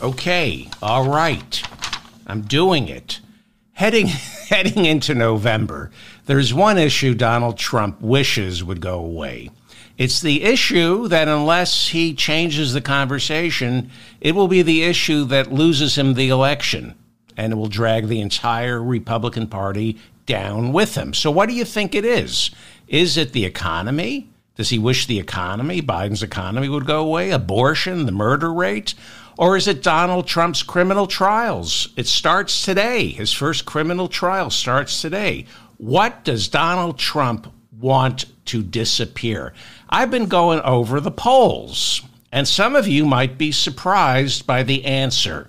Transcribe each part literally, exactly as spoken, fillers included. Okay, all right, I'm doing it. Heading heading into November, there's one issue Donald Trump wishes would go away. It's the issue that unless he changes the conversation, it will be the issue that loses him the election, and it will drag the entire Republican Party down with him. So what do you think it is? Is it the economy? Does he wish the economy, Biden's economy, would go away? Abortion, the murder rate? Or is it Donald Trump's criminal trials? It starts today. His first criminal trial starts today. What does Donald Trump want to disappear? I've been going over the polls, and some of you might be surprised by the answer,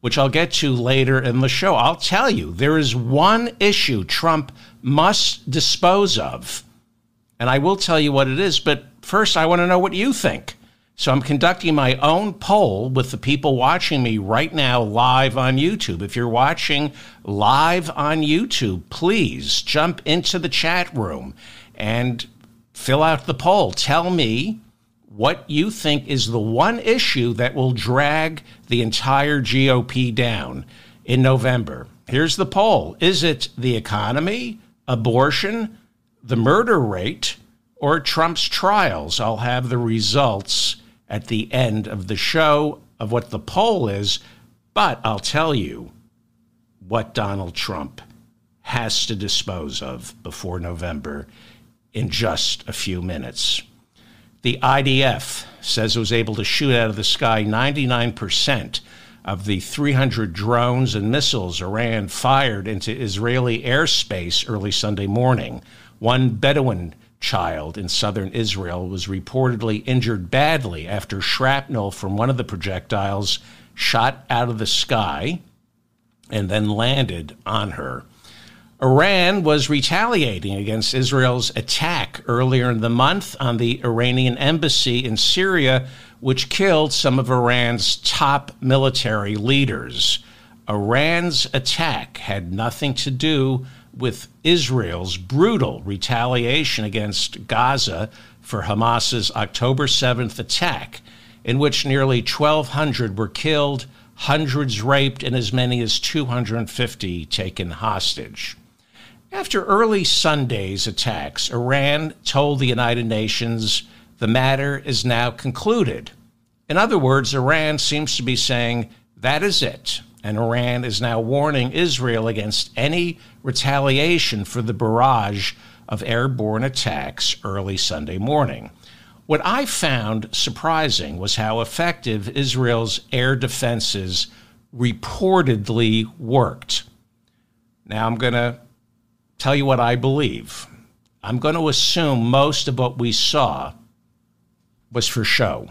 which I'll get to later in the show. I'll tell you, there is one issue Trump must dispose of, and I will tell you what it is, but first I want to know what you think. So I'm conducting my own poll with the people watching me right now live on YouTube. If you're watching live on YouTube, please jump into the chat room and fill out the poll. Tell me what you think is the one issue that will drag the entire G O P down in November. Here's the poll. Is it the economy, abortion, the murder rate, or Trump's trials? I'll have the results at the end of the show of what the poll is, but I'll tell you what Donald Trump has to dispose of before November in just a few minutes. The I D F says it was able to shoot out of the sky ninety-nine percent of the three hundred drones and missiles Iran fired into Israeli airspace early Sunday morning. One Bedouin child in southern Israel was reportedly injured badly after shrapnel from one of the projectiles shot out of the sky and then landed on her. Iran was retaliating against Israel's attack earlier in the month on the Iranian embassy in Syria, which killed some of Iran's top military leaders. Iran's attack had nothing to do with Israel's brutal retaliation against Gaza for Hamas's October seventh attack, in which nearly twelve hundred were killed, hundreds raped, and as many as two hundred fifty taken hostage. After early Sunday's attacks, Iran told the United Nations the matter is now concluded. In other words, Iran seems to be saying, that is it. And Iran is now warning Israel against any retaliation for the barrage of airborne attacks early Sunday morning. What I found surprising was how effective Israel's air defenses reportedly worked. Now I'm going to tell you what I believe. I'm going to assume most of what we saw was for show,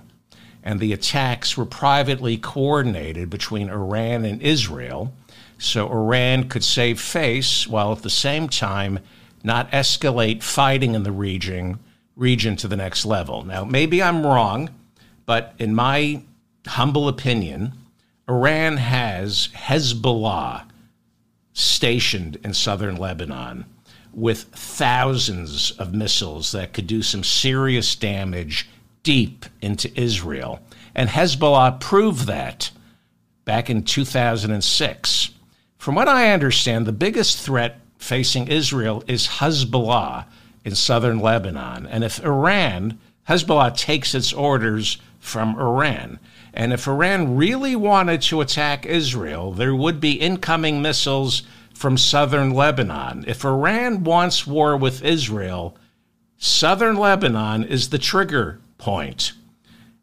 and the attacks were privately coordinated between Iran and Israel, so Iran could save face while at the same time not escalate fighting in the region, region to the next level. Now, maybe I'm wrong, but in my humble opinion, Iran has Hezbollah stationed in southern Lebanon with thousands of missiles that could do some serious damage deep into Israel. And Hezbollah proved that back in two thousand six. From what I understand, the biggest threat facing Israel is Hezbollah in southern Lebanon. And if Iran, Hezbollah takes its orders from Iran. And if Iran really wanted to attack Israel, there would be incoming missiles from southern Lebanon. If Iran wants war with Israel, southern Lebanon is the trigger point.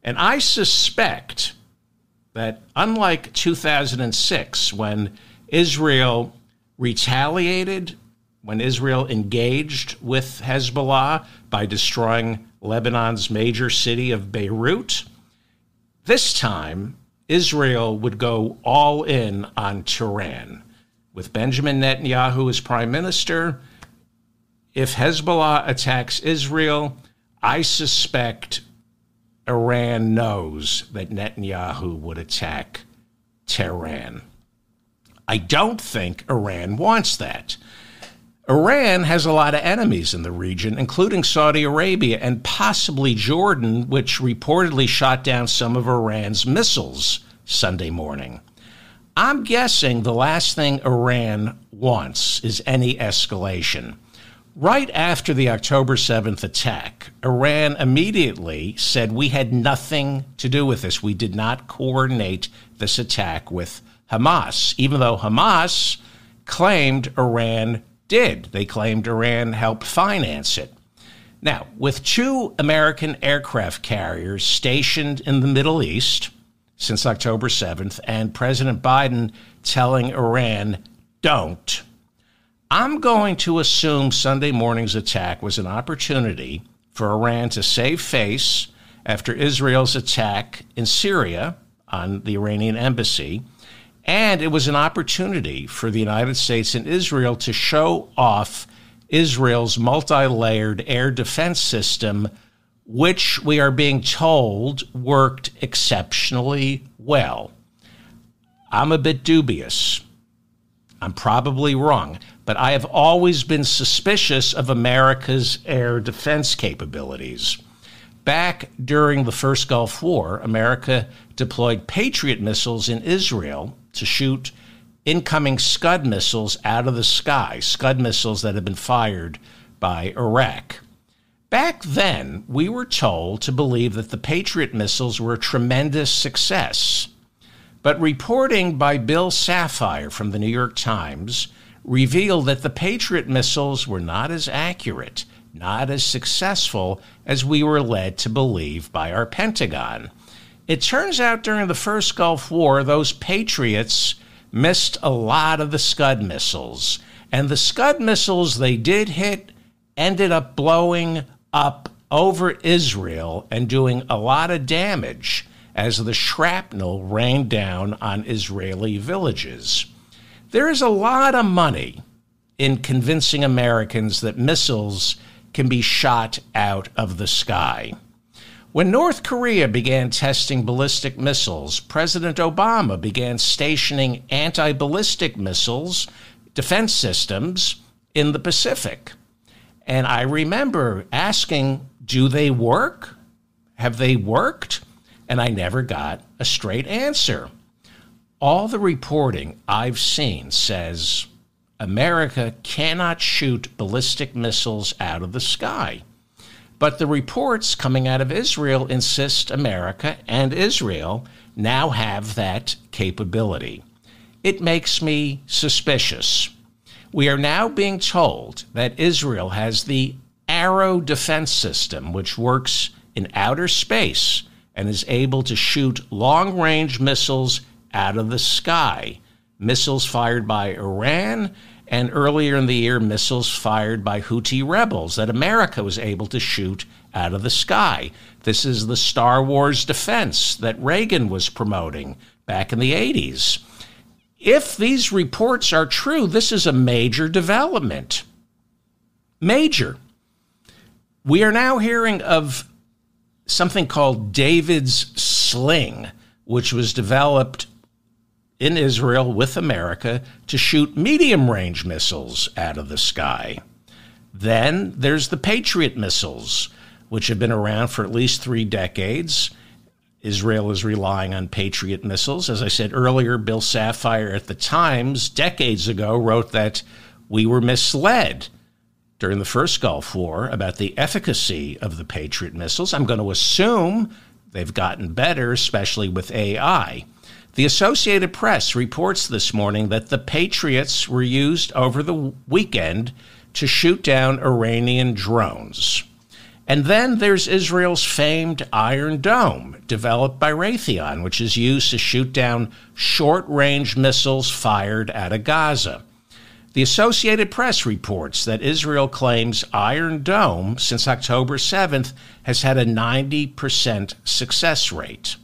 And I suspect that unlike two thousand six, when Israel retaliated, when Israel engaged with Hezbollah by destroying Lebanon's major city of Beirut, this time Israel would go all in on Tehran. With Benjamin Netanyahu as prime minister, if Hezbollah attacks Israel, I suspect Iran knows that Netanyahu would attack Tehran. I don't think Iran wants that. Iran has a lot of enemies in the region, including Saudi Arabia and possibly Jordan, which reportedly shot down some of Iran's missiles Sunday morning. I'm guessing the last thing Iran wants is any escalation. Right after the October seventh attack, Iran immediately said we had nothing to do with this. We did not coordinate this attack with Hamas, even though Hamas claimed Iran did. They claimed Iran helped finance it. Now, with two American aircraft carriers stationed in the Middle East since October seventh, and President Biden telling Iran, don't, I'm going to assume Sunday morning's attack was an opportunity for Iran to save face after Israel's attack in Syria on the Iranian embassy, and it was an opportunity for the United States and Israel to show off Israel's multi-layered air defense system, which we are being told worked exceptionally well. I'm a bit dubious. I'm probably wrong, but I have always been suspicious of America's air defense capabilities. Back during the first Gulf War, America deployed Patriot missiles in Israel to shoot incoming Scud missiles out of the sky, Scud missiles that had been fired by Iraq. Back then, we were told to believe that the Patriot missiles were a tremendous success. But reporting by Bill Sapphire from the New York Times revealed that the Patriot missiles were not as accurate, not as successful as we were led to believe by our Pentagon. It turns out during the first Gulf War, those Patriots missed a lot of the Scud missiles. And the Scud missiles they did hit ended up blowing up over Israel and doing a lot of damage as the shrapnel rained down on Israeli villages. There is a lot of money in convincing Americans that missiles can be shot out of the sky. When North Korea began testing ballistic missiles, President Obama began stationing anti-ballistic missiles, defense systems, in the Pacific. And I remember asking, do they work? Have they worked? And I never got a straight answer. All the reporting I've seen says America cannot shoot ballistic missiles out of the sky. But the reports coming out of Israel insist America and Israel now have that capability. It makes me suspicious. We are now being told that Israel has the Arrow defense system, which works in outer space and is able to shoot long-range missiles out of the sky, missiles fired by Iran, and earlier in the year, missiles fired by Houthi rebels that America was able to shoot out of the sky. This is the Star Wars defense that Reagan was promoting back in the eighties. If these reports are true, this is a major development. Major. We are now hearing of something called David's Sling, which was developed in Israel with America to shoot medium-range missiles out of the sky. Then there's the Patriot missiles, which have been around for at least three decades. Israel is relying on Patriot missiles. As I said earlier, Bill Sapphire at the Times decades ago wrote that we were misled during the first Gulf War about the efficacy of the Patriot missiles. I'm going to assume they've gotten better, especially with A I. The Associated Press reports this morning that the Patriots were used over the weekend to shoot down Iranian drones. And then there's Israel's famed Iron Dome, developed by Raytheon, which is used to shoot down short-range missiles fired out of Gaza. The Associated Press reports that Israel claims Iron Dome, since October seventh, has had a ninety percent success rate.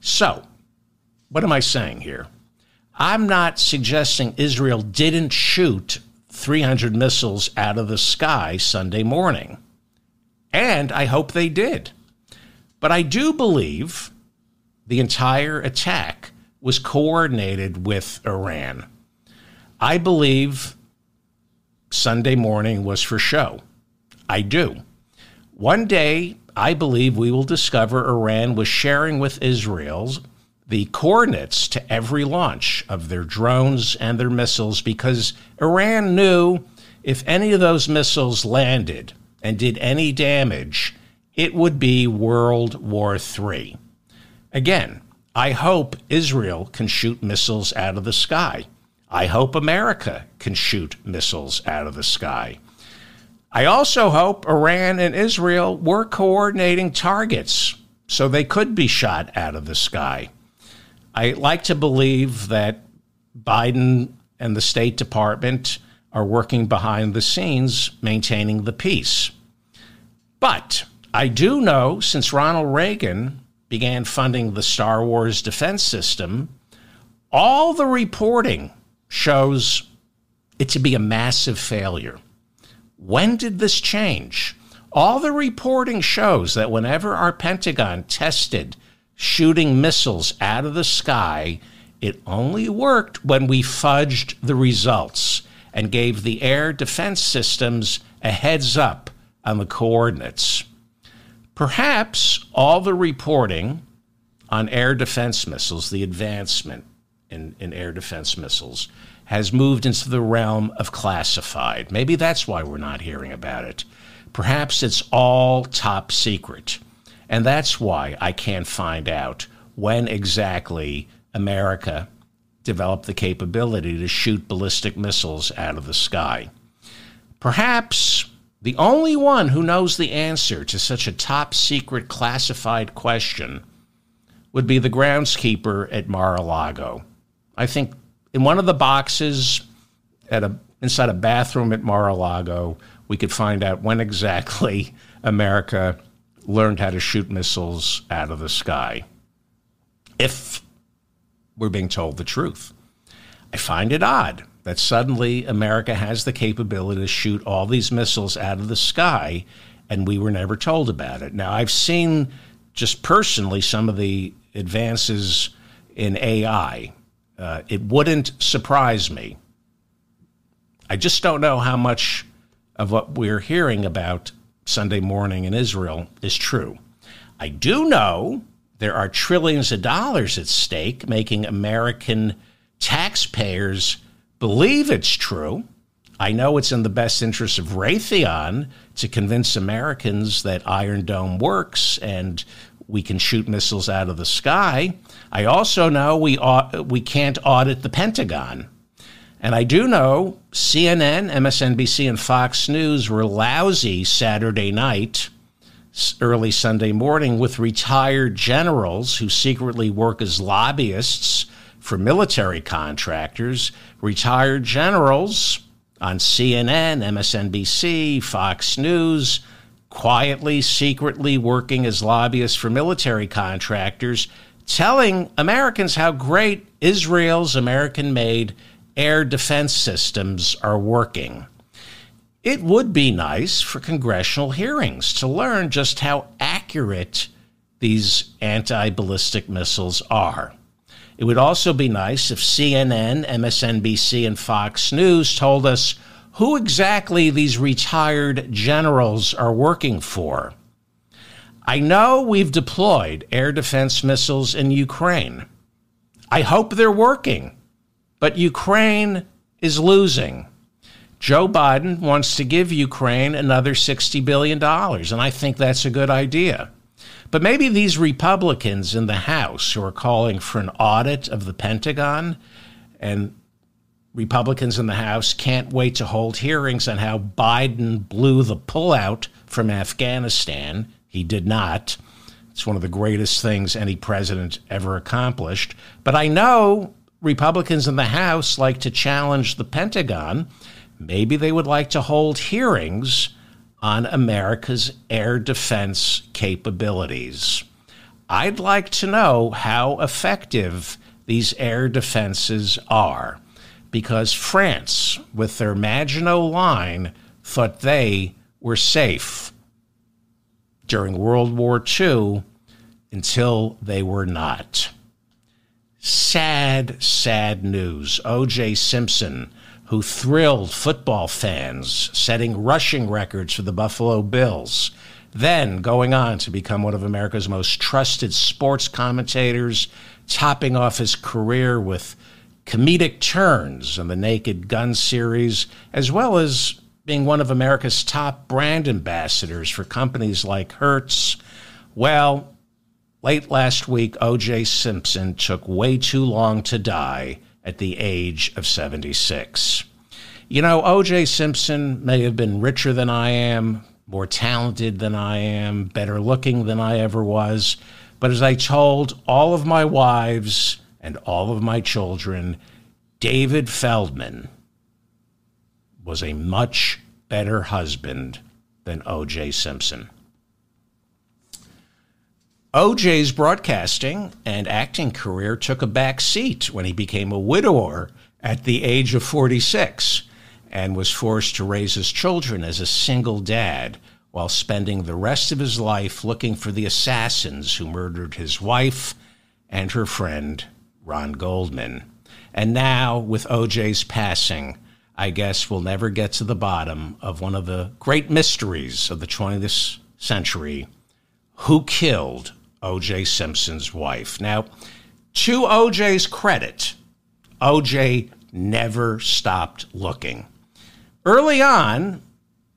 So, what am I saying here? I'm not suggesting Israel didn't shoot three hundred missiles out of the sky Sunday morning. And I hope they did. But I do believe the entire attack was coordinated with Iran. I believe Sunday morning was for show. I do. One day, I believe we will discover Iran was sharing with Israel's the coordinates to every launch of their drones and their missiles, because Iran knew if any of those missiles landed and did any damage, it would be World War Three. Again, I hope Israel can shoot missiles out of the sky. I hope America can shoot missiles out of the sky. I also hope Iran and Israel were coordinating targets so they could be shot out of the sky. I like to believe that Biden and the State Department are working behind the scenes, maintaining the peace. But I do know, since Ronald Reagan began funding the Star Wars defense system, all the reporting shows it to be a massive failure. When did this change? All the reporting shows that whenever our Pentagon tested shooting missiles out of the sky, it only worked when we fudged the results and gave the air defense systems a heads up on the coordinates. Perhaps all the reporting on air defense missiles, the advancement in, in air defense missiles, has moved into the realm of classified. Maybe that's why we're not hearing about it. Perhaps it's all top secret. And that's why I can't find out when exactly America developed the capability to shoot ballistic missiles out of the sky. Perhaps the only one who knows the answer to such a top-secret classified question would be the groundskeeper at Mar-a-Lago. I think in one of the boxes at a, inside a bathroom at Mar-a-Lago, we could find out when exactly America learned how to shoot missiles out of the sky, if we're being told the truth. I find it odd that suddenly America has the capability to shoot all these missiles out of the sky, and we were never told about it. Now, I've seen just personally some of the advances in A I. Uh, it wouldn't surprise me. I just don't know how much of what we're hearing about Sunday morning in Israel is true. I do know there are trillions of dollars at stake, making American taxpayers believe it's true. I know it's in the best interest of Raytheon to convince Americans that Iron Dome works and we can shoot missiles out of the sky. I also know we ought, we can't audit the Pentagon. And I do know C N N, M S N B C, and Fox News were lousy Saturday night, early Sunday morning, with retired generals who secretly work as lobbyists for military contractors. Retired generals on C N N, M S N B C, Fox News, quietly, secretly working as lobbyists for military contractors, telling Americans how great Israel's American-made air defense systems are working. It would be nice for congressional hearings to learn just how accurate these anti-ballistic missiles are. It would also be nice if C N N, M S N B C, and Fox News told us who exactly these retired generals are working for. I know we've deployed air defense missiles in Ukraine. I hope they're working. But Ukraine is losing. Joe Biden wants to give Ukraine another sixty billion dollars, and I think that's a good idea. But maybe these Republicans in the House who are calling for an audit of the Pentagon, and Republicans in the House can't wait to hold hearings on how Biden blew the pullout from Afghanistan. He did not. It's one of the greatest things any president ever accomplished. But I know Republicans in the House like to challenge the Pentagon. Maybe they would like to hold hearings on America's air defense capabilities. I'd like to know how effective these air defenses are, because France, with their Maginot Line, thought they were safe during World War Two until they were not. Sad, sad news. O J. Simpson, who thrilled football fans, setting rushing records for the Buffalo Bills, then going on to become one of America's most trusted sports commentators, chopping off his career with comedic turns in the Naked Gun series, as well as being one of America's top brand ambassadors for companies like Hertz. Well, late last week, O J. Simpson took way too long to die at the age of seventy-six. You know, O J. Simpson may have been richer than I am, more talented than I am, better looking than I ever was, but as I told all of my wives and all of my children, David Feldman was a much better husband than O J. Simpson. O J's broadcasting and acting career took a back seat when he became a widower at the age of forty-six and was forced to raise his children as a single dad while spending the rest of his life looking for the assassins who murdered his wife and her friend, Ron Goldman. And now, with O J's passing, I guess we'll never get to the bottom of one of the great mysteries of the twentieth century: who killed O J. Simpson's wife? Now, to O J's credit, O J never stopped looking. Early on,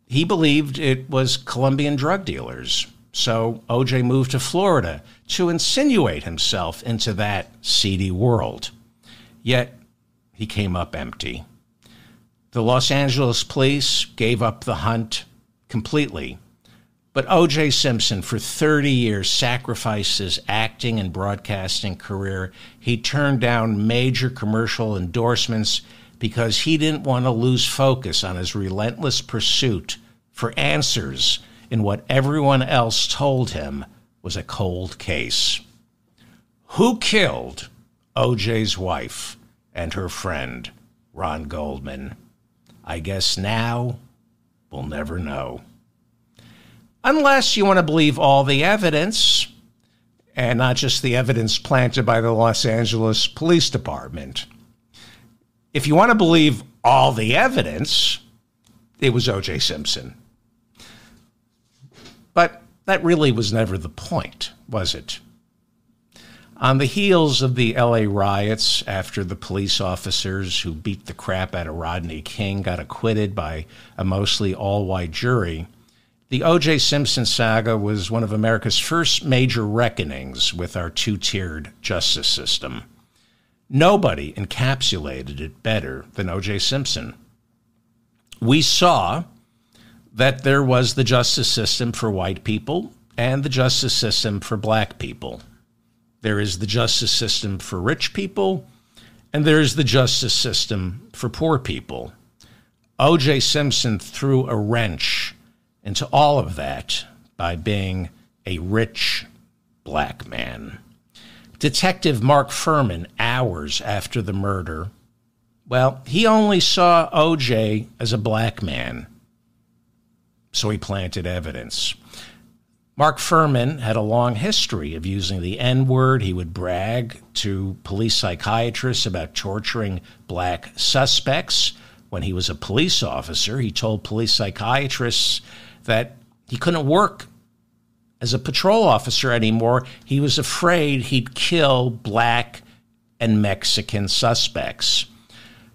he believed it was Colombian drug dealers. So O J moved to Florida to insinuate himself into that seedy world. Yet he came up empty. The Los Angeles police gave up the hunt completely. But O J. Simpson, for thirty years, sacrificed his acting and broadcasting career. He turned down major commercial endorsements because he didn't want to lose focus on his relentless pursuit for answers in what everyone else told him was a cold case. Who killed O J's wife and her friend, Ron Goldman? I guess now we'll never know. Unless you want to believe all the evidence, and not just the evidence planted by the Los Angeles Police Department. If you want to believe all the evidence, it was O J. Simpson. But that really was never the point, was it? On the heels of the L A riots, after the police officers who beat the crap out of Rodney King got acquitted by a mostly all-white jury, the O J. Simpson saga was one of America's first major reckonings with our two-tiered justice system. Nobody encapsulated it better than O J. Simpson. We saw that there was the justice system for white people and the justice system for black people. There is the justice system for rich people, and there is the justice system for poor people. O J. Simpson threw a wrench into all of that by being a rich black man. Detective Mark Fuhrman, hours after the murder, well, he only saw O J as a black man, so he planted evidence. Mark Fuhrman had a long history of using the N-word. He would brag to police psychiatrists about torturing black suspects. When he was a police officer, he told police psychiatrists that he couldn't work as a patrol officer anymore. He was afraid he'd kill black and Mexican suspects.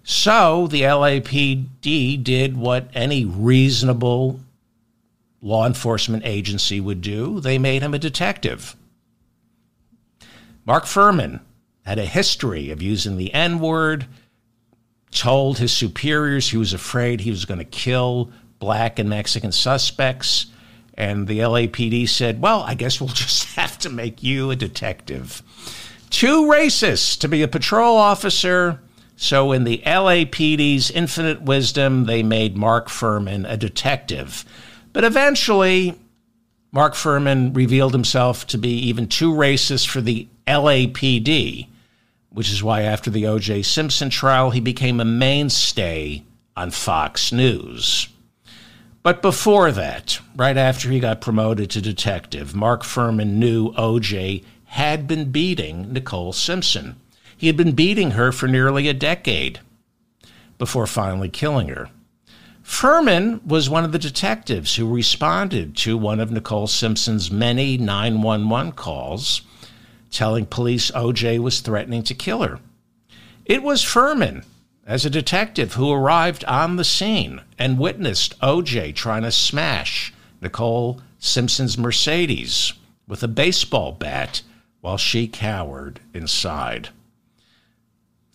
So the L A P D did what any reasonable law enforcement agency would do. They made him a detective. Mark Fuhrman had a history of using the N-word, told his superiors he was afraid he was going to kill black and Mexican suspects, and the L A P D said, well, I guess we'll just have to make you a detective. Too racist to be a patrol officer, so in the L A P D's infinite wisdom, they made Mark Fuhrman a detective. But eventually, Mark Fuhrman revealed himself to be even too racist for the L A P D, which is why after the O J. Simpson trial, he became a mainstay on Fox News. But before that, right after he got promoted to detective, Mark Fuhrman knew O J had been beating Nicole Simpson. He had been beating her for nearly a decade before finally killing her. Fuhrman was one of the detectives who responded to one of Nicole Simpson's many nine one one calls telling police O J was threatening to kill her. It was Fuhrman, as a detective, who arrived on the scene and witnessed O J trying to smash Nicole Simpson's Mercedes with a baseball bat while she cowered inside.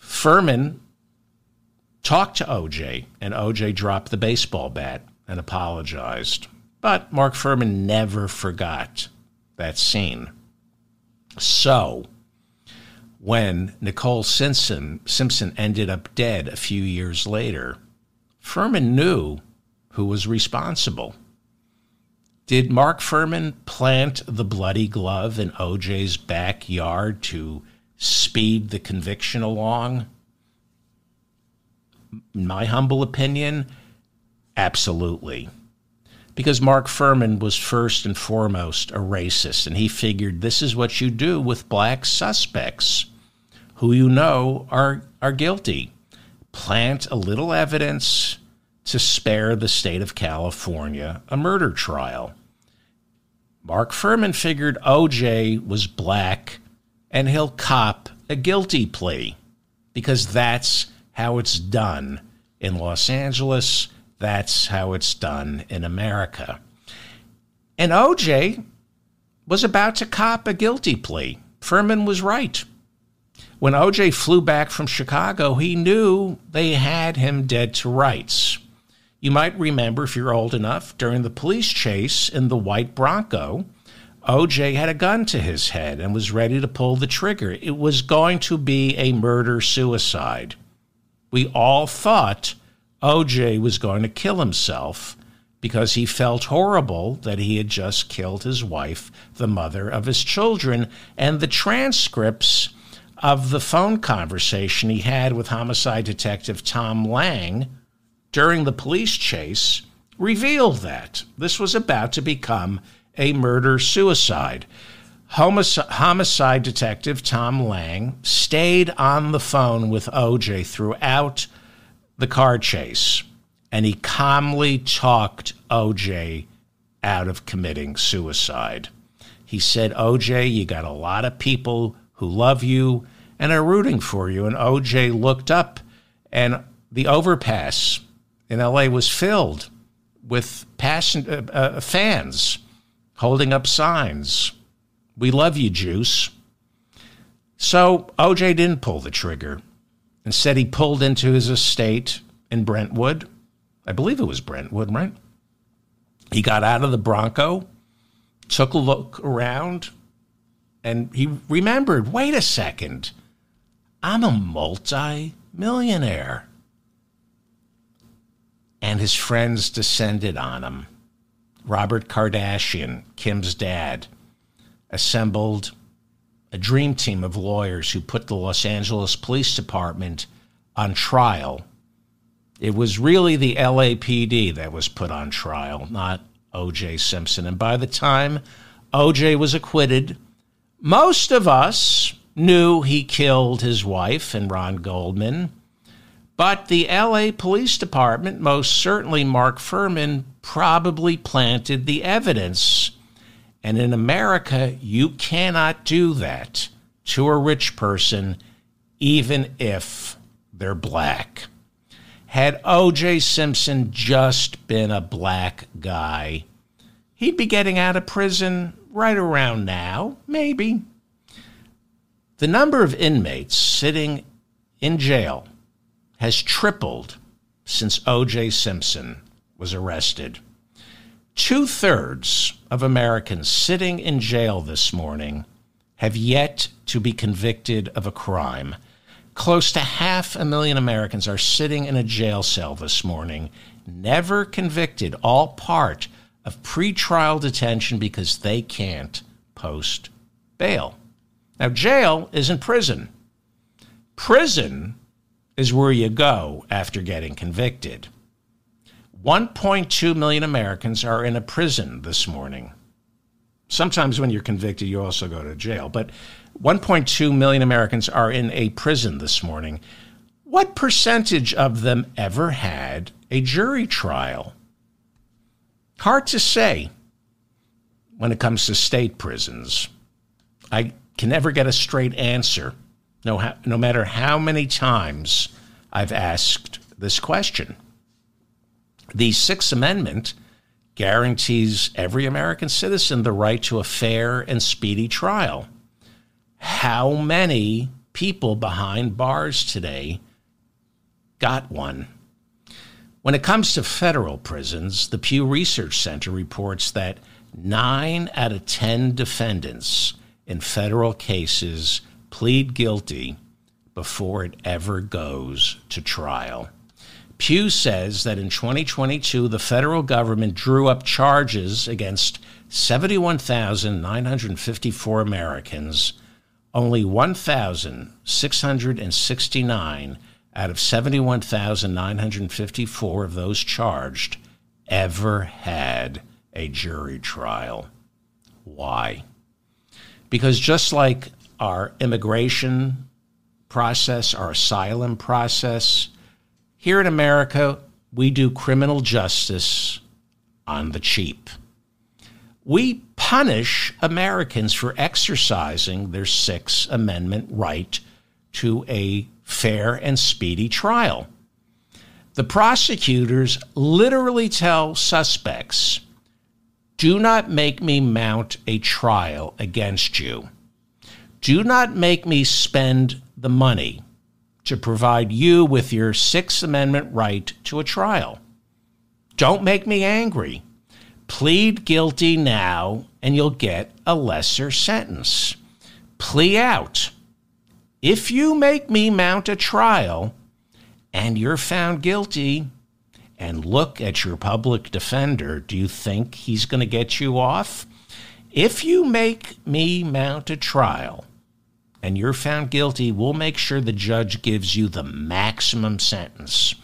Fuhrman talked to O J, and O J dropped the baseball bat and apologized. But Mark Fuhrman never forgot that scene. So when Nicole Simpson, Simpson ended up dead a few years later, Fuhrman knew who was responsible. Did Mark Fuhrman plant the bloody glove in O J's backyard to speed the conviction along? In my humble opinion, absolutely. Because Mark Fuhrman was first and foremost a racist, and he figured this is what you do with black suspects who you know are, are guilty. Plant a little evidence to spare the state of California a murder trial. Mark Fuhrman figured O J was black, and he'll cop a guilty plea because that's how it's done in Los Angeles. That's how it's done in America. And O J was about to cop a guilty plea. Fuhrman was right. When O J flew back from Chicago, he knew they had him dead to rights. You might remember, if you're old enough, during the police chase in the white Bronco, O J had a gun to his head and was ready to pull the trigger. It was going to be a murder-suicide. We all thought O J was going to kill himself because he felt horrible that he had just killed his wife, the mother of his children, and the transcripts of the phone conversation he had with homicide detective Tom Lange during the police chase revealed that this was about to become a murder-suicide. Homicide detective Tom Lange stayed on the phone with O J throughout the car chase, and he calmly talked O J out of committing suicide. He said, O J, you got a lot of people who love you and are rooting for you. And O J looked up, and the overpass in L A was filled with passion, uh, uh, fans holding up signs. We love you, Juice. So O J didn't pull the trigger. Instead, he pulled into his estate in Brentwood. I believe it was Brentwood, right? He got out of the Bronco, took a look around, and he remembered, wait a second, I'm a multi-millionaire. And his friends descended on him. Robert Kardashian, Kim's dad, assembled a dream team of lawyers who put the Los Angeles Police Department on trial. It was really the L A P D that was put on trial, not O J. Simpson. And by the time O J was acquitted, most of us knew he killed his wife and Ron Goldman. But the L A Police Department, most certainly Mark Fuhrman, probably planted the evidence. And in America, you cannot do that to a rich person, even if they're black. Had O J. Simpson just been a black guy, he'd be getting out of prison right around now, maybe. The number of inmates sitting in jail has tripled since O J. Simpson was arrested. Two-thirds of Americans sitting in jail this morning have yet to be convicted of a crime. Close to half a million Americans are sitting in a jail cell this morning, never convicted, all part of pretrial detention because they can't post bail. Now, jail isn't prison. Prison is where you go after getting convicted. one point two million Americans are in a prison this morning. Sometimes when you're convicted, you also go to jail. But one point two million Americans are in a prison this morning. What percentage of them ever had a jury trial? Hard to say when it comes to state prisons. I can never get a straight answer, no, no matter how many times I've asked this question. The Sixth Amendment guarantees every American citizen the right to a fair and speedy trial. How many people behind bars today got one? When it comes to federal prisons, the Pew Research Center reports that nine out of ten defendants in federal cases plead guilty before it ever goes to trial. Pew says that in twenty twenty-two, the federal government drew up charges against seventy-one thousand nine hundred fifty-four Americans. Only one thousand six hundred sixty-nine out of seventy-one thousand nine hundred fifty-four of those charged ever had a jury trial. Why? Because just like our immigration process, our asylum process, here in America, we do criminal justice on the cheap. We punish Americans for exercising their Sixth Amendment right to a fair and speedy trial. The prosecutors literally tell suspects, do not make me mount a trial against you. Do not make me spend the money to provide you with your Sixth Amendment right to a trial. Don't make me angry. Plead guilty now and you'll get a lesser sentence. Plea out. If you make me mount a trial and you're found guilty and look at your public defender, do you think he's going to get you off? If you make me mount a trial and you're found guilty, we'll make sure the judge gives you the maximum sentence.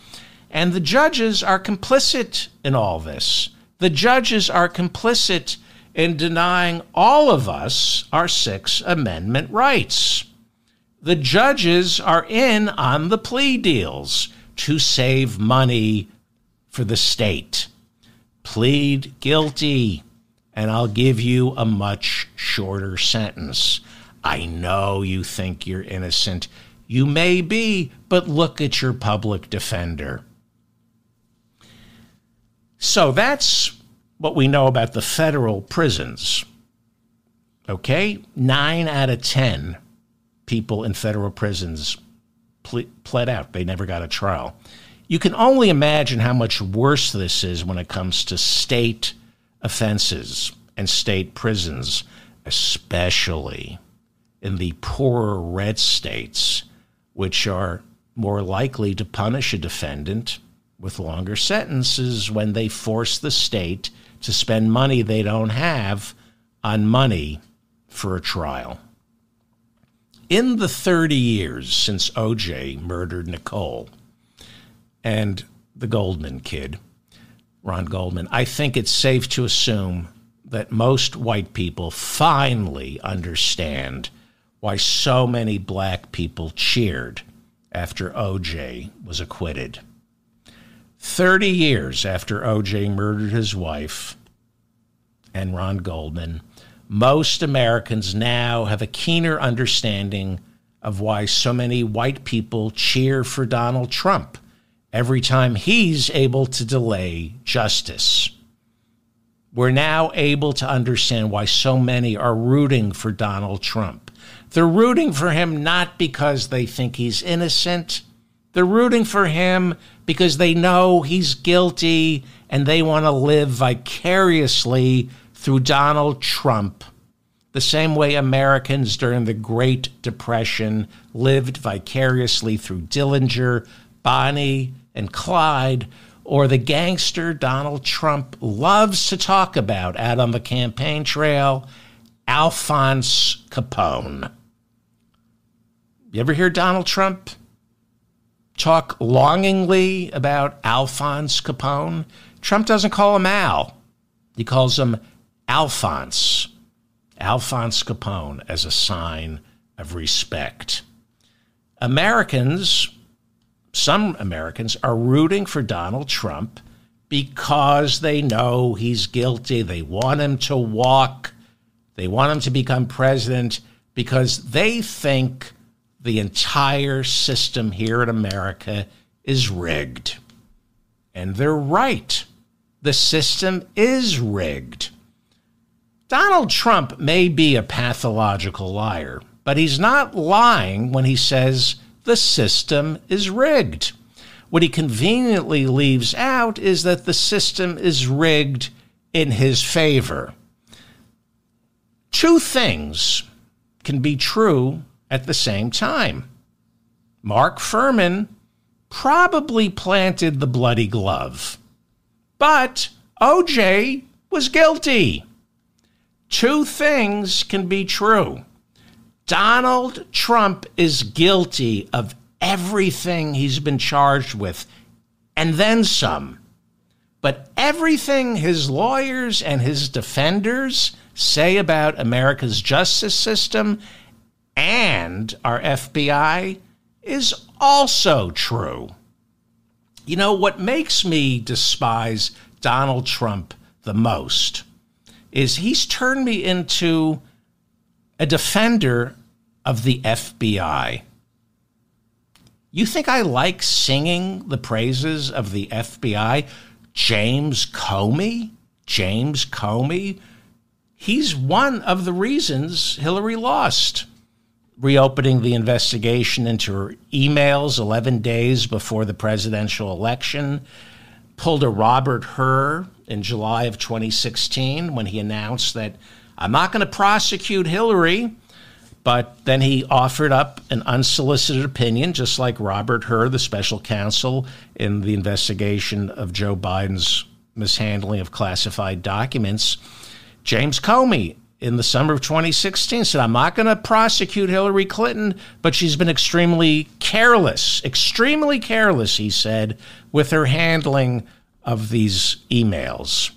And the judges are complicit in all this. The judges are complicit in denying all of us our Sixth Amendment rights. The judges are in on the plea deals to save money for the state. Plead guilty, and I'll give you a much shorter sentence. I know you think you're innocent. You may be, but look at your public defender. So that's what we know about the federal prisons. Okay? Nine out of ten people in federal prisons ple- pled out. They never got a trial. You can only imagine how much worse this is when it comes to state offenses and state prisons, especially in the poorer red states, which are more likely to punish a defendant with longer sentences when they force the state to spend money they don't have on money for a trial. In the thirty years since O J murdered Nicole and the Goldman kid, Ron Goldman, I think it's safe to assume that most white people finally understand why so many black people cheered after O J was acquitted. Thirty years after O J murdered his wife and Ron Goldman, most Americans now have a keener understanding of why so many white people cheer for Donald Trump every time he's able to delay justice. We're now able to understand why so many are rooting for Donald Trump. They're rooting for him not because they think he's innocent. They're rooting for him because they know he's guilty and they want to live vicariously through Donald Trump, the same way Americans during the Great Depression lived vicariously through Dillinger, Bonnie, and Clyde, or the gangster Donald Trump loves to talk about out on the campaign trail, Alphonse Capone. You ever hear Donald Trump talk longingly about Alphonse Capone? Trump doesn't call him Al. He calls him Alphonse. Alphonse Capone as a sign of respect. Americans, some Americans, are rooting for Donald Trump because they know he's guilty. They want him to walk. They want him to become president. because they think the entire system here in America is rigged. And they're right. The system is rigged. Donald Trump may be a pathological liar, but he's not lying when he says the system is rigged. What he conveniently leaves out is that the system is rigged in his favor. Two things can be true at the same time. Mark Fuhrman probably planted the bloody glove, but O J was guilty. Two things can be true. Donald Trump is guilty of everything he's been charged with, and then some. But everything his lawyers and his defenders say about America's justice system and our F B I is also true. You know, what makes me despise Donald Trump the most is he's turned me into a defender of the F B I. You think I like singing the praises of the F B I? James Comey? James Comey? He's one of the reasons Hillary lost. Reopening the investigation into her emails eleven days before the presidential election, pulled a Robert Hur in July of twenty sixteen when he announced that I'm not going to prosecute Hillary, but then he offered up an unsolicited opinion, just like Robert Hur, the special counsel in the investigation of Joe Biden's mishandling of classified documents. James Comey, in the summer of twenty sixteen, said, I'm not going to prosecute Hillary Clinton, but she's been extremely careless, extremely careless, he said, with her handling of these emails.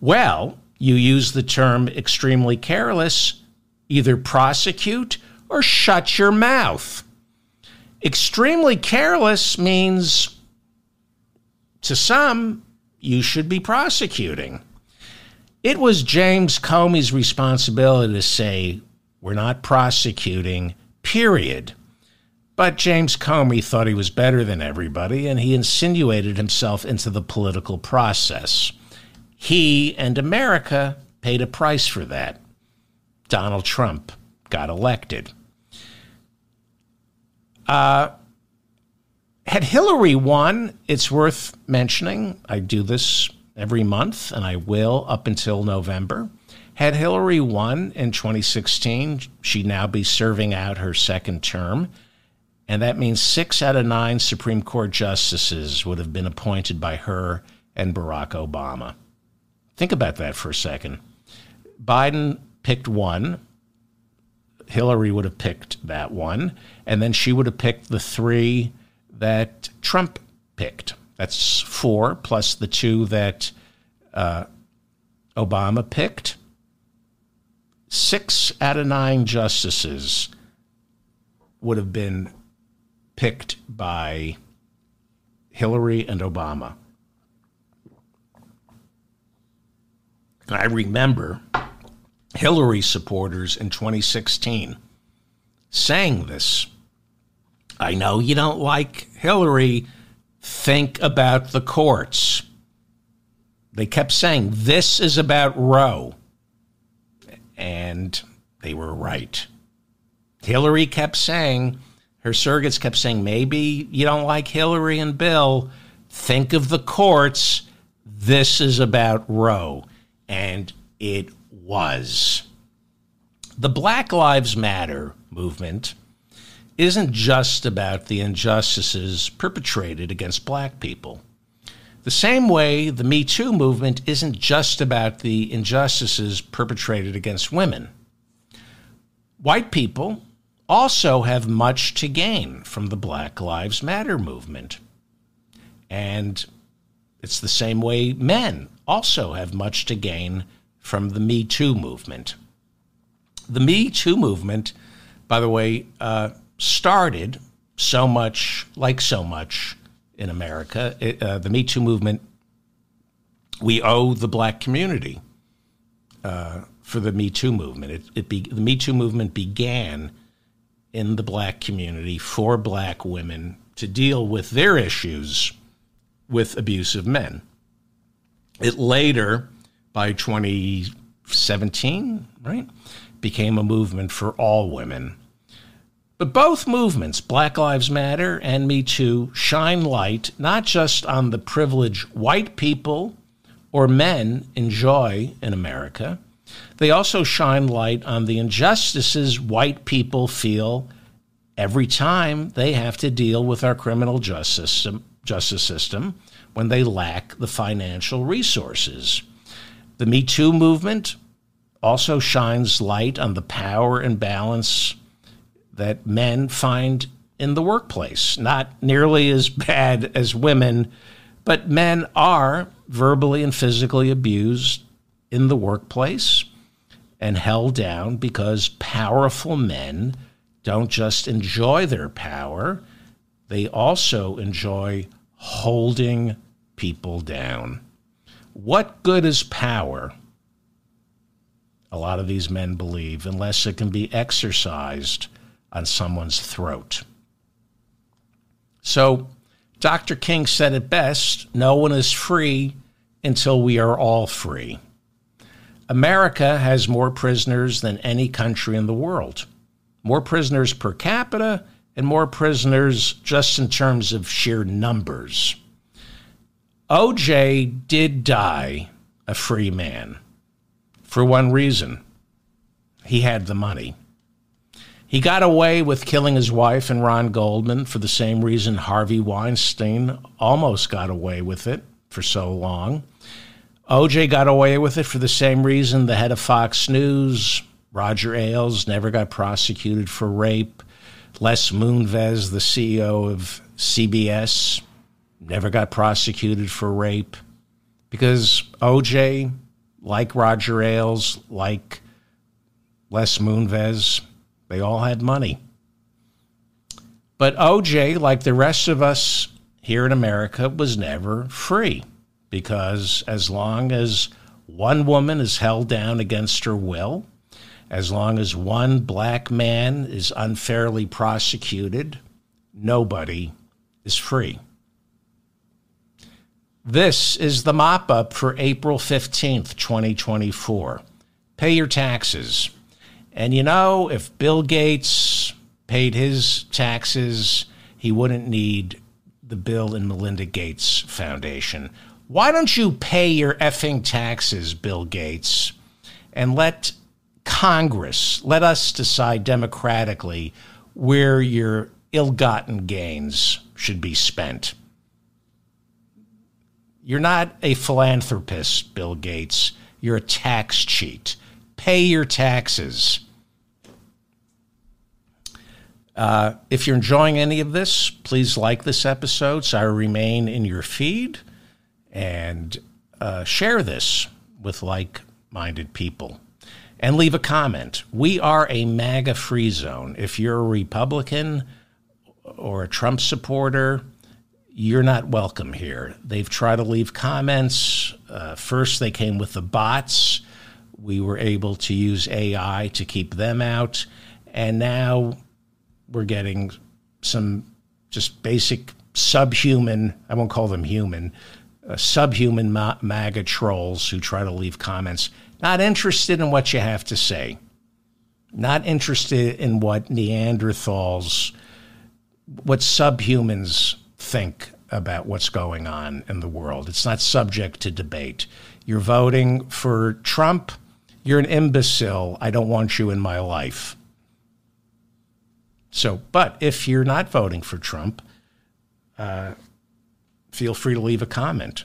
Well, you use the term extremely careless, either prosecute or shut your mouth. Extremely careless means, to some, you should be prosecuting. It was James Comey's responsibility to say, we're not prosecuting, period. But James Comey thought he was better than everybody, and he insinuated himself into the political process. He and America paid a price for that. Donald Trump got elected. Uh, had Hillary won, it's worth mentioning, I do this every month, and I will up until November. Had Hillary won in twenty sixteen, she'd now be serving out her second term, and that means six out of nine Supreme Court justices would have been appointed by her and Barack Obama. Think about that for a second. Biden picked one. Hillary would have picked that one, and then she would have picked the three that Trump picked. That's four, plus the two that uh, Obama picked. Six out of nine justices would have been picked by Hillary and Obama. I remember Hillary supporters in twenty sixteen saying this. I know you don't like Hillary. Think about the courts. They kept saying, this is about Roe. And they were right. Hillary kept saying, her surrogates kept saying, maybe you don't like Hillary and Bill. Think of the courts. This is about Roe. And it was. The Black Lives Matter movement isn't just about the injustices perpetrated against black people. The same way the Me Too movement isn't just about the injustices perpetrated against women. White people also have much to gain from the Black Lives Matter movement. And it's the same way men also have much to gain from the Me Too movement. The Me Too movement, by the way, uh, started so much, like so much in America, it, uh, the Me Too movement, we owe the black community uh, for the Me Too movement. It, it be, the Me Too movement began in the black community for black women to deal with their issues with abusive men. It later, by twenty seventeen, right, became a movement for all women. But both movements, Black Lives Matter and Me Too, shine light not just on the privilege white people or men enjoy in America, they also shine light on the injustices white people feel every time they have to deal with our criminal justice, justice system when they lack the financial resources. The Me Too movement also shines light on the power imbalance that men find in the workplace. Not nearly as bad as women, but men are verbally and physically abused in the workplace and held down because powerful men don't just enjoy their power, they also enjoy holding people down. What good is power? A lot of these men believe, unless it can be exercised on someone's throat. So Doctor King said it best, no one is free until we are all free. America has more prisoners than any country in the world. More prisoners per capita and more prisoners just in terms of sheer numbers. O J did die a free man for one reason. He had the money. He got away with killing his wife and Ron Goldman for the same reason Harvey Weinstein almost got away with it for so long. O J got away with it for the same reason the head of Fox News, Roger Ailes, never got prosecuted for rape. Les Moonves, the C E O of C B S, never got prosecuted for rape because O J, like Roger Ailes, like Les Moonves, they all had money. But O J, like the rest of us here in America, was never free because as long as one woman is held down against her will, as long as one black man is unfairly prosecuted, nobody is free. This is the mop-up for April fifteenth, twenty twenty-four. Pay your taxes. And you know, if Bill Gates paid his taxes, he wouldn't need the Bill and Melinda Gates Foundation. Why don't you pay your effing taxes, Bill Gates, and let Congress, let us decide democratically where your ill-gotten gains should be spent. You're not a philanthropist, Bill Gates. You're a tax cheat. Pay your taxes. Uh, if you're enjoying any of this, please like this episode so I remain in your feed and uh, share this with like-minded people. And leave a comment. We are a MAGA free zone. If you're a Republican or a Trump supporter, you're not welcome here. They've tried to leave comments. Uh, first, they came with the bots. We were able to use A I to keep them out. And now we're getting some just basic subhuman, I won't call them human, uh, subhuman ma- MAGA trolls who try to leave comments. Not interested in what you have to say. Not interested in what Neanderthals, what subhumans think about what's going on in the world. It's not subject to debate. You're voting for Trump. You're an imbecile. I don't want you in my life. So, but if you're not voting for Trump, uh, feel free to leave a comment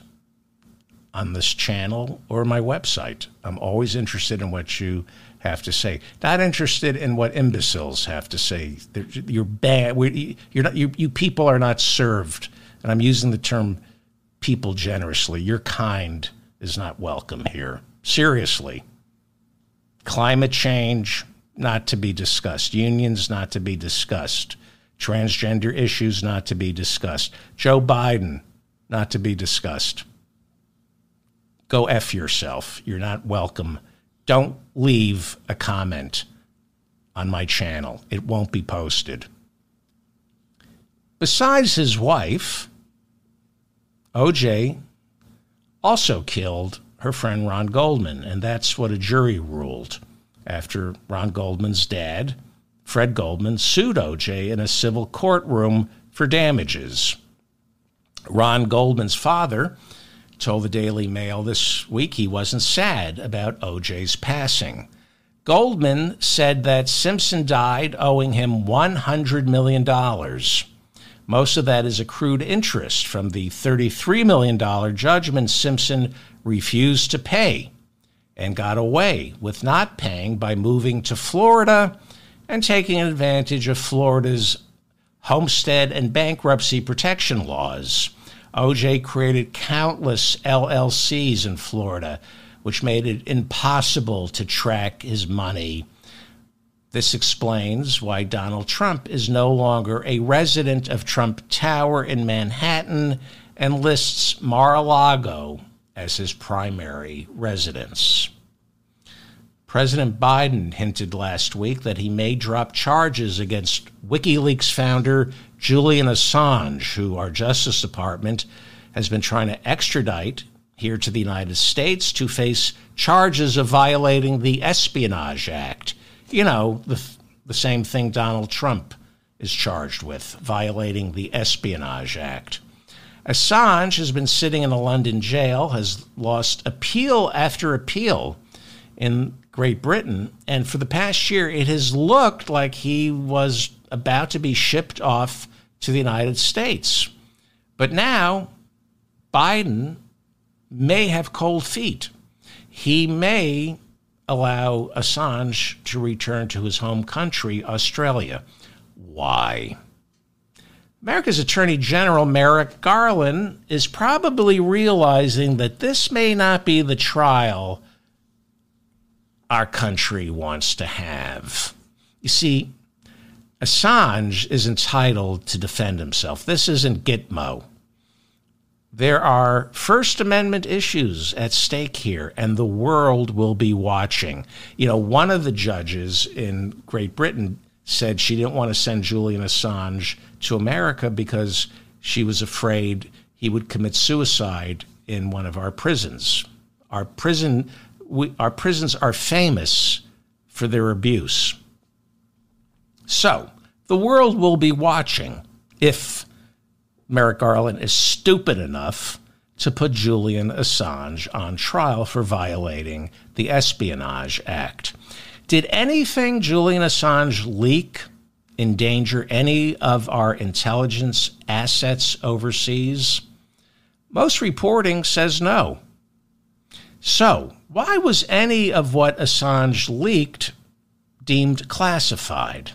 on this channel or my website. I'm always interested in what you have to say. Not interested in what imbeciles have to say. They're, you're bad. We're, you're not, you, you people are not served. And I'm using the term people generously. Your kind is not welcome here. Seriously. Climate change, not to be discussed. Unions, not to be discussed. Transgender issues, not to be discussed. Joe Biden, not to be discussed. Go F yourself. You're not welcome. don't leave a comment on my channel. It won't be posted. Besides his wife, O J also killed her friend Ron Goldman, and that's what a jury ruled after Ron Goldman's dad, Fred Goldman, sued O J in a civil courtroom for damages. Ron Goldman's father told the Daily Mail this week he wasn't sad about O J's passing. Goldman said that Simpson died owing him one hundred million dollars. Most of that is accrued interest from the thirty-three million dollars judgment Simpson refused to pay and got away with not paying by moving to Florida and taking advantage of Florida's homestead and bankruptcy protection laws. O J created countless L L Cs in Florida, which made it impossible to track his money. This explains why Donald Trump is no longer a resident of Trump Tower in Manhattan and lists Mar-a-Lago as his primary residence. President Biden hinted last week that he may drop charges against WikiLeaks founder Julian Assange, who our Justice Department has been trying to extradite here to the United States to face charges of violating the Espionage Act. You know, the, the same thing Donald Trump is charged with, violating the Espionage Act. Assange has been sitting in a London jail, has lost appeal after appeal in Great Britain, and for the past year, it has looked like he was about to be shipped off to the United States. But now, Biden may have cold feet. He may allow Assange to return to his home country, Australia. Why? America's Attorney General Merrick Garland is probably realizing that this may not be the trial our country wants to have. You see, Assange is entitled to defend himself. This isn't Gitmo. There are First Amendment issues at stake here, and the world will be watching. You know, one of the judges in Great Britain said she didn't want to send Julian Assange to America because she was afraid he would commit suicide in one of our prisons. Our prison... We, our prisons are famous for their abuse. So the world will be watching if Merrick Garland is stupid enough to put Julian Assange on trial for violating the Espionage Act. Did anything Julian Assange leak endanger any of our intelligence assets overseas? Most reporting says no. So why was any of what Assange leaked deemed classified?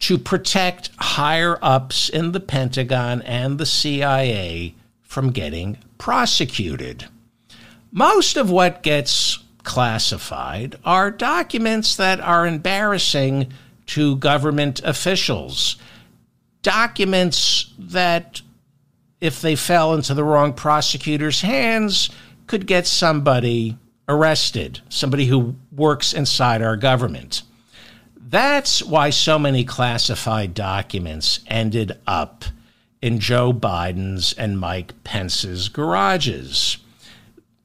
To protect higher-ups in the Pentagon and the C I A from getting prosecuted. Most of what gets classified are documents that are embarrassing to government officials, documents that, if they fell into the wrong prosecutor's hands, could get somebody arrested, somebody who works inside our government. That's why so many classified documents ended up in Joe Biden's and Mike Pence's garages.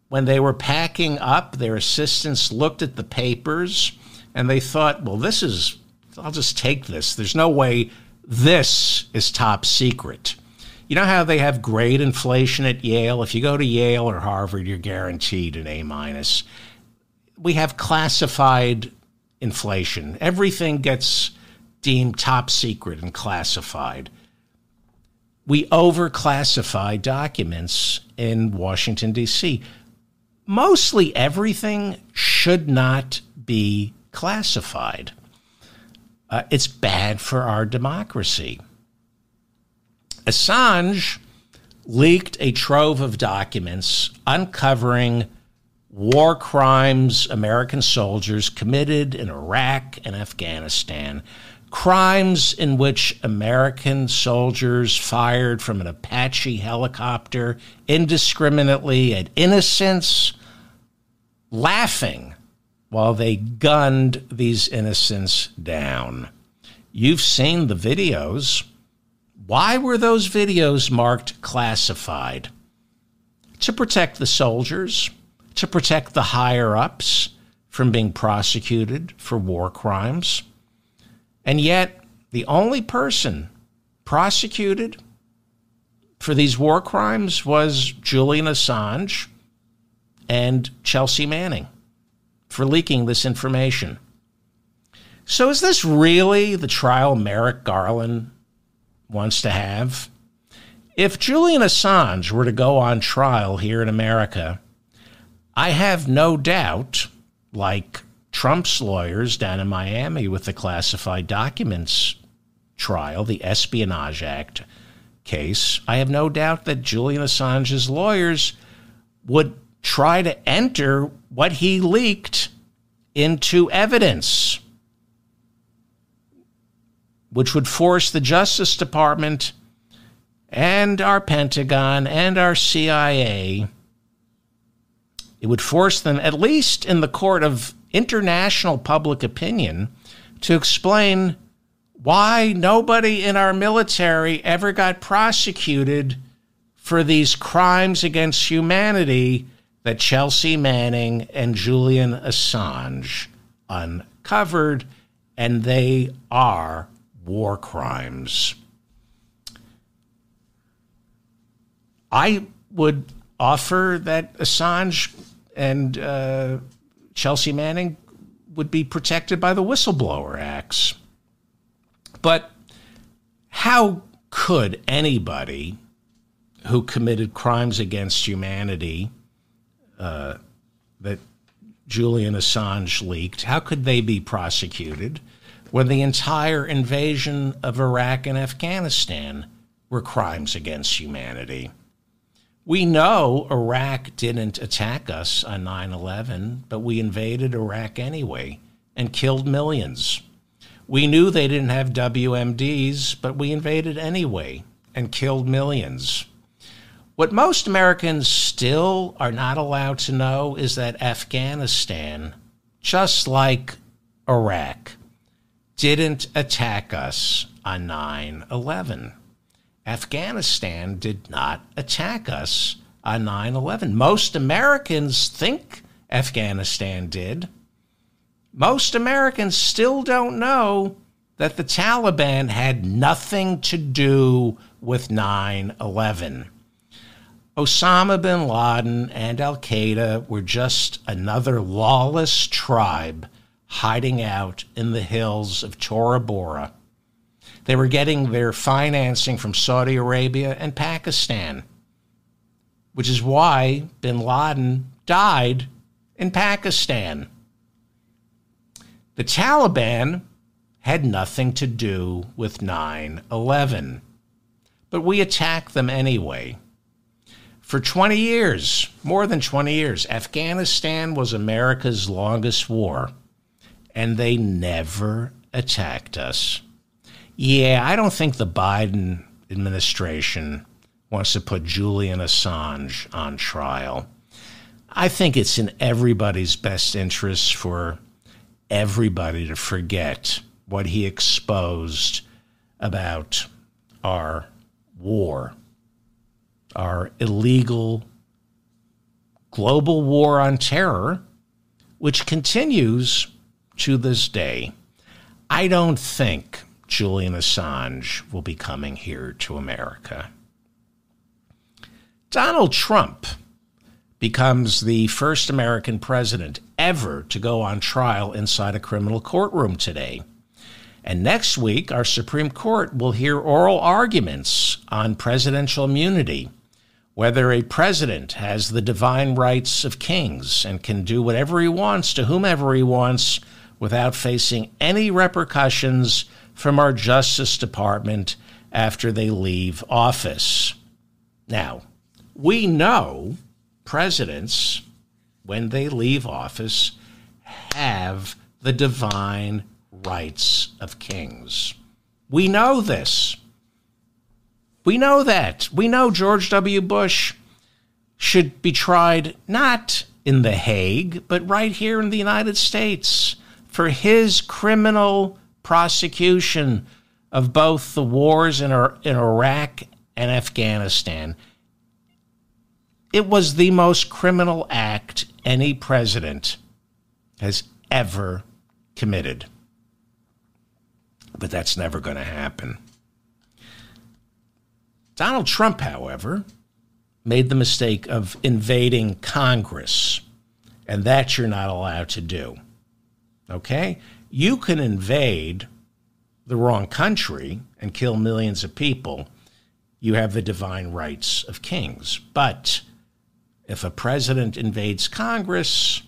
When they were packing up, their assistants looked at the papers and they thought, well, this is, I'll just take this. There's no way this is top secret. You know how they have grade inflation at Yale? If you go to Yale or Harvard, you're guaranteed an A minus. We have classified inflation. Everything gets deemed top secret and classified. We overclassify documents in Washington, D C Mostly everything should not be classified. Uh, it's bad for our democracy. Assange leaked a trove of documents uncovering war crimes American soldiers committed in Iraq and Afghanistan, crimes in which American soldiers fired from an Apache helicopter indiscriminately at innocents, laughing while they gunned these innocents down. You've seen the videos. Why were those videos marked classified? To protect the soldiers, to protect the higher-ups from being prosecuted for war crimes. And yet, the only person prosecuted for these war crimes was Julian Assange and Chelsea Manning for leaking this information. So is this really the trial Merrick Garland wants to have? If Julian Assange were to go on trial here in America, I have no doubt, like Trump's lawyers down in Miami with the classified documents trial, the Espionage Act case, I have no doubt that Julian Assange's lawyers would try to enter what he leaked into evidence, which would force the Justice Department and our Pentagon and our C I A, it would force them, at least in the court of international public opinion, to explain why nobody in our military ever got prosecuted for these crimes against humanity that Chelsea Manning and Julian Assange uncovered, and they are war crimes. I would offer that Assange and uh, Chelsea Manning would be protected by the whistleblower acts. But how could anybody who committed crimes against humanity uh, that Julian Assange leaked, how could they be prosecuted when the entire invasion of Iraq and Afghanistan were crimes against humanity? We know Iraq didn't attack us on nine eleven, but we invaded Iraq anyway and killed millions. We knew they didn't have W M Ds, but we invaded anyway and killed millions. What most Americans still are not allowed to know is that Afghanistan, just like Iraq, didn't attack us on nine eleven. Afghanistan did not attack us on nine eleven. Most Americans think Afghanistan did. Most Americans still don't know that the Taliban had nothing to do with nine eleven. Osama bin Laden and Al-Qaeda were just another lawless tribe hiding out in the hills of Tora Bora. They were getting their financing from Saudi Arabia and Pakistan, which is why bin Laden died in Pakistan. The Taliban had nothing to do with nine eleven, but we attacked them anyway. For twenty years, more than twenty years, Afghanistan was America's longest war, and they never attacked us. Yeah, I don't think the Biden administration wants to put Julian Assange on trial. I think it's in everybody's best interest for everybody to forget what he exposed about our war, our illegal global war on terror, which continues to this day. I don't think Julian Assange will be coming here to America. Donald Trump becomes the first American president ever to go on trial inside a criminal courtroom today. And next week, our Supreme Court will hear oral arguments on presidential immunity, whether a president has the divine rights of kings and can do whatever he wants to whomever he wants without facing any repercussions from our Justice Department after they leave office. Now, we know presidents, when they leave office, have the divine rights of kings. We know this. We know that. We know George W. Bush should be tried not in The Hague, but right here in the United States for his criminal prosecution of both the wars in, in Iraq and Afghanistan. It was the most criminal act any president has ever committed. But that's never going to happen. Donald Trump, however, made the mistake of invading Congress, and that you're not allowed to do. Okay? You can invade the wrong country and kill millions of people. You have the divine rights of kings. But if a president invades Congress,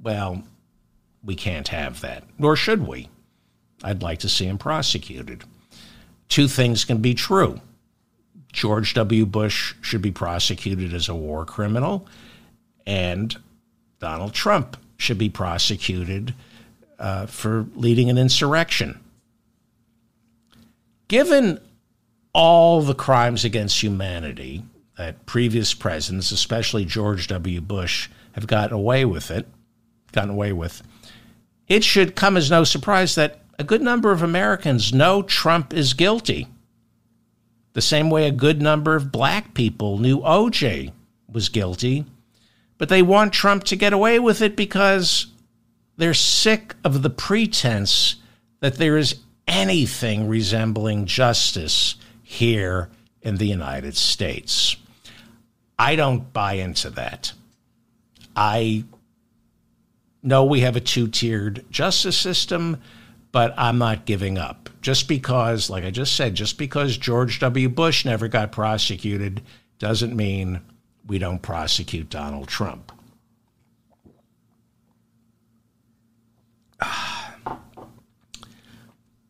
well, we can't have that, nor should we. I'd like to see him prosecuted. Two things can be true. George W. Bush should be prosecuted as a war criminal, and Donald Trump should be prosecuted uh, for leading an insurrection. Given all the crimes against humanity that previous presidents, especially George W. Bush, have gotten away with it, gotten away with, it should come as no surprise that a good number of Americans know Trump is guilty. The same way a good number of black people knew O J was guilty, but they want Trump to get away with it because they're sick of the pretense that there is anything resembling justice here in the United States. I don't buy into that. I know we have a two-tiered justice system, but I'm not giving up. Just because, like I just said, just because George W. Bush never got prosecuted doesn't mean we don't prosecute Donald Trump.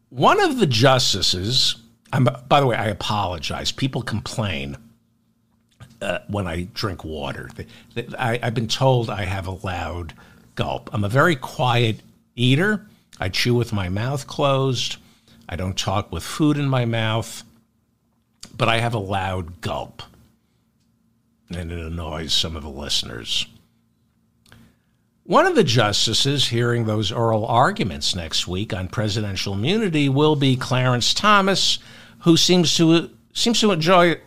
One of the justices, I'm, by the way, I apologize. People complain uh, when I drink water. They, they, I, I've been told I have a loud gulp. I'm a very quiet eater. I chew with my mouth closed. I don't talk with food in my mouth, but I have a loud gulp, and it annoys some of the listeners. One of the justices hearing those oral arguments next week on presidential immunity will be Clarence Thomas, who seems to seems to enjoy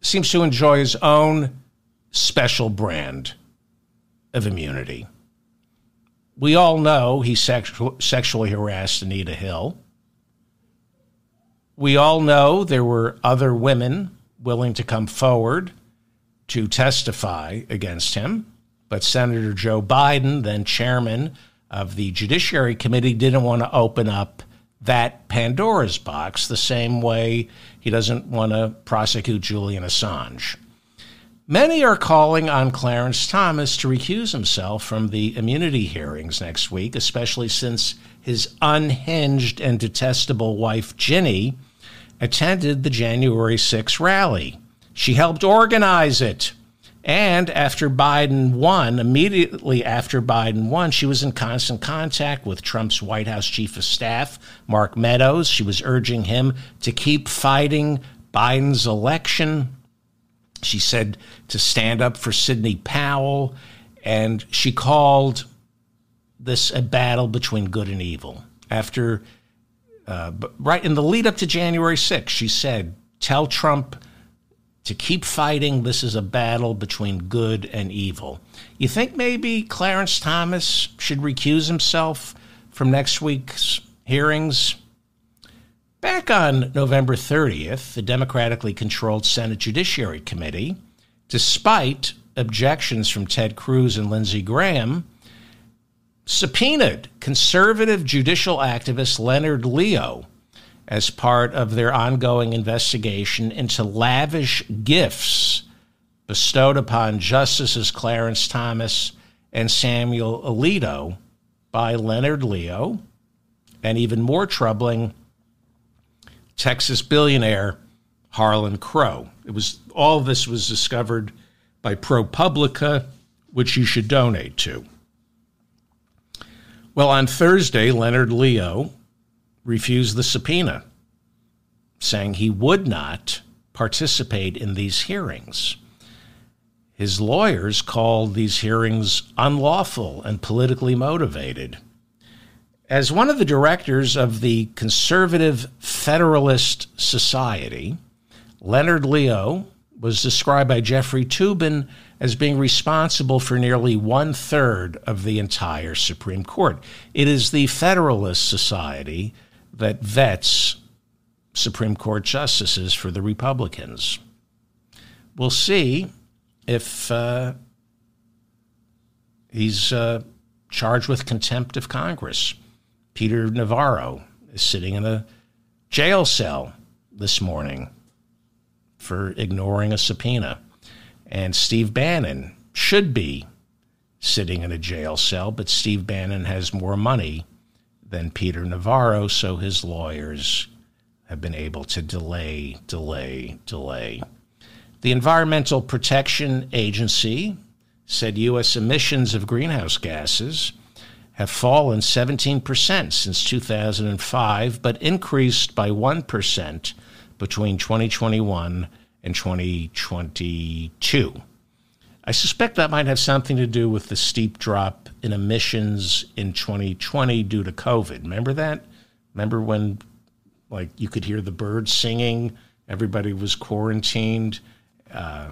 seems to enjoy his own special brand of immunity. We all know he sexu- sexually harassed Anita Hill. We all know there were other women willing to come forward to testify against him, but Senator Joe Biden, then chairman of the Judiciary Committee, didn't want to open up that Pandora's box the same way he doesn't want to prosecute Julian Assange. Many are calling on Clarence Thomas to recuse himself from the immunity hearings next week, especially since his unhinged and detestable wife, Ginny, attended the January sixth rally. She helped organize it. And after Biden won, immediately after Biden won, she was in constant contact with Trump's White House chief of staff, Mark Meadows. She was urging him to keep fighting Biden's election. She said to stand up for Sidney Powell, and she called this a battle between good and evil. After, uh, right in the lead up to January sixth, she said, tell Trump to keep fighting. This is a battle between good and evil. You think maybe Clarence Thomas should recuse himself from next week's hearings? Back on November thirtieth, the democratically controlled Senate Judiciary Committee, despite objections from Ted Cruz and Lindsey Graham, subpoenaed conservative judicial activist Leonard Leo as part of their ongoing investigation into lavish gifts bestowed upon Justices Clarence Thomas and Samuel Alito by Leonard Leo, and even more troubling, Texas billionaire Harlan Crow. It was all of this was discovered by ProPublica, which you should donate to. Well, on Thursday, Leonard Leo refused the subpoena, saying he would not participate in these hearings. His lawyers called these hearings unlawful and politically motivated. As one of the directors of the Conservative Federalist Society, Leonard Leo was described by Jeffrey Toobin as being responsible for nearly one-third of the entire Supreme Court. It is the Federalist Society that vets Supreme Court justices for the Republicans. We'll see if uh, he's uh, charged with contempt of Congress. Peter Navarro is sitting in a jail cell this morning for ignoring a subpoena. And Steve Bannon should be sitting in a jail cell, but Steve Bannon has more money than Peter Navarro, so his lawyers have been able to delay, delay, delay. The Environmental Protection Agency said U S emissions of greenhouse gases have fallen seventeen percent since two thousand five, but increased by one percent between twenty twenty-one and twenty twenty-two. I suspect that might have something to do with the steep drop in emissions in twenty twenty due to COVID. Remember that? Remember when, like, you could hear the birds singing, everybody was quarantined, uh,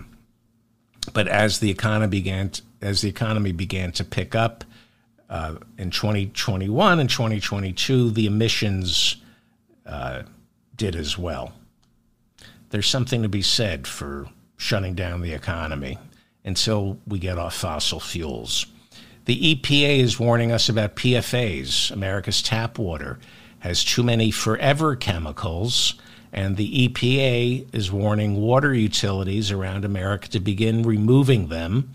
but as the economy began to, as the economy began to pick up, Uh, in twenty twenty-one and twenty twenty-two, the emissions uh, did as well. There's something to be said for shutting down the economy until we get off fossil fuels. The E P A is warning us about P F A S. America's tap water has too many forever chemicals, and the E P A is warning water utilities around America to begin removing them.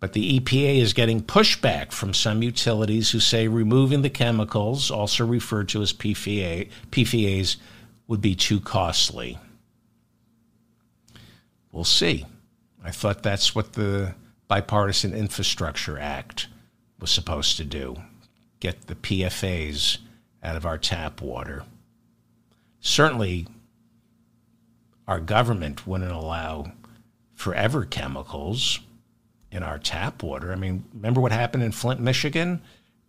But the E P A is getting pushback from some utilities who say removing the chemicals, also referred to as P F A, P F A S, would be too costly. We'll see. I thought that's what the Bipartisan Infrastructure Act was supposed to do, get the P F A S out of our tap water. Certainly, our government wouldn't allow forever chemicals in our tap water. I mean, remember what happened in Flint, Michigan?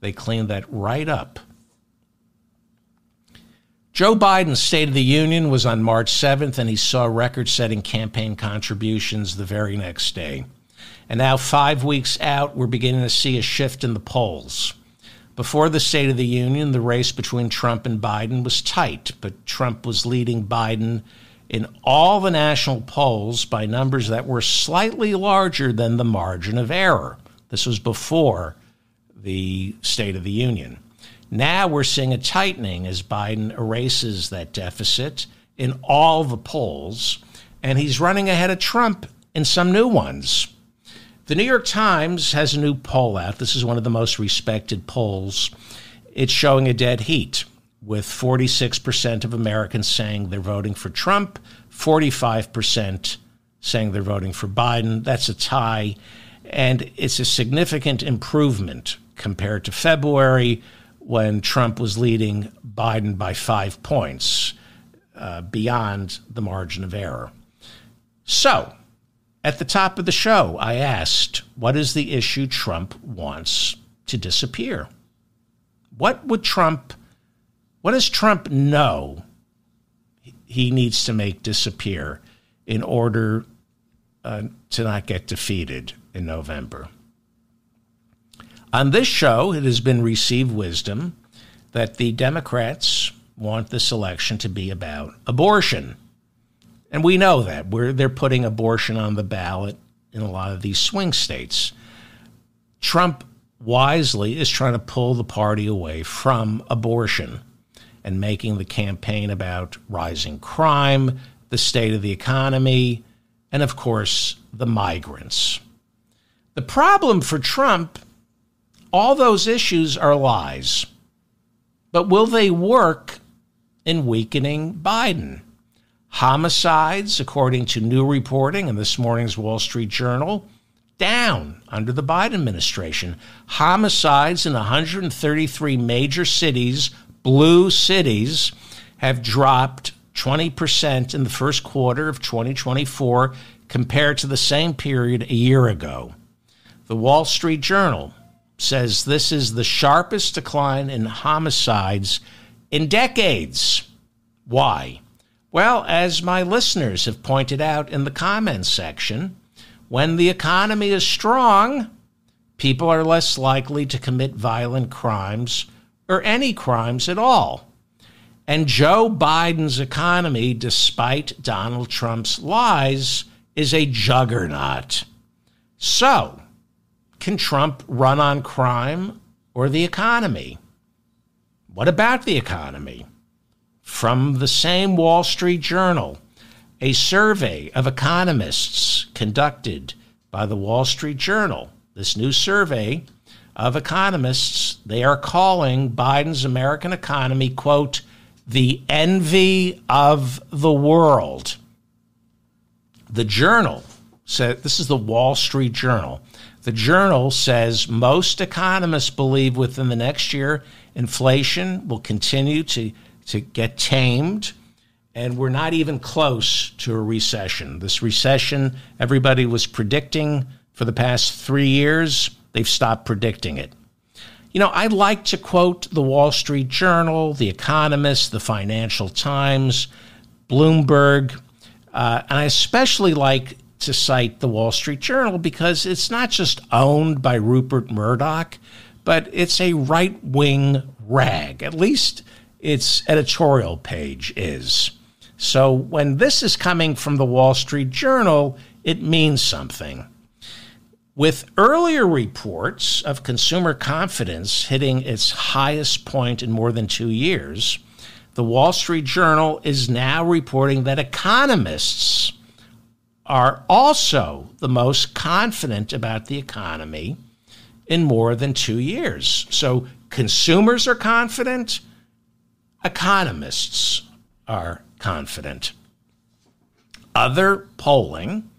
They cleaned that right up. Joe Biden's State of the Union was on March seventh, and he saw record-setting campaign contributions the very next day. And now, five weeks out, we're beginning to see a shift in the polls. Before the State of the Union, the race between Trump and Biden was tight, but Trump was leading Biden in all the national polls by numbers that were slightly larger than the margin of error. This was before the State of the Union. Now we're seeing a tightening as Biden erases that deficit in all the polls, and he's running ahead of Trump in some new ones. The New York Times has a new poll out. This is one of the most respected polls. It's showing a dead heat, with forty-six percent of Americans saying they're voting for Trump, forty-five percent saying they're voting for Biden. That's a tie, and it's a significant improvement compared to February, when Trump was leading Biden by five points uh, beyond the margin of error. So, at the top of the show, I asked, what is the issue Trump wants to disappear? What would Trump... What does Trump know he needs to make disappear in order uh, to not get defeated in November? On this show, it has been received wisdom that the Democrats want this election to be about abortion. And we know that. We're, they're putting abortion on the ballot in a lot of these swing states. Trump wisely is trying to pull the party away from abortion and making the campaign about rising crime, the state of the economy, and, of course, the migrants. The problem for Trump, all those issues are lies. But will they work in weakening Biden? Homicides, according to new reporting in this morning's Wall Street Journal, down under the Biden administration. Homicides in one hundred thirty-three major cities, blue cities, have dropped twenty percent in the first quarter of twenty twenty-four compared to the same period a year ago. The Wall Street Journal says this is the sharpest decline in homicides in decades. Why? Well, as my listeners have pointed out in the comments section, when the economy is strong, people are less likely to commit violent crimes or any crimes at all. And Joe Biden's economy, despite Donald Trump's lies, is a juggernaut. So, can Trump run on crime or the economy? What about the economy? From the same Wall Street Journal, a survey of economists conducted by the Wall Street Journal, this new survey of economists, they are calling Biden's American economy, quote, the envy of the world. The Journal said, this is the Wall Street Journal. The Journal says most economists believe within the next year inflation will continue to, to get tamed, and we're not even close to a recession. This recession, everybody was predicting for the past three years. They've stopped predicting it. You know, I like to quote the Wall Street Journal, The Economist, The Financial Times, Bloomberg, uh, and I especially like to cite the Wall Street Journal because it's not just owned by Rupert Murdoch, but it's a right-wing rag. At least its editorial page is. So when this is coming from the Wall Street Journal, it means something. With earlier reports of consumer confidence hitting its highest point in more than two years, the Wall Street Journal is now reporting that economists are also the most confident about the economy in more than two years. So consumers are confident, economists are confident. Other polling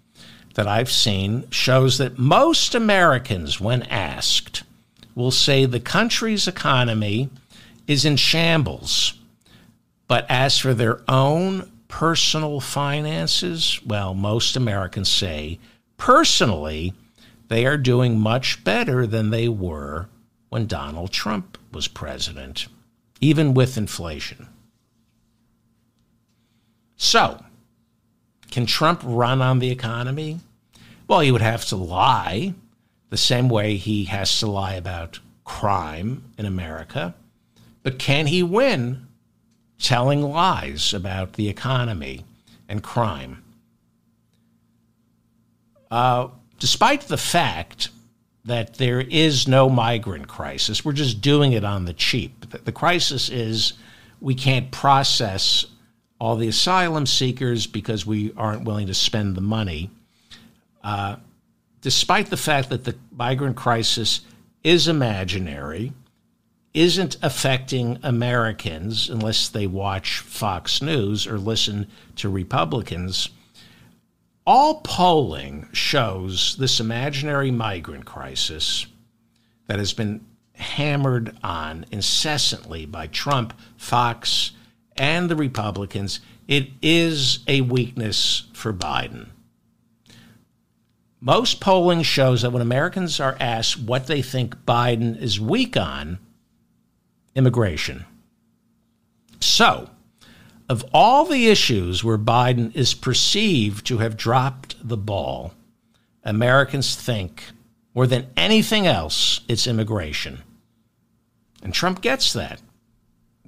that I've seen shows that most Americans, when asked, will say the country's economy is in shambles. But as for their own personal finances, well, most Americans say, personally, they are doing much better than they were when Donald Trump was president, even with inflation. So, can Trump run on the economy? Well, he would have to lie the same way he has to lie about crime in America. But can he win telling lies about the economy and crime? Uh, despite the fact that there is no migrant crisis, we're just doing it on the cheap. The crisis is we can't process all the asylum seekers because we aren't willing to spend the money. Uh, despite the fact that the migrant crisis is imaginary, isn't affecting Americans unless they watch Fox News or listen to Republicans. All polling shows this imaginary migrant crisis that has been hammered on incessantly by Trump, Fox, and the Republicans. It is a weakness for Biden. Most polling shows that when Americans are asked what they think Biden is weak on, immigration. So, of all the issues where Biden is perceived to have dropped the ball, Americans think more than anything else, it's immigration. And Trump gets that.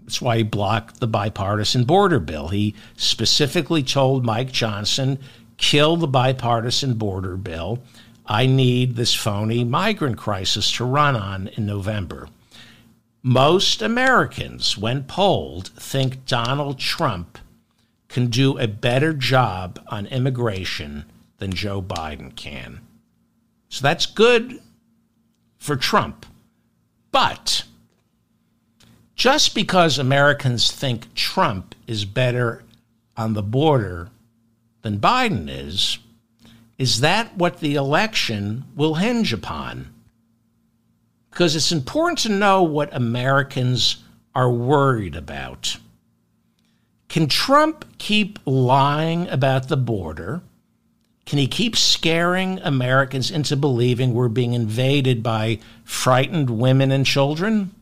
That's why he blocked the bipartisan border bill. He specifically told Mike Johnson, kill the bipartisan border bill. I need this phony migrant crisis to run on in November. Most Americans, when polled, think Donald Trump can do a better job on immigration than Joe Biden can. So that's good for Trump. But just because Americans think Trump is better on the border than Biden is, is that what the election will hinge upon? Because it's important to know what Americans are worried about. Can Trump keep lying about the border? Can he keep scaring Americans into believing we're being invaded by frightened women and children?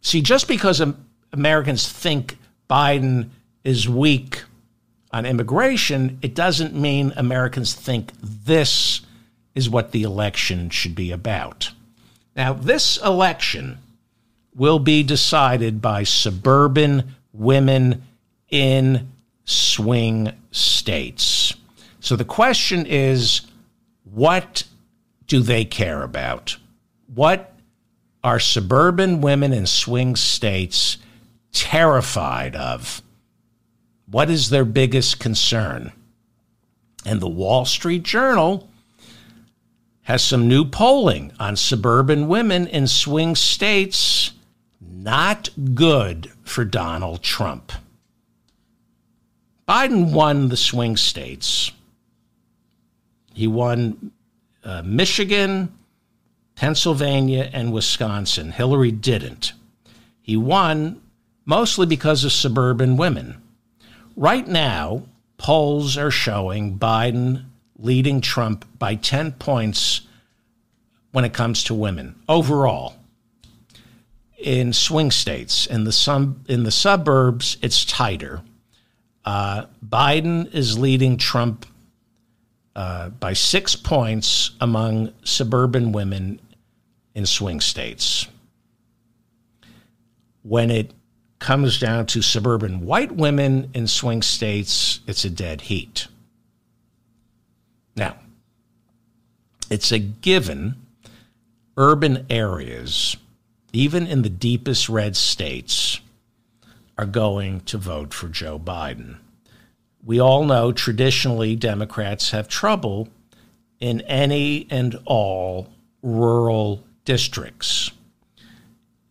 See, just because Americans think Biden is weak on immigration, it doesn't mean Americans think this is what the election should be about. Now, this election will be decided by suburban women in swing states. So the question is, what do they care about? What are suburban women in swing states terrified of? What is their biggest concern? And the Wall Street Journal has some new polling on suburban women in swing states. Not good for Donald Trump. Biden won the swing states. He won uh, Michigan, Pennsylvania, and Wisconsin. Hillary didn't. He won mostly because of suburban women. Right now, polls are showing Biden leading Trump by ten points when it comes to women overall in swing states. In the some in the suburbs, it's tighter. Uh, Biden is leading Trump uh, by six points among suburban women in swing states. When it comes down to suburban white women in swing states, it's a dead heat. Now, it's a given urban areas, even in the deepest red states, are going to vote for Joe Biden. We all know traditionally Democrats have trouble in any and all rural districts.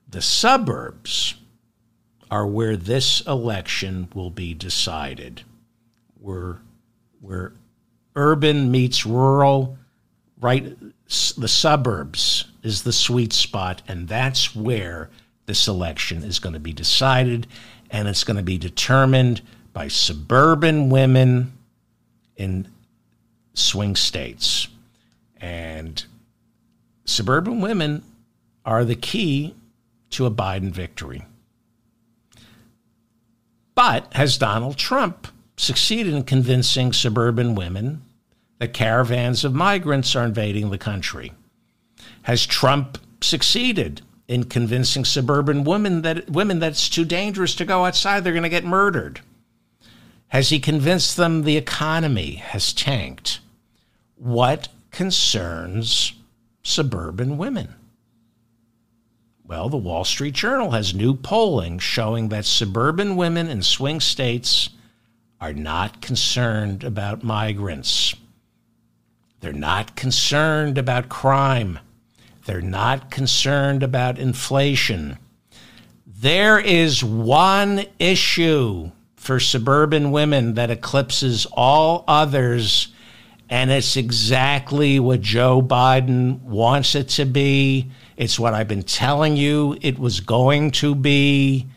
The suburbs are where this election will be decided, where, where urban meets rural, right? The suburbs is the sweet spot, and that's where this election is going to be decided, and it's going to be determined by suburban women in swing states. And suburban women are the key to a Biden victory. But has Donald Trump succeeded in convincing suburban women that caravans of migrants are invading the country? Has Trump succeeded in convincing suburban women that women that it's too dangerous to go outside, they're going to get murdered? Has he convinced them the economy has tanked? What concerns suburban women? Well, the Wall Street Journal has new polling showing that suburban women in swing states are not concerned about migrants. They're not concerned about crime. They're not concerned about inflation. There is one issue for suburban women that eclipses all others, and it's exactly what Joe Biden wants it to be. It's what I've been telling you it was going to be: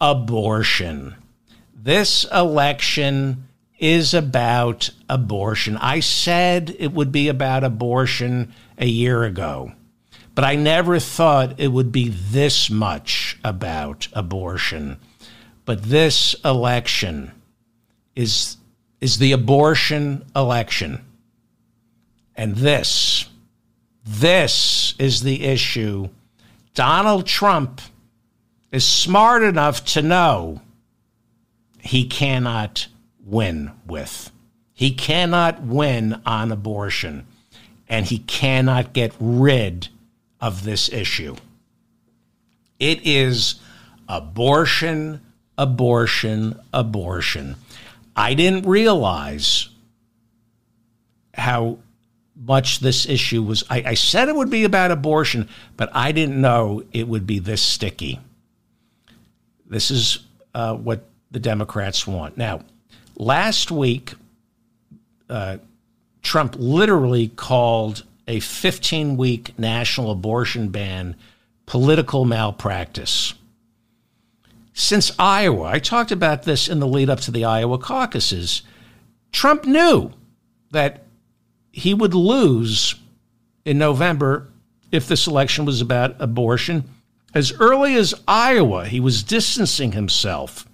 abortion. This election is about abortion. I said it would be about abortion a year ago, but I never thought it would be this much about abortion. But this election is, is the abortion election. And this, this is the issue. Donald Trump is smart enough to know he cannot win with. He cannot win on abortion, and he cannot get rid of this issue. It is abortion, abortion, abortion. I didn't realize how much this issue was. I, I said it would be about abortion, but I didn't know it would be this sticky. This is uh, what the Democrats want. Now, last week, uh, Trump literally called a fifteen-week national abortion ban political malpractice. since Iowa. I talked about this in the lead up to the Iowa caucuses. Trump knew that he would lose in November if this election was about abortion. As early as Iowa, he was distancing himself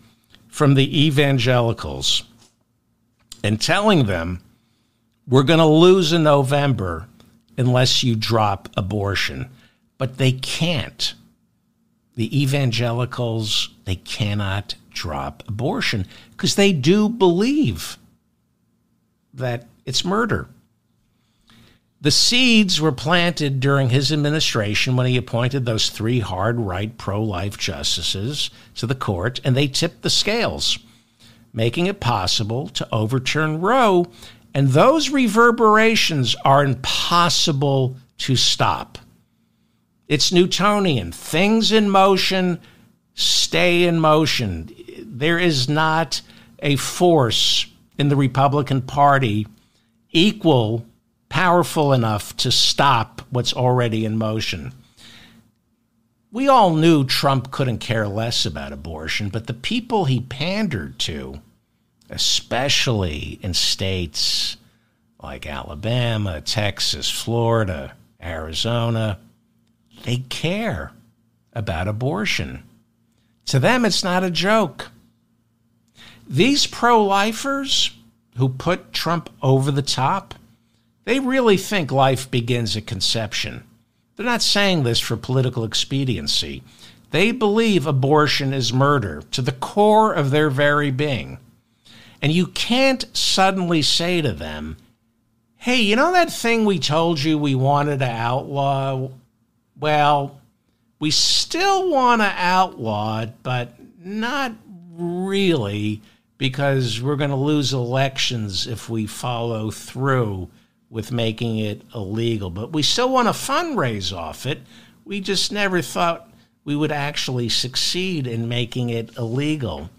from the evangelicals and telling them, we're going to lose in November unless you drop abortion. But they can't. The evangelicals, they cannot drop abortion because they do believe that it's murder. The seeds were planted during his administration when he appointed those three hard right pro-life justices to the court, and they tipped the scales, making it possible to overturn Roe. And those reverberations are impossible to stop. It's Newtonian. Things in motion stay in motion. There is not a force in the Republican Party equal, powerful enough to stop what's already in motion. We all knew Trump couldn't care less about abortion, but the people he pandered to, especially in states like Alabama, Texas, Florida, Arizona, they care about abortion. To them, it's not a joke. These pro-lifers who put Trump over the top, they really think life begins at conception. They're not saying this for political expediency. They believe abortion is murder to the core of their very being. And you can't suddenly say to them, hey, you know that thing we told you we wanted to outlaw? Well, we still want to outlaw it, but not really, because we're going to lose elections if we follow through with making it illegal. But we still want to fundraise off it. We just never thought we would actually succeed in making it illegal.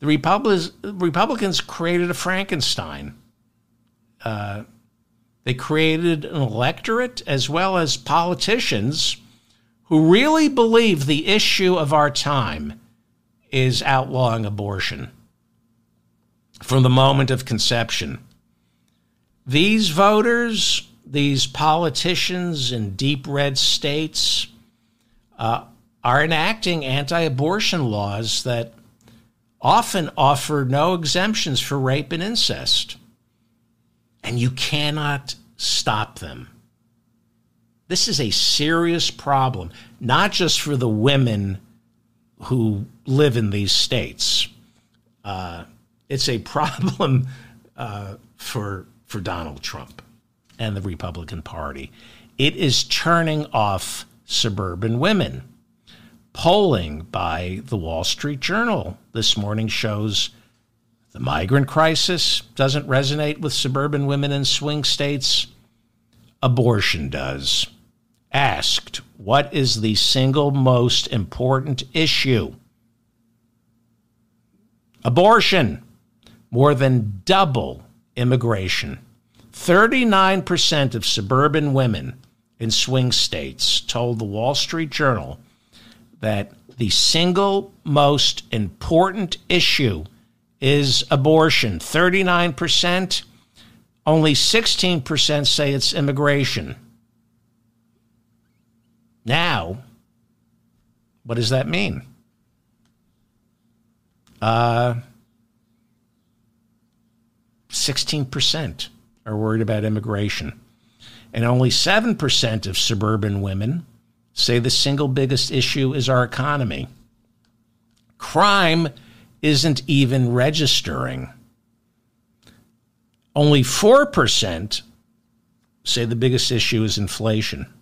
The Republi- Republicans created a Frankenstein. Uh They created an electorate as well as politicians who really believe the issue of our time is outlawing abortion from the moment of conception. These voters, these politicians in deep red states, uh, are enacting anti-abortion laws that often offer no exemptions for rape and incest. And you cannot stop them. This is a serious problem, not just for the women who live in these states. Uh, it's a problem uh, for, for Donald Trump and the Republican Party. It is turning off suburban women. Polling by the Wall Street Journal this morning shows the migrant crisis doesn't resonate with suburban women in swing states. Abortion does. Asked, what is the single most important issue? Abortion. More than double immigration. thirty-nine percent of suburban women in swing states told the Wall Street Journal that the single most important issue is abortion. thirty-nine percent, only sixteen percent say it's immigration. Now, what does that mean? Uh, sixteen percent are worried about immigration. And only seven percent of suburban women say the single biggest issue is our economy. Crime isn't even registering. Only four percent say the biggest issue is inflation.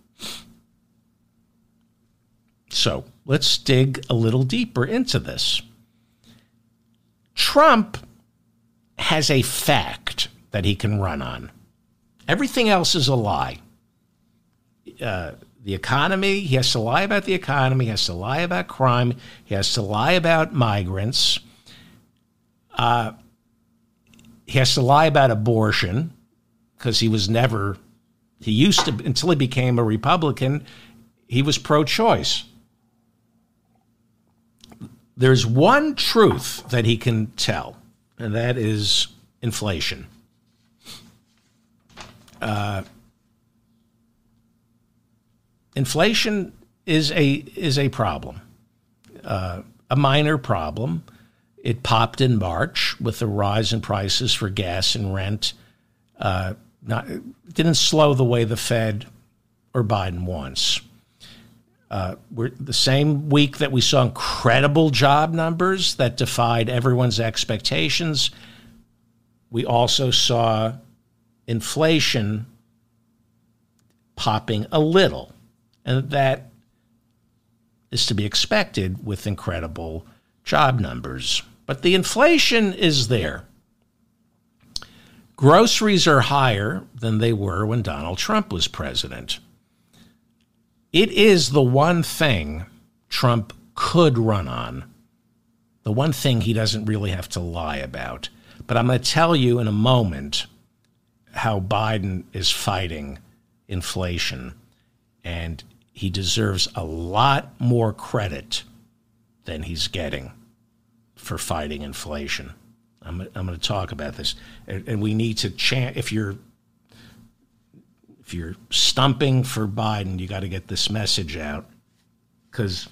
So let's dig a little deeper into this. Trump has a fact that he can run on. Everything else is a lie. Uh, the economy, he has to lie about the economy, he has to lie about crime, he has to lie about migrants. Uh, he has to lie about abortion because he was never, he used to, until he became a Republican, he was pro-choice. There's one truth that he can tell, and that is inflation. Uh, inflation is a is a problem, uh, a minor problem. It popped in March with the rise in prices for gas and rent. Uh, not it didn't slow the way the Fed or Biden wants. Uh, we're the same week that we saw incredible job numbers that defied everyone's expectations, we also saw inflation popping a little. And that is to be expected with incredible job numbers. But the inflation is there. Groceries are higher than they were when Donald Trump was president. It is the one thing Trump could run on, the one thing he doesn't really have to lie about. But I'm going to tell you in a moment how Biden is fighting inflation, and he deserves a lot more credit than he's getting for fighting inflation. I'm, I'm going to talk about this, and, and we need to chant, if you're If you're stumping for Biden, you got to get this message out because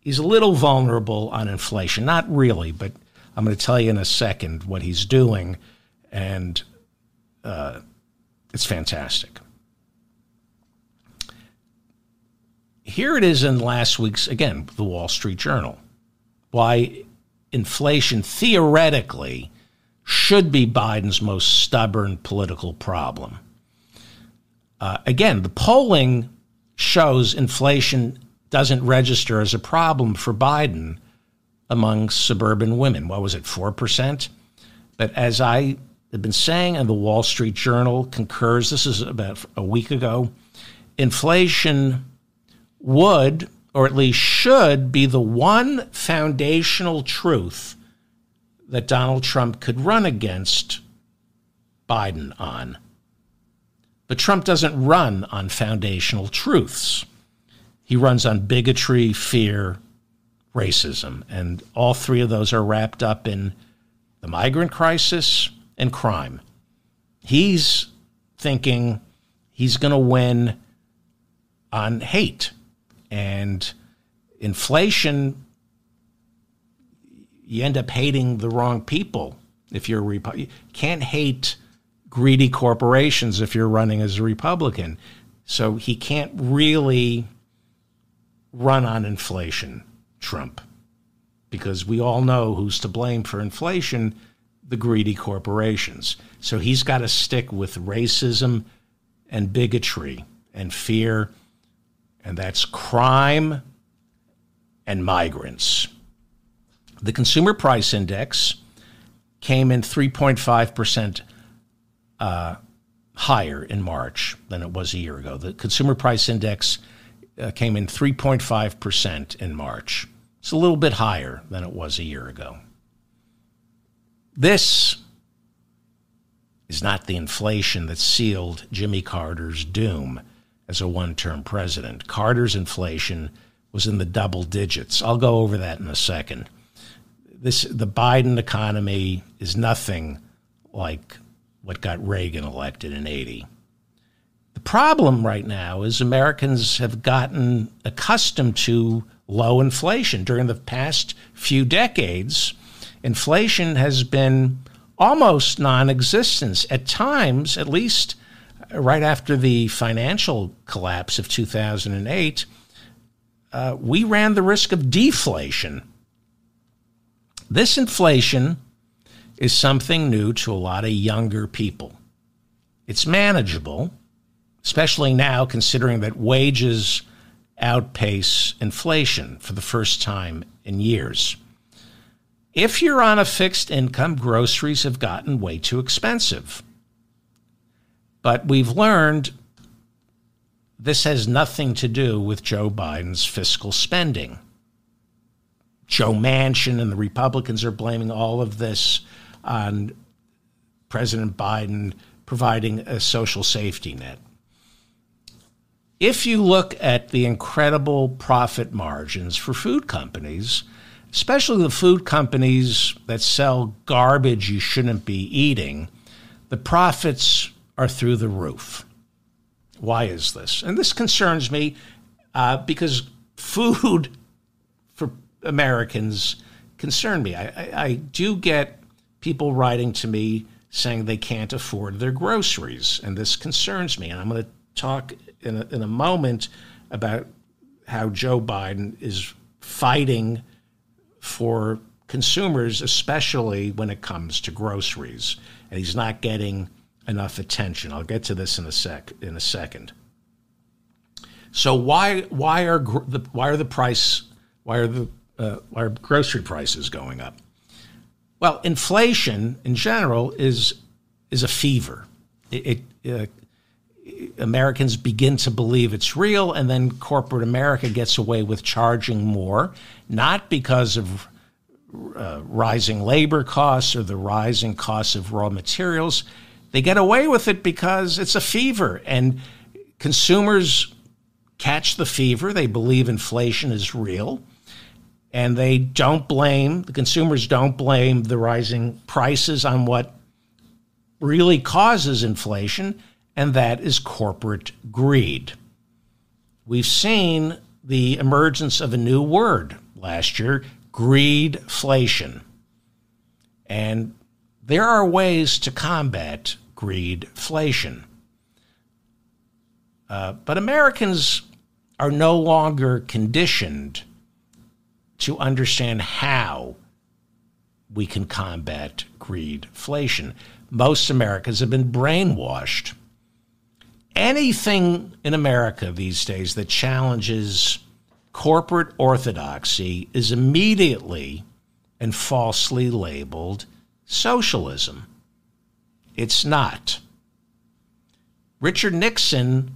he's a little vulnerable on inflation. Not really, but I'm going to tell you in a second what he's doing, and uh, it's fantastic. Here it is in last week's, again, the Wall Street Journal, why inflation theoretically should be Biden's most stubborn political problem. Uh, again, the polling shows inflation doesn't register as a problem for Biden among suburban women. What was it, four percent? But as I have been saying, and the Wall Street Journal concurs, this is about a week ago, inflation would, or at least should, be the one foundational truth that Donald Trump could run against Biden on. But Trump doesn't run on foundational truths. He runs on bigotry, fear, racism. And all three of those are wrapped up in the migrant crisis and crime. He's thinking he's going to win on hate. And inflation, you end up hating the wrong people if you're a Republican. You can't hate greedy corporations if you're running as a Republican. So he can't really run on inflation, Trump, because we all know who's to blame for inflation, the greedy corporations. So he's got to stick with racism and bigotry and fear, and that's crime and migrants. The Consumer Price Index came in three point five percent Uh, higher in March than it was a year ago. The Consumer Price Index uh, came in three point five percent in March. It's a little bit higher than it was a year ago. This is not the inflation that sealed Jimmy Carter's doom as a one-term president. Carter's inflation was in the double digits. I'll go over that in a second. This, the Biden economy is nothing like what got Reagan elected in eighty. The problem right now is Americans have gotten accustomed to low inflation. During the past few decades, inflation has been almost non-existent. At times, at least right after the financial collapse of two thousand eight, uh, we ran the risk of deflation. This inflation is something new to a lot of younger people. It's manageable, especially now considering that wages outpace inflation for the first time in years. If you're on a fixed income, groceries have gotten way too expensive. But we've learned this has nothing to do with Joe Biden's fiscal spending. Joe Manchin and the Republicans are blaming all of this on President Biden providing a social safety net. If you look at the incredible profit margins for food companies, especially the food companies that sell garbage you shouldn't be eating, the profits are through the roof. Why is this? And this concerns me uh, because food for Americans concern me. I, I, I do get people writing to me saying they can't afford their groceries, and this concerns me. And I'm going to talk in a, in a moment about how Joe Biden is fighting for consumers, especially when it comes to groceries, and he's not getting enough attention. I'll get to this in a sec. In a second. So why why are the why are the price why are the uh, why are grocery prices going up? Well, inflation in general is is a fever. It, it uh, Americans begin to believe it's real, and then corporate America gets away with charging more, not because of uh, rising labor costs or the rising costs of raw materials. They get away with it because it's a fever, and consumers catch the fever. They believe inflation is real, and they don't blame, the consumers don't blame the rising prices on what really causes inflation, and that is corporate greed. We've seen the emergence of a new word last year, greedflation. And there are ways to combat greedflation. Uh, but Americans are no longer conditioned to understand how we can combat greedflation. Most Americans have been brainwashed. Anything in America these days that challenges corporate orthodoxy is immediately and falsely labeled socialism. It's not. Richard Nixon,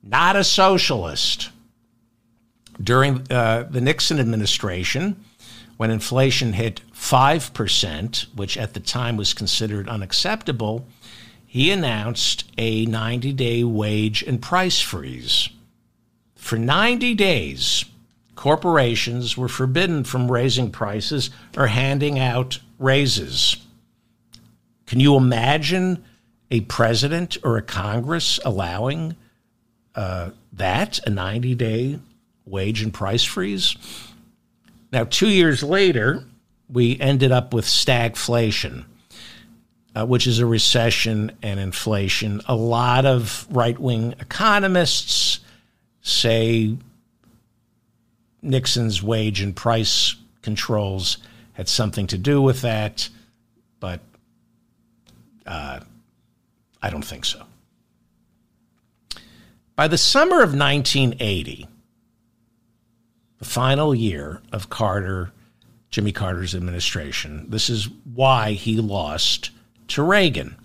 not a socialist. During uh, the Nixon administration, when inflation hit five percent, which at the time was considered unacceptable, he announced a ninety-day wage and price freeze. For ninety days, corporations were forbidden from raising prices or handing out raises. Can you imagine a president or a Congress allowing uh, that, a ninety-day wage and price freeze? Now, two years later, we ended up with stagflation, uh, which is a recession and inflation. A lot of right-wing economists say Nixon's wage and price controls had something to do with that, but uh, I don't think so. By the summer of nineteen eighty, the final year of Carter, Jimmy Carter's administration, this is why he lost to Reagan,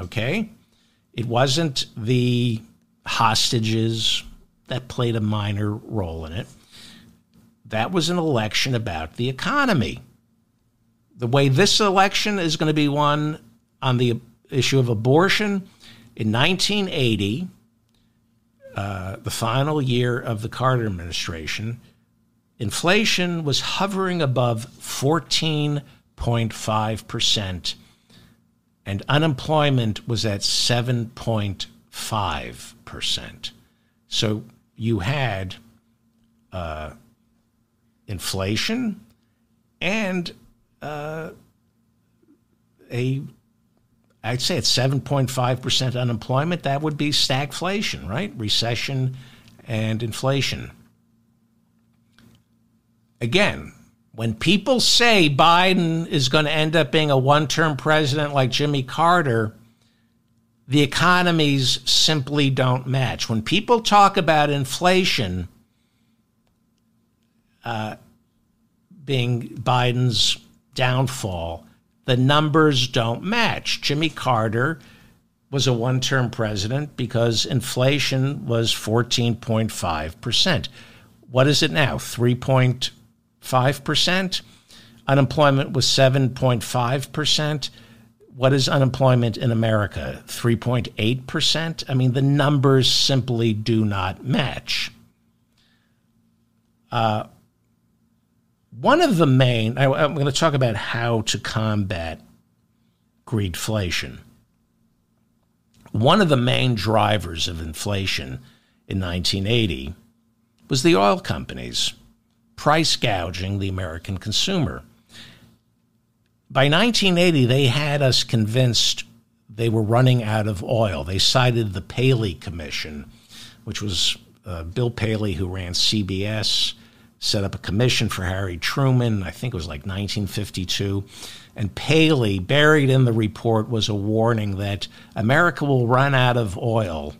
okay? It wasn't the hostages that played a minor role in it. That was an election about the economy. The way this election is going to be won on the issue of abortion, in nineteen eighty, uh, the final year of the Carter administration, inflation was hovering above fourteen point five percent, and unemployment was at seven point five percent. So you had uh, inflation and uh, a, I'd say it's seven point five percent unemployment. That would be stagflation, right? Recession and inflation. Again, when people say Biden is going to end up being a one-term president like Jimmy Carter, the economies simply don't match. When people talk about inflation uh, being Biden's downfall, the numbers don't match. Jimmy Carter was a one-term president because inflation was fourteen point five percent. What is it now? three point five percent? Unemployment was seven point five percent. What is unemployment in America? three point eight percent? I mean, the numbers simply do not match. Uh, One of the main, I, I'm going to talk about how to combat greedflation. One of the main drivers of inflation in nineteen eighty was the oil companies price gouging the American consumer. By nineteen eighty, they had us convinced they were running out of oil. They cited the Paley Commission, which was uh, Bill Paley, who ran C B S, set up a commission for Harry Truman, I think it was like nineteen fifty-two. And Paley, buried in the report, was a warning that America will run out of oil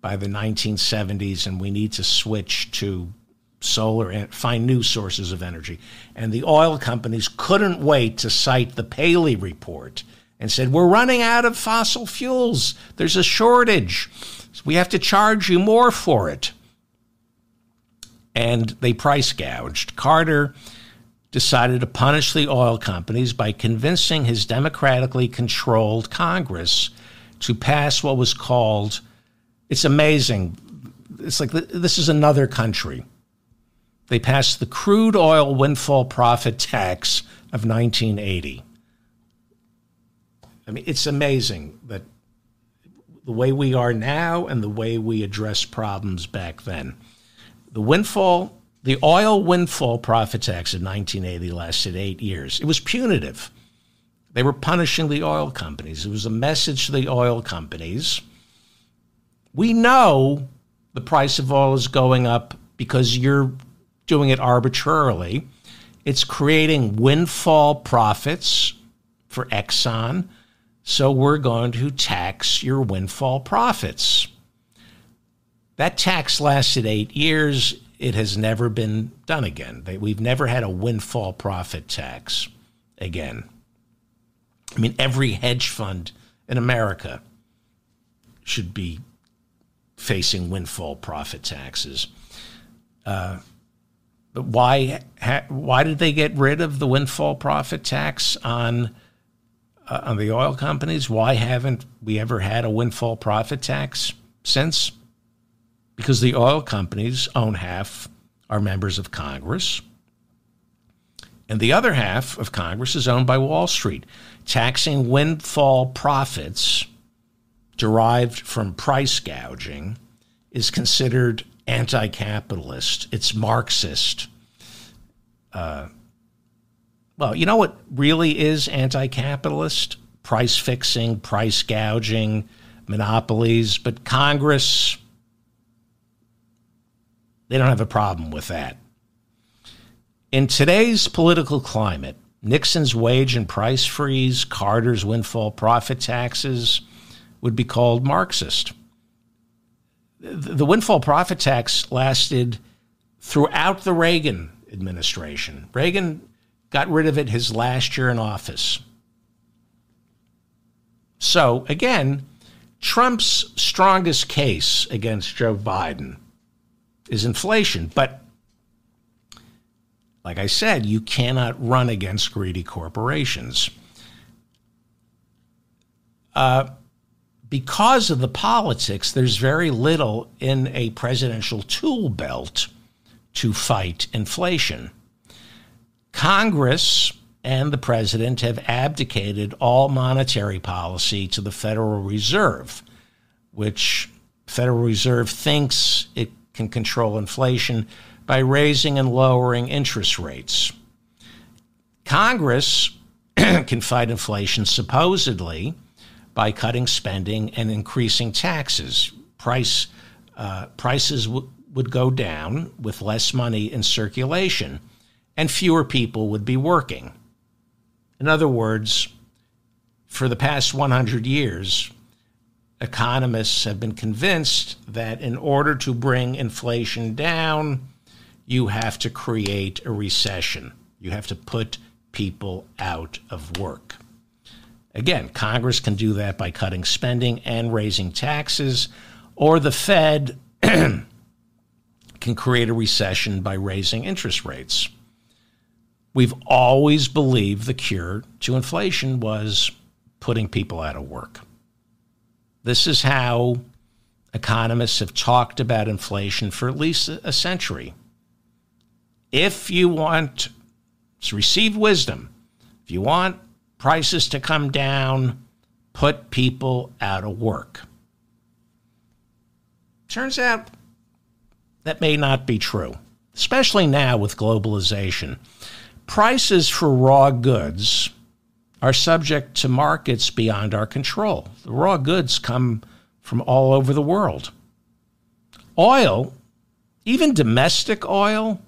by the nineteen seventies and we need to switch to solar and find new sources of energy. And the oil companies couldn't wait to cite the Paley report and said, we're running out of fossil fuels. There's a shortage. So we have to charge you more for it. And they price gouged. Carter decided to punish the oil companies by convincing his democratically controlled Congress to pass what was called, it's amazing, it's like this is another country. They passed the Crude Oil Windfall Profit Tax of nineteen eighty. I mean, it's amazing that the way we are now and the way we address problems back then. The windfall, the oil windfall profit tax of nineteen eighty lasted eight years. It was punitive. They were punishing the oil companies. It was a message to the oil companies. We know the price of oil is going up because you're doing it arbitrarily. It's creating windfall profits for Exxon. So we're going to tax your windfall profits. That tax lasted eight years. It has never been done again. We've never had a windfall profit tax again. I mean, every hedge fund in America should be facing windfall profit taxes. Uh, but why, ha, why did they get rid of the windfall profit tax on uh, on the oil companies? Why haven't we ever had a windfall profit tax since? Because the oil companies own half are members of Congress, and the other half of Congress is owned by Wall Street. Taxing windfall profits derived from price gouging is considered anti-capitalist. It's Marxist. Uh, well, you know what really is anti-capitalist? Price fixing, price gouging, monopolies, but Congress, they don't have a problem with that. In today's political climate, Nixon's wage and price freeze, Carter's windfall profit taxes would be called Marxist. The windfall profit tax lasted throughout the Reagan administration. Reagan got rid of it his last year in office. So, again, Trump's strongest case against Joe Biden is inflation. But like I said, you cannot run against greedy corporations. Uh, because of the politics, there's very little in a presidential tool belt to fight inflation. Congress and the president have abdicated all monetary policy to the Federal Reserve, which Federal Reserve thinks it can control inflation by raising and lowering interest rates. Congress can fight inflation supposedly by cutting spending and increasing taxes. Price, uh, prices w- would go down with less money in circulation, and fewer people would be working. In other words, for the past one hundred years, economists have been convinced that in order to bring inflation down, you have to create a recession. You have to put people out of work. Again, Congress can do that by cutting spending and raising taxes, or the Fed can create a recession by raising interest rates. We've always believed the cure to inflation was putting people out of work. This is how economists have talked about inflation for at least a century. If you want So receive wisdom. If you want prices to come down, put people out of work. Turns out that may not be true, especially now with globalization. Prices for raw goods are subject to markets beyond our control. The raw goods come from all over the world. Oil, even domestic oil,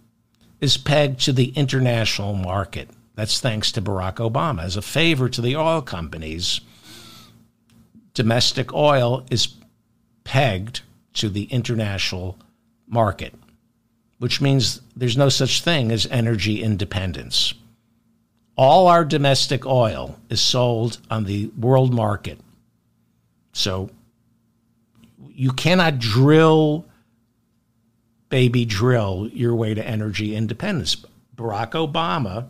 is pegged to the international market. That's thanks to Barack Obama. As a favor to the oil companies, domestic oil is pegged to the international market, which means there's no such thing as energy independence. All our domestic oil is sold on the world market. So you cannot drill, baby drill, your way to energy independence. Barack Obama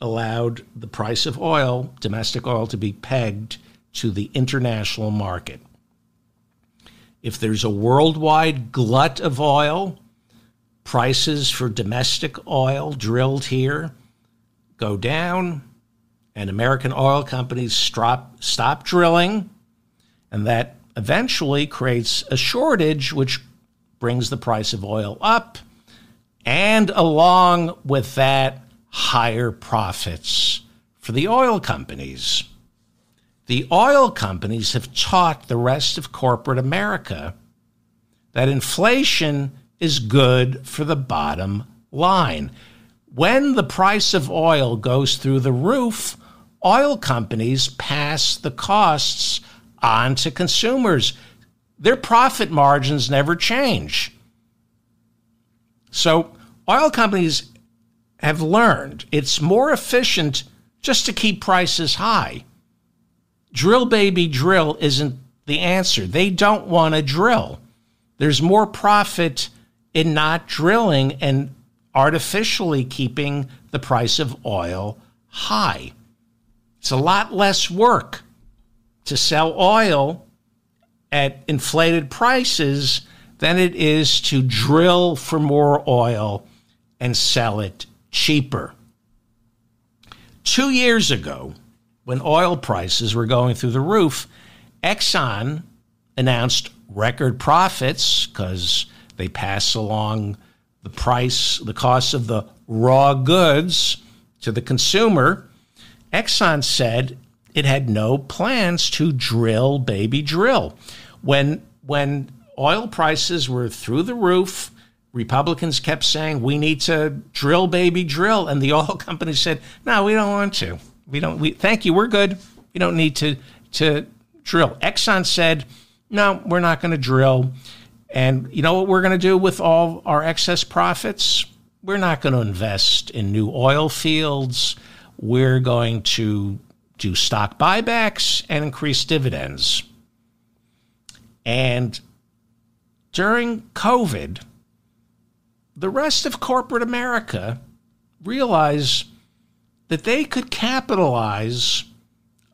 allowed the price of oil, domestic oil, to be pegged to the international market. If there's a worldwide glut of oil, prices for domestic oil drilled here go down, and American oil companies stop, stop drilling, and that eventually creates a shortage, which brings the price of oil up, and along with that, higher profits for the oil companies. The oil companies have taught the rest of corporate America that inflation is good for the bottom line. When the price of oil goes through the roof, oil companies pass the costs on to consumers. Their profit margins never change. So oil companies have learned it's more efficient just to keep prices high. Drill, baby, drill isn't the answer. They don't want to drill. There's more profit in not drilling and artificially keeping the price of oil high. It's a lot less work to sell oil at inflated prices than it is to drill for more oil and sell it cheaper. Two years ago, when oil prices were going through the roof, Exxon announced record profits because they pass along the price, the cost of the raw goods to the consumer. Exxon said it had no plans to drill, baby, drill. When, when oil prices were through the roof, Republicans kept saying, we need to drill, baby, drill. And the oil company said, no, we don't want to. We don't, we, thank you, we're good. We don't need to, to drill. Exxon said, no, we're not going to drill. And you know what we're going to do with all our excess profits? We're not going to invest in new oil fields. We're going to do stock buybacks and increase dividends. And during COVID, the rest of corporate America realized that they could capitalize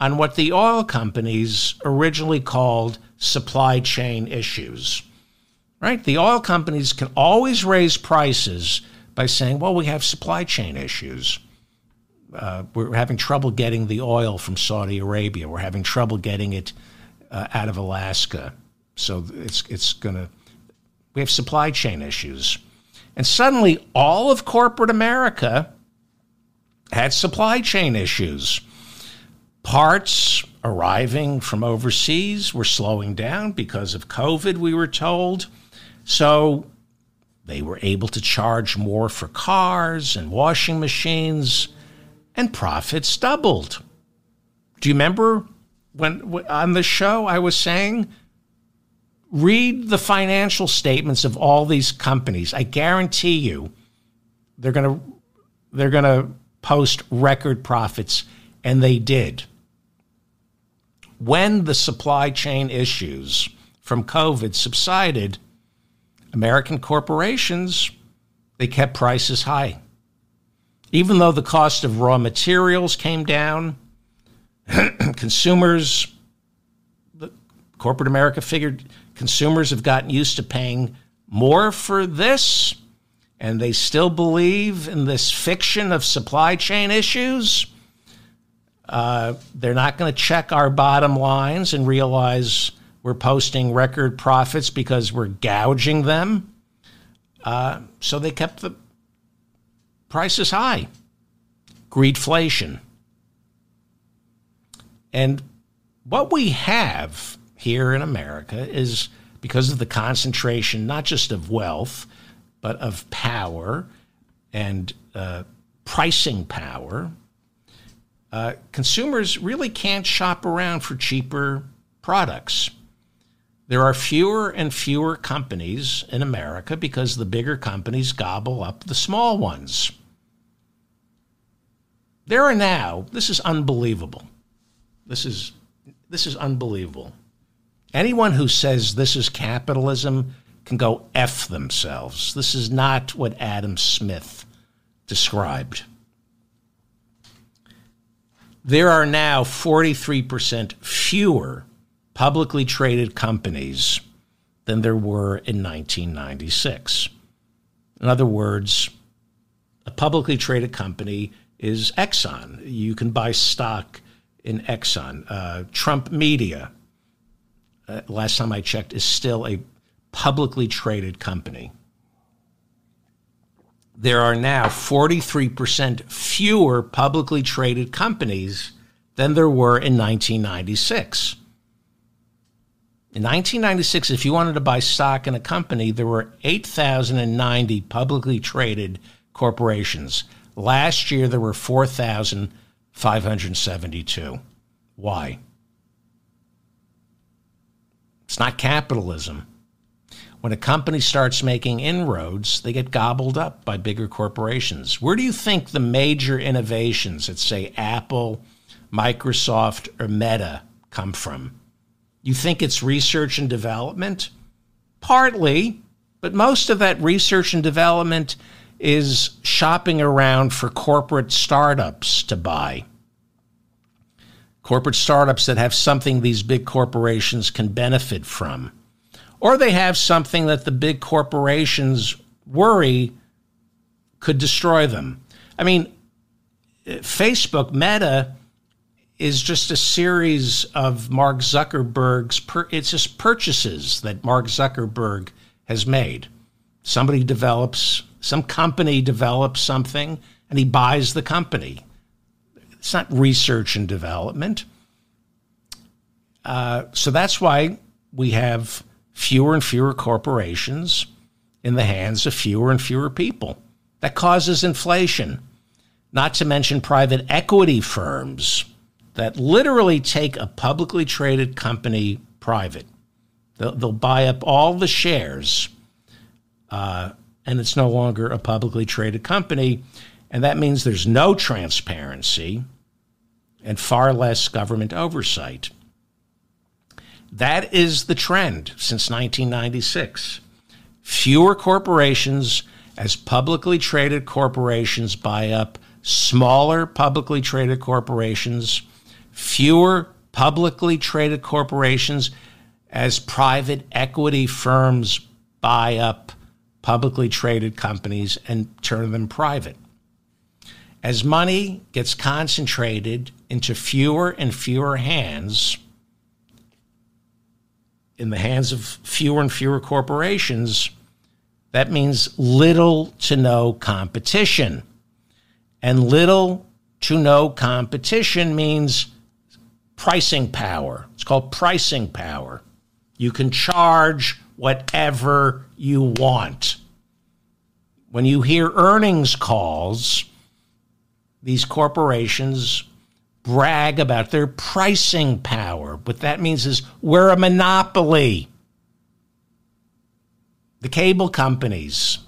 on what the oil companies originally called supply chain issues, right? The oil companies can always raise prices by saying, well, we have supply chain issues. Uh, we're having trouble getting the oil from Saudi Arabia. We're having trouble getting it uh, out of Alaska. So it's, it's going to, we have supply chain issues. And suddenly all of corporate America had supply chain issues. Parts arriving from overseas were slowing down because of COVID, we were told. So they were able to charge more for cars and washing machines, and profits doubled. Do you remember when on the show I was saying, read the financial statements of all these companies. I guarantee you they're going to they're going to post record profits, and they did. When the supply chain issues from COVID subsided, American corporations, they kept prices high. Even though the cost of raw materials came down, consumers, the corporate America figured consumers have gotten used to paying more for this, and they still believe in this fiction of supply chain issues, uh, they're not going to check our bottom lines and realize we're posting record profits because we're gouging them. Uh, so they kept the prices high. Greedflation. And what we have here in America is because of the concentration, not just of wealth, but of power and uh, pricing power, uh, consumers really can't shop around for cheaper products. There are fewer and fewer companies in America because the bigger companies gobble up the small ones. There are now, this is unbelievable. This is, this is unbelievable. Anyone who says this is capitalism can go F themselves. This is not what Adam Smith described. There are now forty-three percent fewer publicly traded companies than there were in nineteen ninety-six. In other words, a publicly traded company is Exxon. You can buy stock in Exxon. Uh, Trump Media, uh, last time I checked, is still a publicly traded company. There are now forty-three percent fewer publicly traded companies than there were in nineteen ninety-six. In nineteen ninety-six, if you wanted to buy stock in a company, there were eight thousand ninety publicly traded corporations. Last year, there were four thousand five hundred seventy-two. Why? It's not capitalism. When a company starts making inroads, they get gobbled up by bigger corporations. Where do you think the major innovations at, say, Apple, Microsoft, or Meta come from? You think it's research and development? Partly, but most of that research and development is shopping around for corporate startups to buy. Corporate startups that have something these big corporations can benefit from. Or they have something that the big corporations worry could destroy them. I mean, Facebook, Meta, is just a series of Mark Zuckerberg's, per, it's just purchases that Mark Zuckerberg has made. Somebody develops, some company develops something, and he buys the company. It's not research and development. Uh, so that's why we have fewer and fewer corporations in the hands of fewer and fewer people. That causes inflation, not to mention private equity firms that literally take a publicly traded company private. They'll, they'll buy up all the shares, uh, and it's no longer a publicly traded company. And that means there's no transparency and far less government oversight. That is the trend since nineteen ninety-six. Fewer corporations as publicly traded corporations buy up smaller publicly traded corporations, fewer publicly traded corporations as private equity firms buy up publicly traded companies and turn them private. As money gets concentrated into fewer and fewer hands, in the hands of fewer and fewer corporations, that means little to no competition. And little to no competition means pricing power. It's called pricing power. You can charge whatever you want. When you hear earnings calls, these corporations brag about their pricing power. What that means is we're a monopoly. The cable companies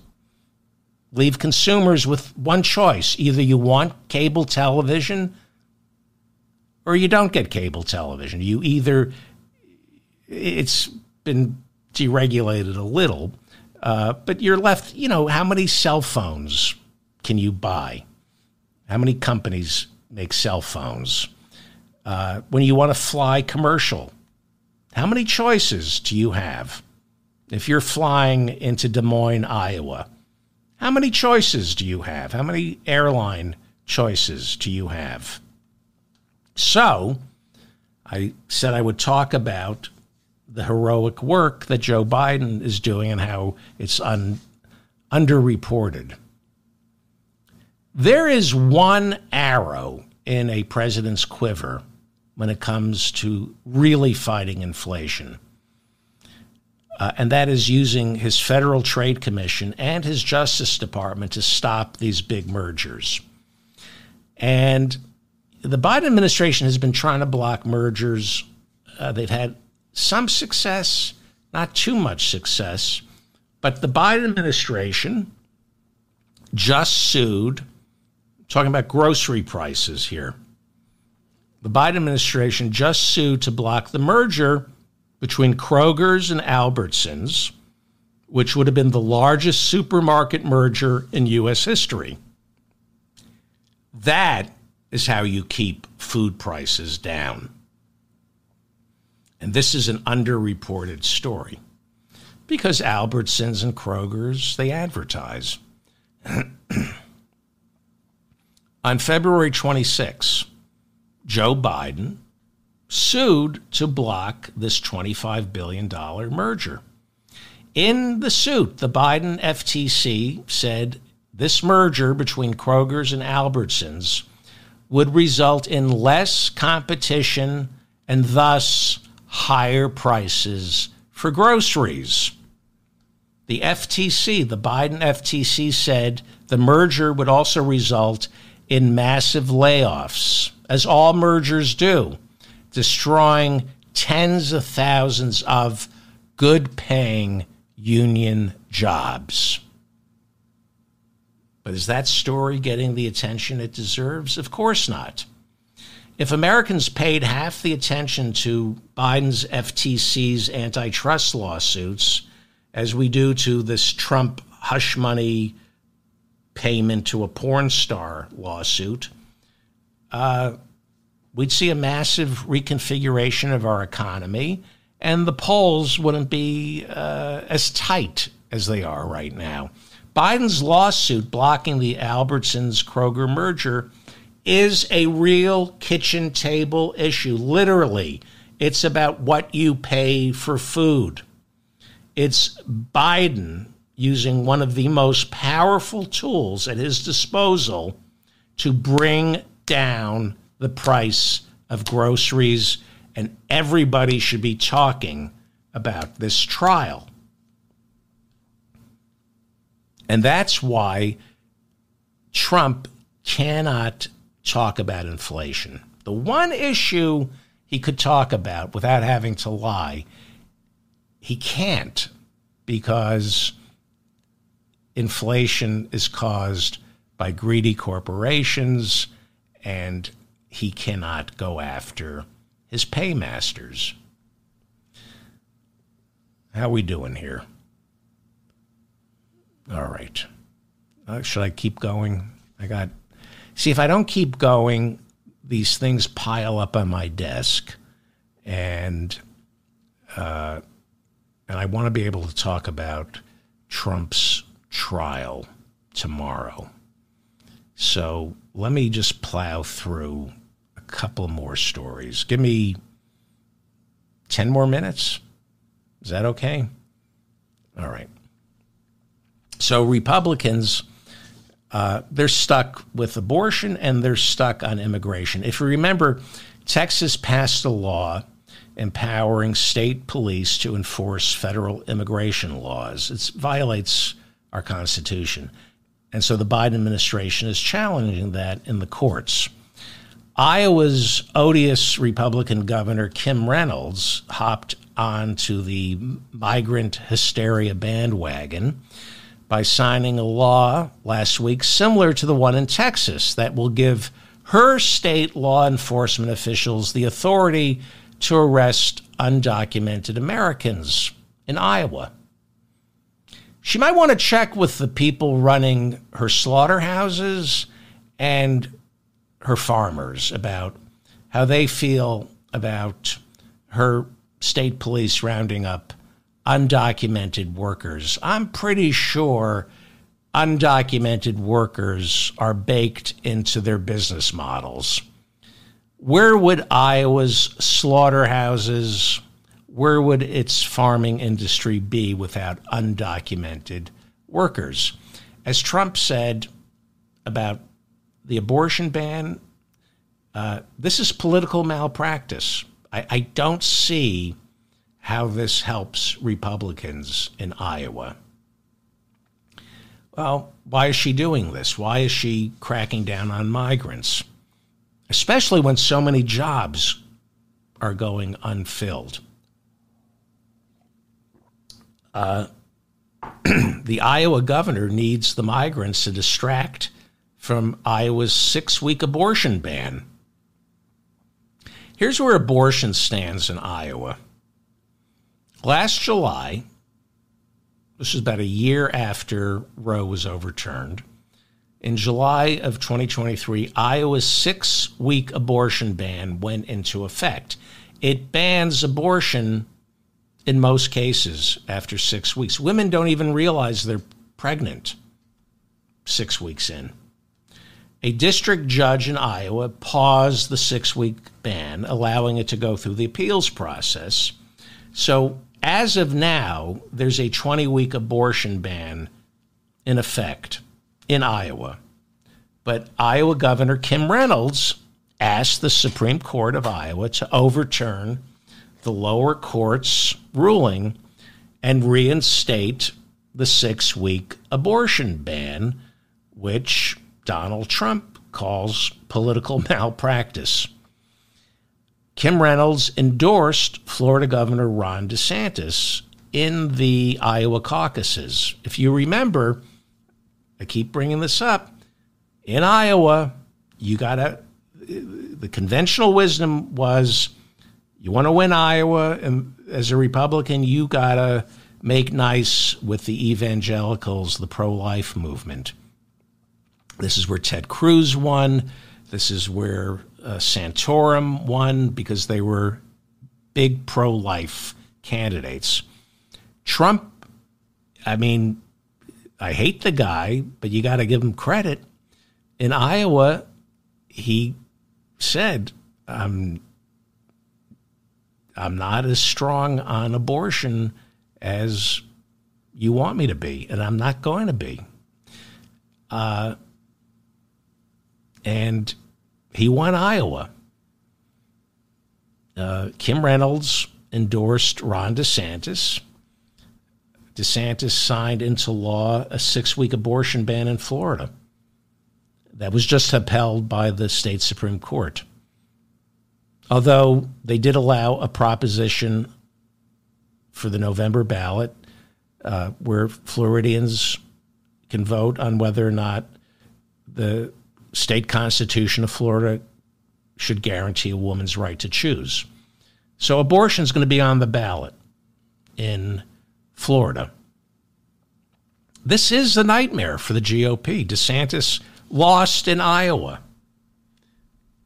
leave consumers with one choice. Either you want cable television or you don't get cable television. You either, it's been deregulated a little, uh, but you're left, you know, how many cell phones can you buy? How many companies make cell phones? Uh, when you want to fly commercial, how many choices do you have? If you're flying into Des Moines, Iowa, How many choices do you have? How many airline choices do you have? So I said I would talk about the heroic work that Joe Biden is doing and how it's un, underreported. There is one arrow in a president's quiver when it comes to really fighting inflation. Uh, and that is using his Federal Trade Commission and his Justice Department to stop these big mergers. And the Biden administration has been trying to block mergers. Uh, they've had some success, not too much success. But the Biden administration just sued, talking about grocery prices here, the Biden administration just sued to block the merger between Kroger's and Albertsons, which would have been the largest supermarket merger in U S history. That is how you keep food prices down. And this is an underreported story because Albertsons and Kroger's, they advertise. On February twenty-sixth, Joe Biden sued to block this twenty-five billion dollars merger. In the suit, the Biden F T C said this merger between Kroger's and Albertsons would result in less competition and thus higher prices for groceries. The F T C, the Biden F T C, said the merger would also result in massive layoffs, as all mergers do, destroying tens of thousands of good-paying union jobs. But is that story getting the attention it deserves? Of course not. If Americans paid half the attention to Biden's F T C's antitrust lawsuits as we do to this Trump hush money payment to a porn star lawsuit, uh, we'd see a massive reconfiguration of our economy, and the polls wouldn't be uh, as tight as they are right now. Biden's lawsuit blocking the Albertsons-Kroger merger is a real kitchen table issue. Literally, it's about what you pay for food. It's Biden using one of the most powerful tools at his disposal to bring down the price of groceries, and everybody should be talking about this trial. And that's why Trump cannot talk about inflation. The one issue he could talk about without having to lie, he can't, because inflation is caused by greedy corporations, and he cannot go after his paymasters. How we doing here? All right. Uh, should I keep going? I got, see, if I don't keep going, these things pile up on my desk, and uh, and I want to be able to talk about Trump's trial tomorrow. So let me just plow through a couple more stories. Give me ten more minutes. Is that okay? All right. So Republicans, uh, they're stuck with abortion and they're stuck on immigration. If you remember, Texas passed a law empowering state police to enforce federal immigration laws. It violates our Constitution. And so the Biden administration is challenging that in the courts. Iowa's odious Republican governor, Kim Reynolds, hopped onto the migrant hysteria bandwagon by signing a law last week similar to the one in Texas that will give her state law enforcement officials the authority to arrest undocumented Americans in Iowa. She might want to check with the people running her slaughterhouses and her farmers about how they feel about her state police rounding up undocumented workers. I'm pretty sure undocumented workers are baked into their business models. Where would Iowa's slaughterhouses, where would its farming industry be without undocumented workers? As Trump said about the abortion ban, uh, this is political malpractice. I, I don't see how this helps Republicans in Iowa. Well, why is she doing this? Why is she cracking down on migrants? Especially when so many jobs are going unfilled. Uh, the Iowa governor needs the migrants to distract from Iowa's six-week abortion ban. Here's where abortion stands in Iowa. Last July, this is about a year after Roe was overturned, in July of twenty twenty-three, Iowa's six-week abortion ban went into effect. It bans abortion in most cases after six weeks. Women don't even realize they're pregnant six weeks in. A district judge in Iowa paused the six-week ban, allowing it to go through the appeals process. So as of now, there's a twenty-week abortion ban in effect in Iowa. But Iowa Governor Kim Reynolds asked the Supreme Court of Iowa to overturn the lower court's ruling and reinstate the six-week abortion ban, which Donald Trump calls political malpractice. Kim Reynolds endorsed Florida Governor Ron DeSantis in the Iowa caucuses. If you remember, I keep bringing this up. In Iowa, you got to, the conventional wisdom was, you want to win Iowa, and as a Republican, you got to make nice with the evangelicals, the pro-life movement. This is where Ted Cruz won. This is where uh, Santorum won, because they were big pro-life candidates. Trump, I mean, I hate the guy, but you got to give him credit. In Iowa, he said, I'm, I'm not as strong on abortion as you want me to be, and I'm not going to be. Uh, and he won Iowa. Uh, Kim Reynolds endorsed Ron DeSantis. DeSantis signed into law a six-week abortion ban in Florida that was just upheld by the state Supreme Court. Although they did allow a proposition for the November ballot uh, where Floridians can vote on whether or not the state constitution of Florida should guarantee a woman's right to choose. So abortion is going to be on the ballot in Florida. This is a nightmare for the G O P. DeSantis lost in Iowa.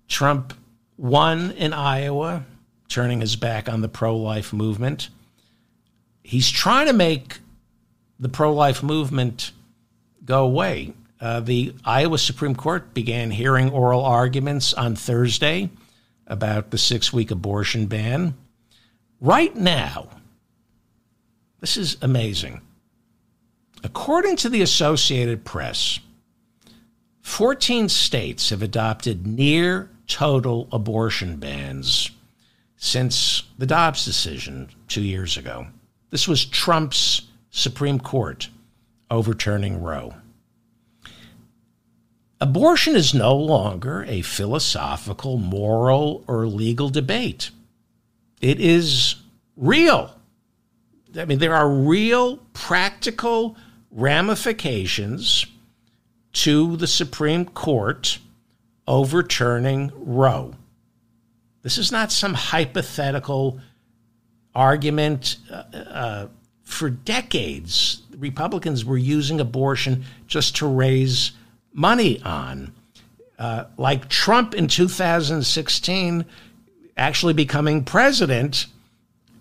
Trump won in Iowa, turning his back on the pro-life movement. He's trying to make the pro-life movement go away. Uh, the Iowa Supreme Court began hearing oral arguments on Thursday about the six-week abortion ban. Right now, this is amazing. According to the Associated Press, fourteen states have adopted near-total abortion bans since the Dobbs decision two years ago. This was Trump's Supreme Court overturning Roe. Abortion is no longer a philosophical, moral, or legal debate. It is real. I mean, there are real practical ramifications to the Supreme Court overturning Roe. This is not some hypothetical argument. Uh, uh, for decades, Republicans were using abortion just to raise money on, uh, like Trump in two thousand sixteen actually becoming president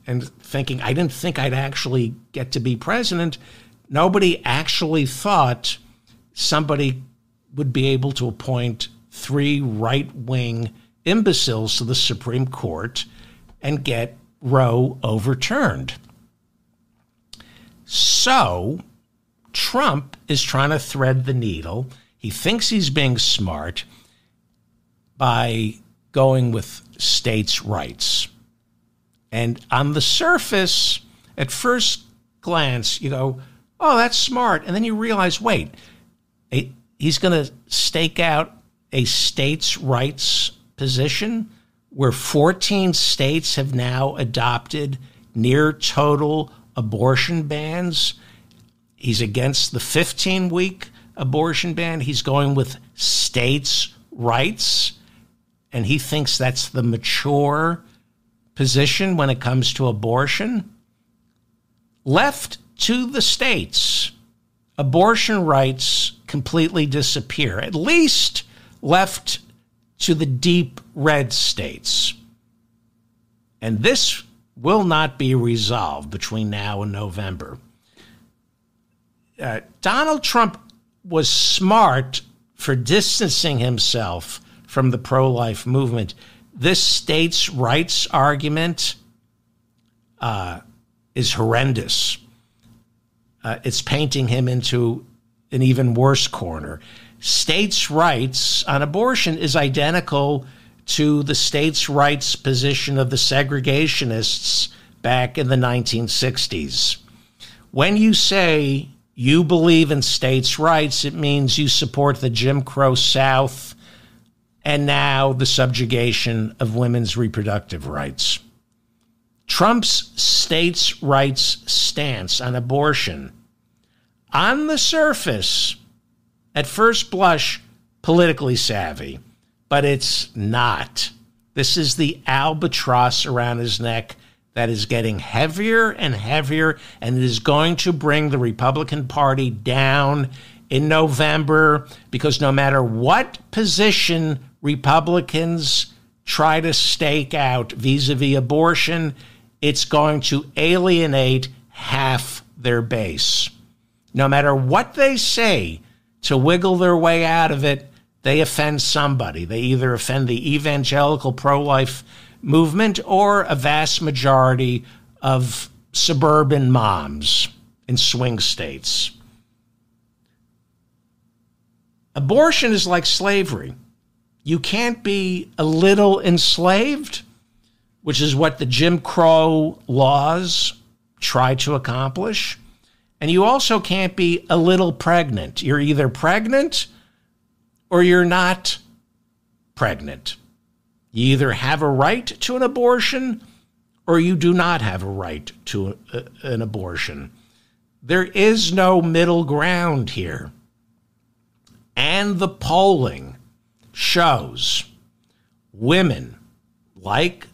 and thinking, I didn't think I'd actually get to be president. Nobody actually thought somebody would be able to appoint three right-wing imbeciles to the Supreme Court and get Roe overturned. So Trump is trying to thread the needle. He thinks he's being smart by going with states' rights. And on the surface, at first glance, you go, oh, that's smart. And then you realize, wait, he's going to stake out a states' rights position where fourteen states have now adopted near total abortion bans. He's against the fifteen-week abortion ban. He's going with states' rights, and he thinks that's the mature position when it comes to abortion. Left to the states, abortion rights completely disappear, at least left to the deep red states. And this will not be resolved between now and November. Uh, Donald Trump was smart for distancing himself from the pro-life movement. This states' rights argument uh, is horrendous. Uh, it's painting him into an even worse corner. States' rights on abortion is identical to the states' rights position of the segregationists back in the nineteen sixties. When you say you believe in states' rights, it means you support the Jim Crow South and now the subjugation of women's reproductive rights. Trump's states' rights stance on abortion, on the surface, at first blush, politically savvy, but it's not. This is the albatross around his neck that is getting heavier and heavier, and it is going to bring the Republican Party down in November, because no matter what position Republicans try to stake out vis-a-vis abortion, it's going to alienate half their base. No matter what they say to wiggle their way out of it, they offend somebody. They either offend the evangelical pro-life movement or a vast majority of suburban moms in swing states. Abortion is like slavery. You can't be a little enslaved, which is what the Jim Crow laws try to accomplish. And you also can't be a little pregnant. You're either pregnant or you're not pregnant. You either have a right to an abortion or you do not have a right to a, an abortion. There is no middle ground here. And the polling shows women, like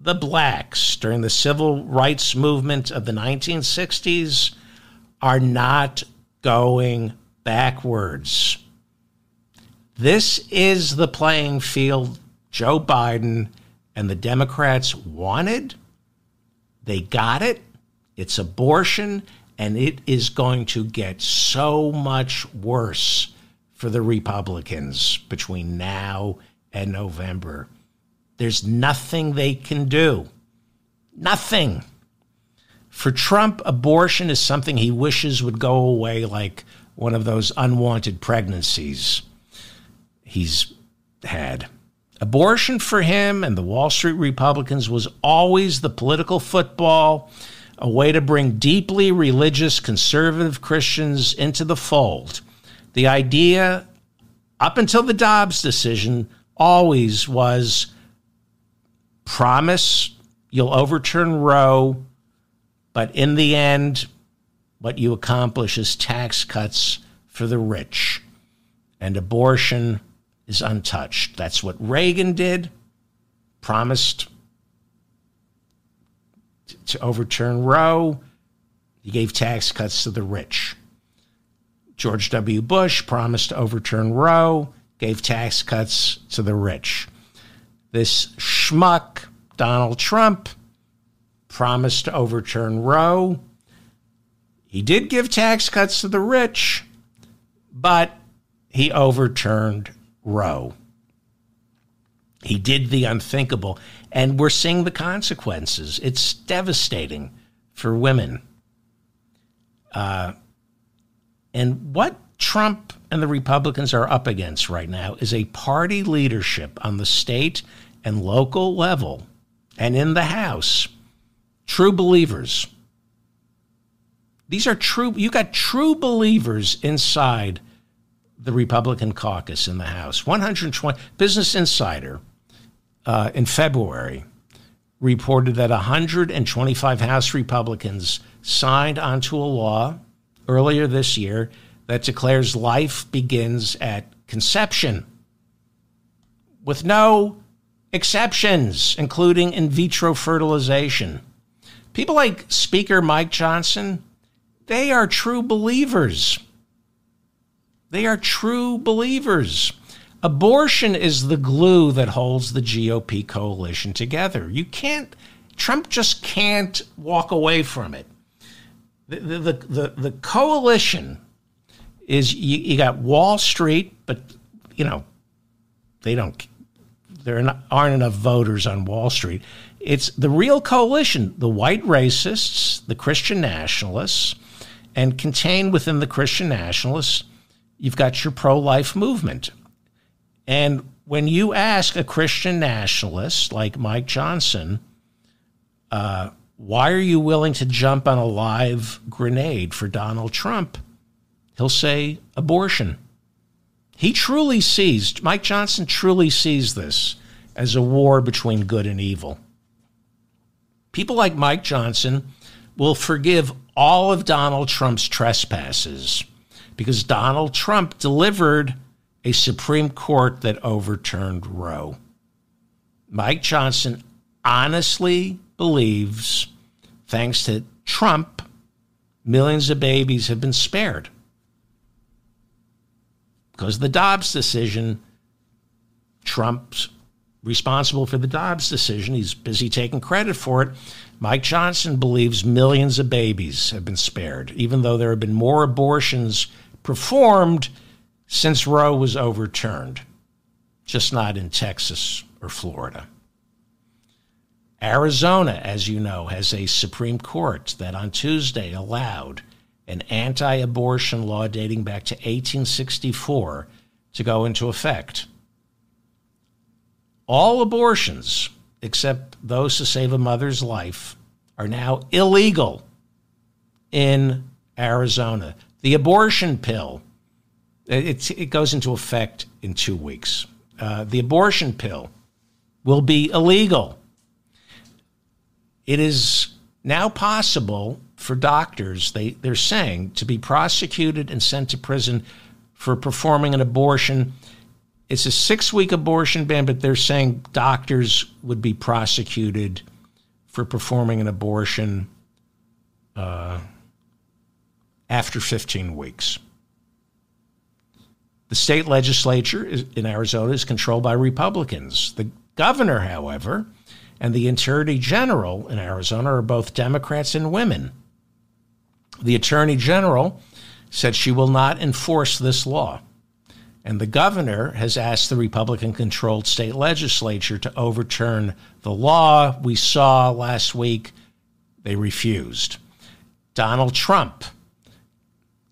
the blacks during the civil rights movement of the nineteen sixties, are not going backwards. This is the playing field Joe Biden and the Democrats wanted. They got it. It's abortion, and it is going to get so much worse for the Republicans between now and November. There's nothing they can do. Nothing. For Trump, abortion is something he wishes would go away, like one of those unwanted pregnancies he's had. Abortion for him and the Wall Street Republicans was always the political football, a way to bring deeply religious conservative Christians into the fold. The idea, up until the Dobbs decision, always was promise you'll overturn Roe, but in the end, what you accomplish is tax cuts for the rich, and abortion is untouched. That's what Reagan did, promised to overturn Roe. He gave tax cuts to the rich. George W. Bush promised to overturn Roe, gave tax cuts to the rich. This schmuck, Donald Trump, promised to overturn Roe. He did give tax cuts to the rich, but He overturned Roe. He did the unthinkable, and we're seeing the consequences. It's devastating for women. Uh, and what Trump and the Republicans are up against right now is a party leadership on the state and local level and in the House. True believers. These are true. You got true believers inside the Republican caucus in the House. one hundred twenty Business Insider uh, in February reported that one hundred twenty-five House Republicans signed onto a law earlier this year that declares life begins at conception with no exceptions, including in vitro fertilization. People like Speaker Mike Johnson, they are true believers. They are true believers. Abortion is the glue that holds the G O P coalition together. You can't, Trump just can't walk away from it. The, the, the, the, the coalition is, you, you got Wall Street, but, you know, they don't, there aren't enough voters on Wall Street. It's the real coalition, the white racists, the Christian nationalists, and contained within the Christian nationalists, you've got your pro-life movement. And when you ask a Christian nationalist like Mike Johnson, uh, why are you willing to jump on a live grenade for Donald Trump? He'll say abortion. He truly sees, Mike Johnson truly sees this as a war between good and evil. People like Mike Johnson will forgive all of Donald Trump's trespasses, because Donald Trump delivered a Supreme Court that overturned Roe. Mike Johnson honestly believes, thanks to Trump, millions of babies have been spared. Because of the Dobbs decision, Trump's responsible for the Dobbs decision. He's busy taking credit for it. Mike Johnson believes millions of babies have been spared, even though there have been more abortions performed since Roe was overturned, just not in Texas or Florida. Arizona, as you know, has a Supreme Court that on Tuesday allowed an anti-abortion law dating back to eighteen sixty-four to go into effect. All abortions, except those to save a mother's life, are now illegal in Arizona. The abortion pill, it, it goes into effect in two weeks. Uh, the abortion pill will be illegal. It is now possible for doctors, they, they're saying, to be prosecuted and sent to prison for performing an abortion. It's a six-week abortion ban, but they're saying doctors would be prosecuted for performing an abortion uh, after fifteen weeks. The state legislature is, in Arizona is controlled by Republicans. The governor, however, and the attorney general in Arizona are both Democrats and women. The attorney general said she will not enforce this law. And the governor has asked the Republican-controlled state legislature to overturn the law. We saw last week they refused. Donald Trump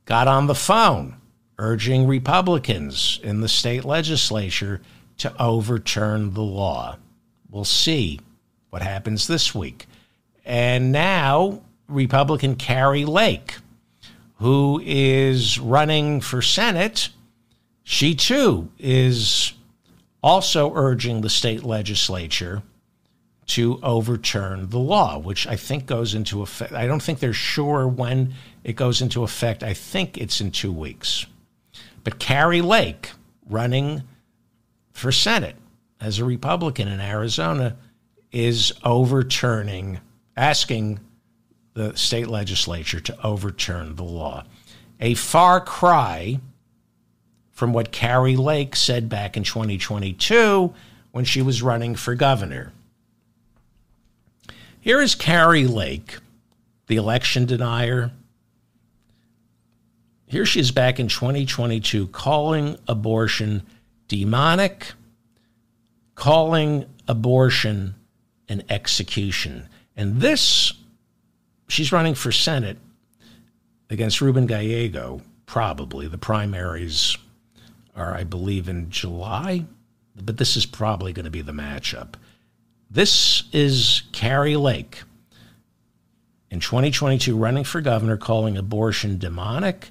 got on the phone urging Republicans in the state legislature to overturn the law. We'll see what happens this week. And now Republican Carrie Lake, who is running for Senate, she, too, is also urging the state legislature to overturn the law, which I think goes into effect. I don't think they're sure when it goes into effect. I think it's in two weeks. But Carrie Lake, running for Senate as a Republican in Arizona, is overturning, asking the state legislature to overturn the law. A far cry from what Carrie Lake said back in twenty twenty-two when she was running for governor. Here is Carrie Lake, the election denier, here she is back in twenty twenty-two calling abortion demonic, calling abortion an execution. And this, she's running for Senate against Ruben Gallego, probably. The primaries are, I believe, in July, but this is probably going to be the matchup. This is Carrie Lake in twenty twenty-two running for governor, calling abortion demonic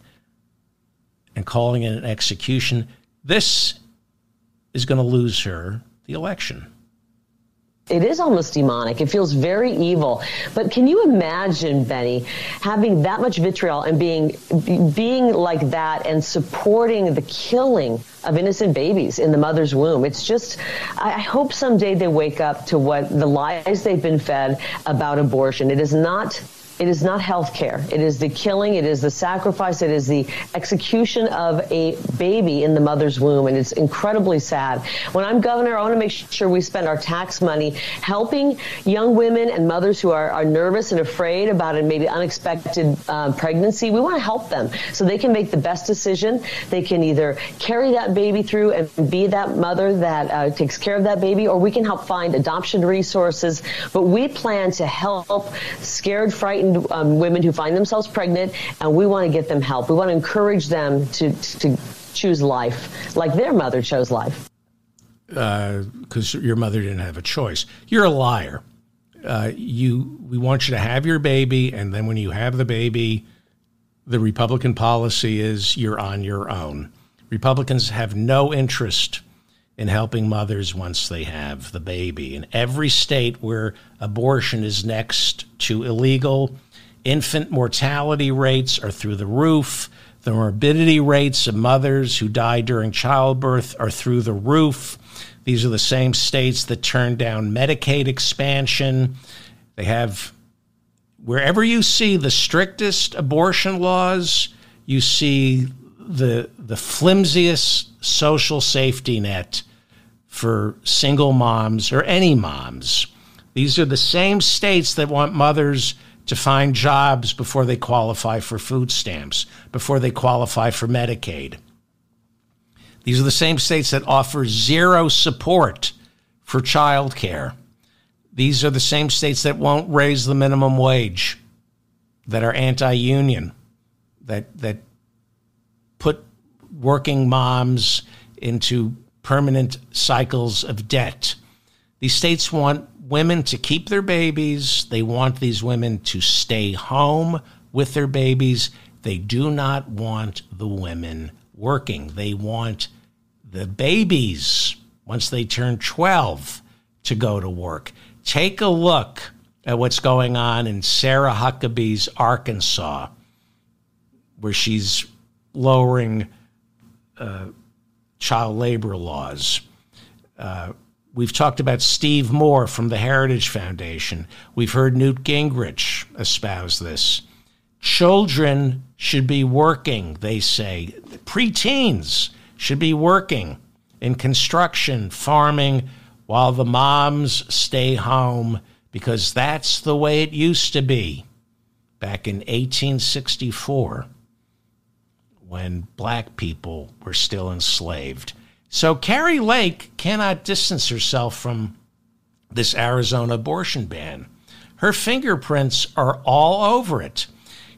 and calling it an execution. This is going to lose her the election. It is almost demonic. It feels very evil. But can you imagine, Benny, having that much vitriol and being being like that and supporting the killing of innocent babies in the mother's womb? It's just, I hope someday they wake up to what the lies they've been fed about abortion. It is not It is not health care. It is the killing. It is the sacrifice. It is the execution of a baby in the mother's womb. And it's incredibly sad. When I'm governor, I want to make sure we spend our tax money helping young women and mothers who are, are nervous and afraid about a maybe unexpected uh, pregnancy. We want to help them so they can make the best decision. They can either carry that baby through and be that mother that uh, takes care of that baby, or we can help find adoption resources. But we plan to help scared, frightened, Um, women who find themselves pregnant, and we want to get them help. We want to encourage them to to choose life like their mother chose life. Because uh, your mother didn't have a choice. You're a liar. Uh, you we want you to have your baby, and then when you have the baby, the Republican policy is you're on your own. Republicans have no interest in helping mothers once they have the baby. In every state where abortion is next to illegal, infant mortality rates are through the roof. The morbidity rates of mothers who die during childbirth are through the roof. These are the same states that turned down Medicaid expansion. They have, wherever you see the strictest abortion laws, you see the the flimsiest social safety net for single moms or any moms. These are the same states that want mothers to find jobs before they qualify for food stamps, before they qualify for Medicaid. These are the same states that offer zero support for childcare. These are the same states that won't raise the minimum wage, that are anti-union, that that put working moms into permanent cycles of debt. These states want women to keep their babies. They want these women to stay home with their babies. They do not want the women working. They want the babies, once they turn twelve, to go to work. Take a look at what's going on in Sarah Huckabee's Arkansas, where she's lowering uh, child labor laws. Uh, we've talked about Steve Moore from the Heritage Foundation. We've heard Newt Gingrich espouse this. Children should be working, they say. Preteens should be working in construction, farming, while the moms stay home, because that's the way it used to be back in eighteen sixty-four. When black people were still enslaved. So Carrie Lake cannot distance herself from this Arizona abortion ban. Her fingerprints are all over it.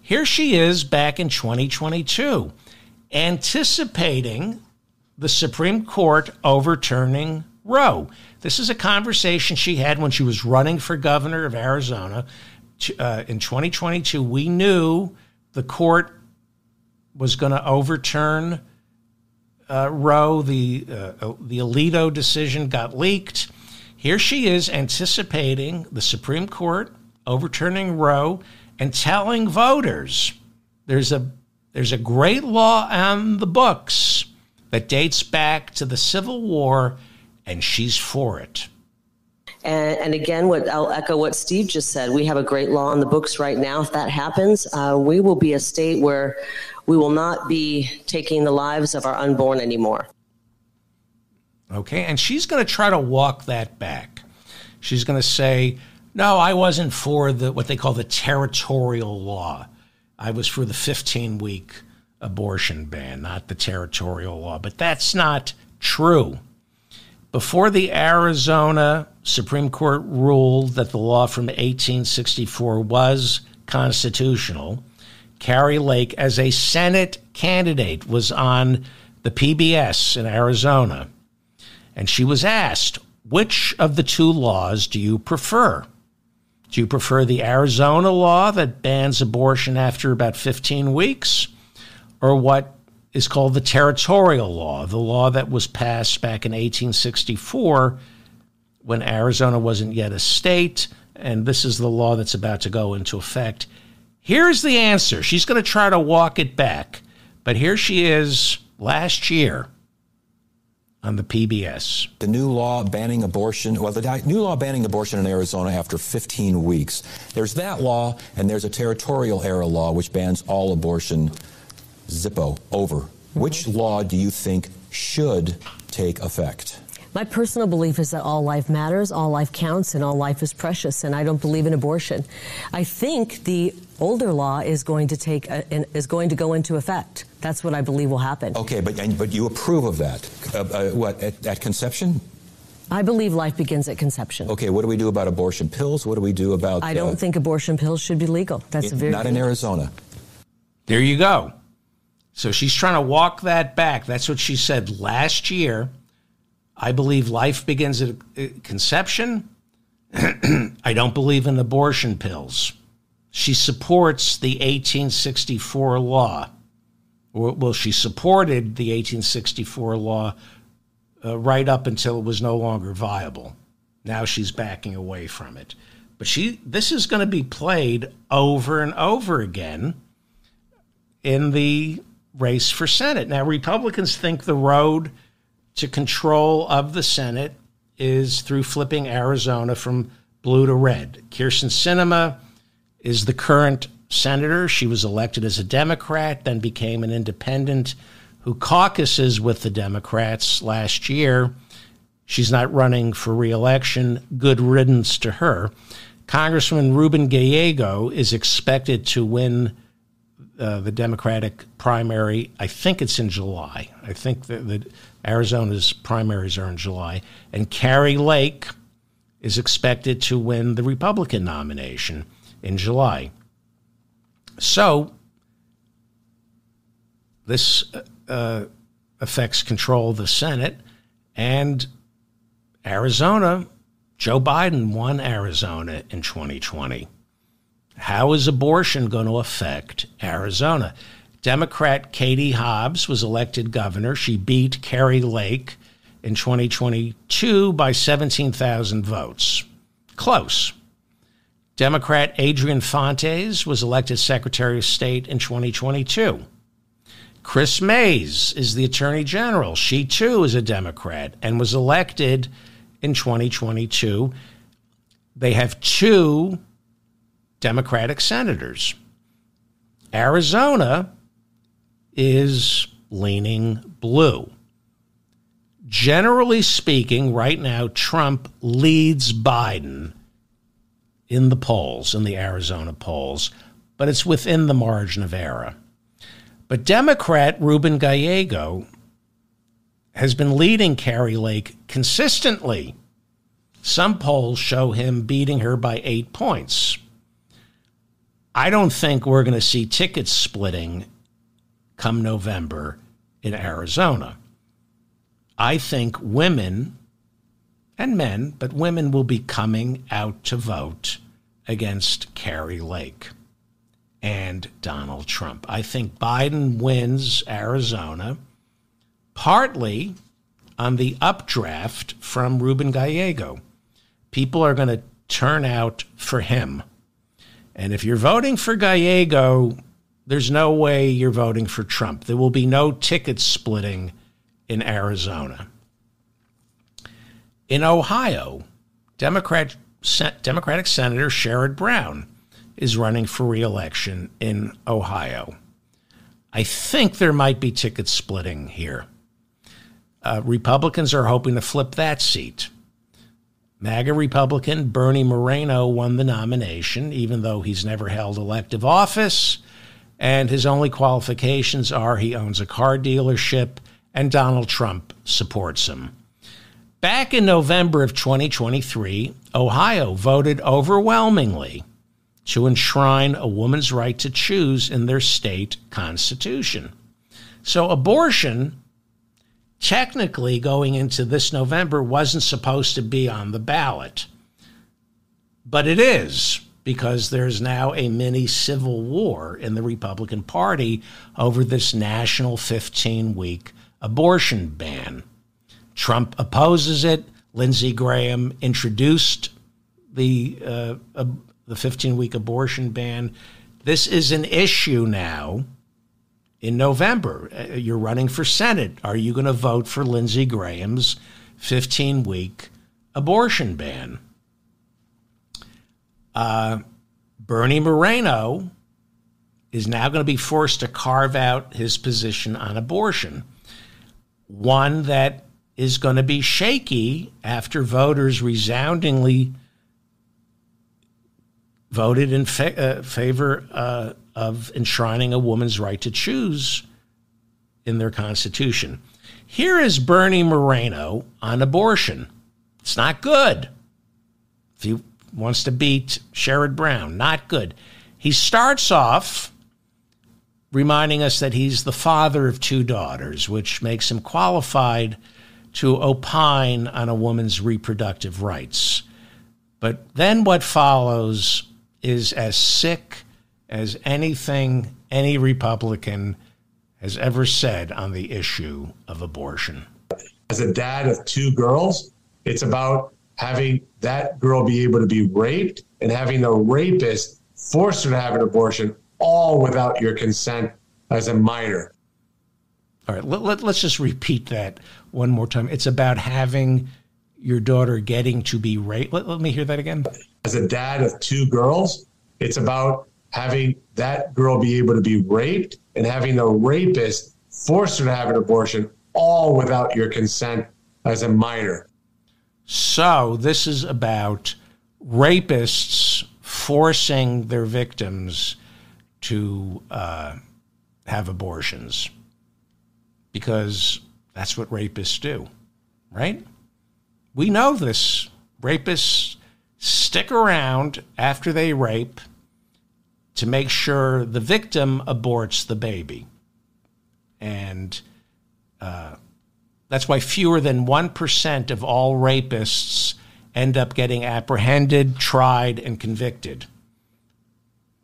Here she is back in twenty twenty-two, anticipating the Supreme Court overturning Roe. This is a conversation she had when she was running for governor of Arizona. Uh, in twenty twenty-two, we knew the court was going to overturn uh, Roe. The uh, the Alito decision got leaked. Here she is anticipating the Supreme Court overturning Roe and telling voters there's a there's a great law on the books that dates back to the Civil War, and she's for it. And, and again, what I'll echo what Steve just said. We have a great law on the books right now. If that happens, uh, we will be a state where we will not be taking the lives of our unborn anymore. Okay, and she's going to try to walk that back. She's going to say, no, I wasn't for the what they call the territorial law. I was for the fifteen-week abortion ban, not the territorial law. But that's not true. Before the Arizona Supreme Court ruled that the law from eighteen sixty-four was constitutional, Carrie Lake, as a Senate candidate, was on the P B S in Arizona, and she was asked, which of the two laws do you prefer? Do you prefer the Arizona law that bans abortion after about fifteen weeks, or what is called the territorial law, the law that was passed back in eighteen sixty-four when Arizona wasn't yet a state, and this is the law that's about to go into effect? Here's the answer. She's going to try to walk it back, but here she is last year on the P B S. The new law banning abortion, well, the new law banning abortion in Arizona after fifteen weeks. There's that law, and there's a territorial era law which bans all abortion. Zippo, over. Mm-hmm. Which law do you think should take effect? My personal belief is that all life matters, all life counts, and all life is precious, and I don't believe in abortion. I think the older law is going to take a, is going to go into effect. That's what I believe will happen. Okay, but and, but you approve of that? Uh, uh, what at, at conception? I believe life begins at conception. Okay, what do we do about abortion pills? What do we do about? I don't uh, think abortion pills should be legal. That's it, a very not in Arizona. There you go. So she's trying to walk that back. That's what she said last year. I believe life begins at conception. I don't believe in abortion pills. She supports the eighteen sixty-four law. Well, she supported the eighteen sixty-four law uh, right up until it was no longer viable. Now she's backing away from it. But she, this is going to be played over and over again in the race for Senate. Now, Republicans think the road to control of the Senate is through flipping Arizona from blue to red. Kyrsten Sinema is the current senator. She was elected as a Democrat, then became an independent who caucuses with the Democrats last year. She's not running for re-election. Good riddance to her. Congressman Ruben Gallego is expected to win Uh, the Democratic primary. I think it's in July. I think that, that Arizona's primaries are in July. And Carrie Lake is expected to win the Republican nomination in July. So this uh, affects control of the Senate. And Arizona, Joe Biden won Arizona in twenty twenty. How is abortion going to affect Arizona? Democrat Katie Hobbs was elected governor. She beat Carrie Lake in twenty twenty-two by seventeen thousand votes. Close. Democrat Adrian Fontes was elected Secretary of State in twenty twenty-two. Chris Mays is the Attorney General. She, too, is a Democrat and was elected in twenty twenty-two. They have two Democratic senators. Arizona is leaning blue. Generally speaking, right now, Trump leads Biden in the polls, in the Arizona polls, but it's within the margin of error. But Democrat Ruben Gallego has been leading Carrie Lake consistently. Some polls show him beating her by eight points. I don't think we're going to see ticket splitting come November in Arizona. I think women and men, but women will be coming out to vote against Carrie Lake and Donald Trump. I think Biden wins Arizona partly on the updraft from Ruben Gallego. People are going to turn out for him. And if you're voting for Gallego, there's no way you're voting for Trump. There will be no ticket splitting in Arizona. In Ohio, Democrat, Democratic Senator Sherrod Brown is running for re-election in Ohio. I think there might be ticket splitting here. Uh, Republicans are hoping to flip that seat. MAGA Republican Bernie Moreno won the nomination, even though he's never held elective office. and his only qualifications are he owns a car dealership and Donald Trump supports him. Back in November of twenty twenty-three, Ohio voted overwhelmingly to enshrine a woman's right to choose in their state constitution. So abortion, technically going into this November, wasn't supposed to be on the ballot. But it is, because there's now a mini civil war in the Republican Party over this national fifteen-week abortion ban. Trump opposes it. Lindsey Graham introduced the uh, uh, the fifteen-week abortion ban. This is an issue now in November. Uh, you're running for Senate. Are you going to vote for Lindsey Graham's fifteen-week abortion ban? Uh, Bernie Moreno is now going to be forced to carve out his position on abortion, one that is going to be shaky after voters resoundingly voted in fa- uh, favor uh, of enshrining a woman's right to choose in their constitution. Here is Bernie Moreno on abortion. It's not good. If he wants to beat Sherrod Brown, not good. He starts off reminding us that he's the father of two daughters, which makes him qualified to opine on a woman's reproductive rights. But then what follows is as sick as anything any Republican has ever said on the issue of abortion. As a dad of two girls, it's about having that girl be able to be raped and having the rapist force her to have an abortion, all without your consent as a minor. All right, let, let, let's just repeat that one more time. It's about having your daughter getting to be raped. Let, let me hear that again. As a dad of two girls, it's about having that girl be able to be raped and having the rapist force her to have an abortion, all without your consent as a minor. So this is about rapists forcing their victims to uh, have abortions, because that's what rapists do, right? We know this. Rapists stick around after they rape to make sure the victim aborts the baby. And uh, that's why fewer than one percent of all rapists end up getting apprehended, tried, and convicted.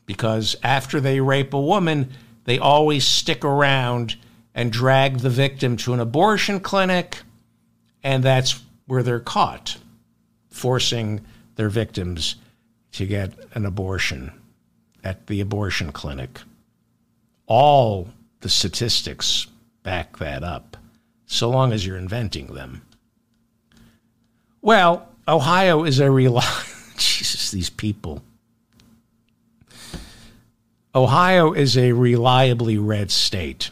Because after they rape a woman, they always stick around and drag the victim to an abortion clinic, and that's where they're caught, forcing their victims to get an abortion at the abortion clinic. All the statistics back that up, so long as you're inventing them. Well, Ohio is a reliable... Jesus, these people. Ohio is a reliably red state.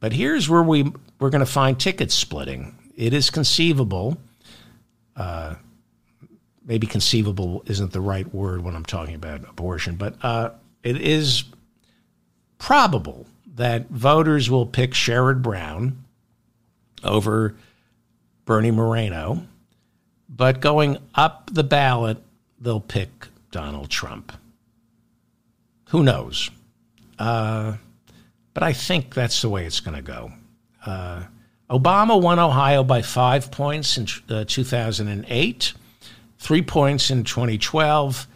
But here's where we, we're going to find ticket splitting. It is conceivable. Uh, maybe conceivable isn't the right word when I'm talking about abortion, but uh, it is probable that voters will pick Sherrod Brown over Bernie Moreno, but going up the ballot, they'll pick Donald Trump. Who knows? Uh But I think that's the way it's going to go. Uh, Obama won Ohio by five points in uh, two thousand eight, three points in twenty twelve.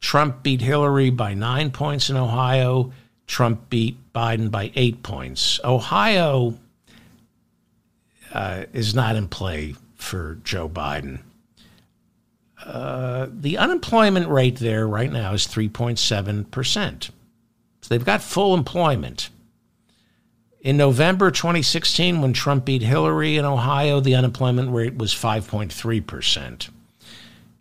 Trump beat Hillary by nine points in Ohio. Trump beat Biden by eight points. Ohio uh, is not in play for Joe Biden. Uh, the unemployment rate there right now is three point seven percent. So they've got full employment. In November twenty sixteen, when Trump beat Hillary in Ohio, the unemployment rate was five point three percent.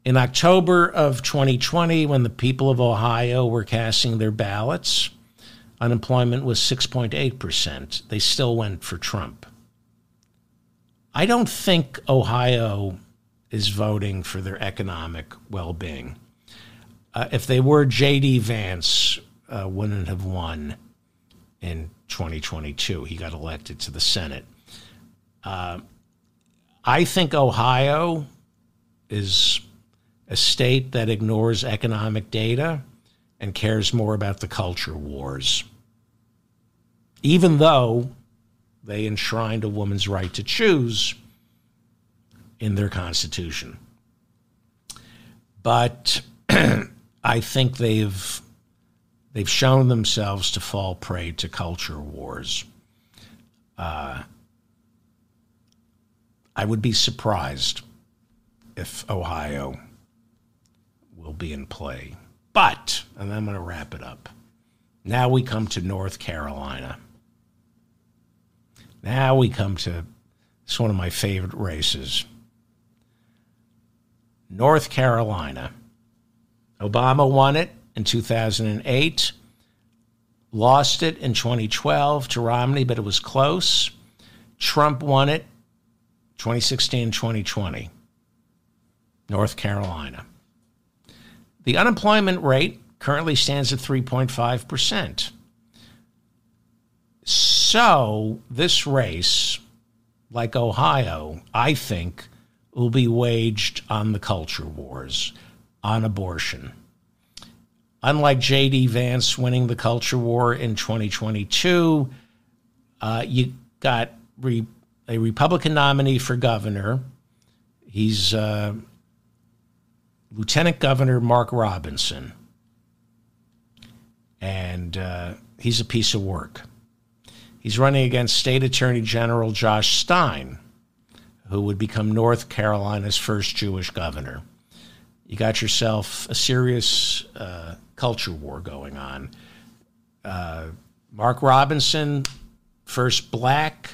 In October of twenty twenty, when the people of Ohio were casting their ballots, unemployment was six point eight percent. They still went for Trump. I don't think Ohio is voting for their economic well-being. Uh, if they were, J D Vance uh, wouldn't have won in twenty twenty-two. He got elected to the Senate. Uh, I think Ohio is a state that ignores economic data and cares more about the culture wars, even though they enshrined a woman's right to choose in their constitution. But I think they've they've shown themselves to fall prey to culture wars. Uh, I would be surprised if Ohio will be in play. But, and I'm going to wrap it up, now we come to North Carolina. Now we come to, it's one of my favorite races. North Carolina. Obama won it in two thousand eight, lost it in twenty twelve to Romney, but it was close. Trump won it twenty sixteen, twenty twenty. North Carolina. The unemployment rate currently stands at three point five percent. So this race, like Ohio, I think will be waged on the culture wars, on abortion. Unlike J D. Vance winning the culture war in twenty twenty-two, uh, you got re- a Republican nominee for governor. He's uh, Lieutenant Governor Mark Robinson, and uh, he's a piece of work. He's running against State Attorney General Josh Stein, who would become North Carolina's first Jewish governor. You got yourself a serious uh, culture war going on. Uh, Mark Robinson, first black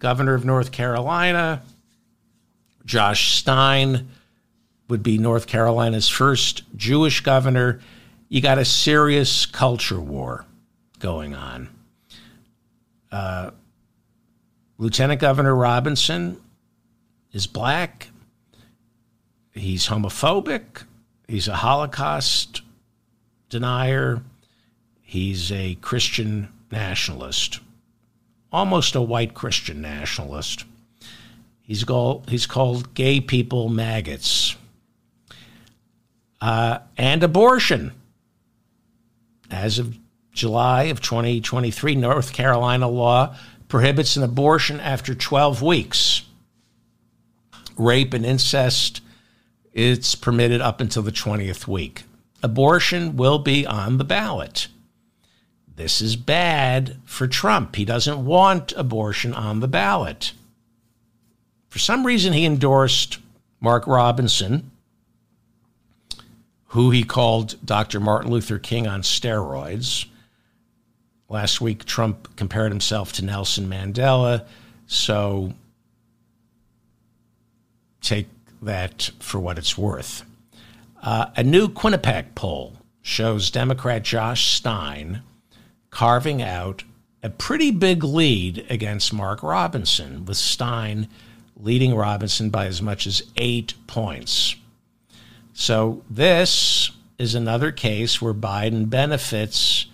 governor of North Carolina. Josh Stein would be North Carolina's first Jewish governor. You got a serious culture war going on. Uh, Lieutenant Governor Robinson is black. He's homophobic. He's a Holocaust denier. He's a Christian nationalist, almost a white Christian nationalist. He's called, he's called gay people maggots. Uh, and abortion. As of July of twenty twenty-three, North Carolina law prohibits an abortion after twelve weeks. Rape and incest, it's permitted up until the twentieth week. Abortion will be on the ballot. This is bad for Trump. He doesn't want abortion on the ballot. For some reason, he endorsed Mark Robinson, who he called Doctor Martin Luther King on steroids. Last week, Trump compared himself to Nelson Mandela, so take that for what it's worth. Uh, a new Quinnipiac poll shows Democrat Josh Stein carving out a pretty big lead against Mark Robinson, with Stein leading Robinson by as much as eight points. So this is another case where Biden benefits,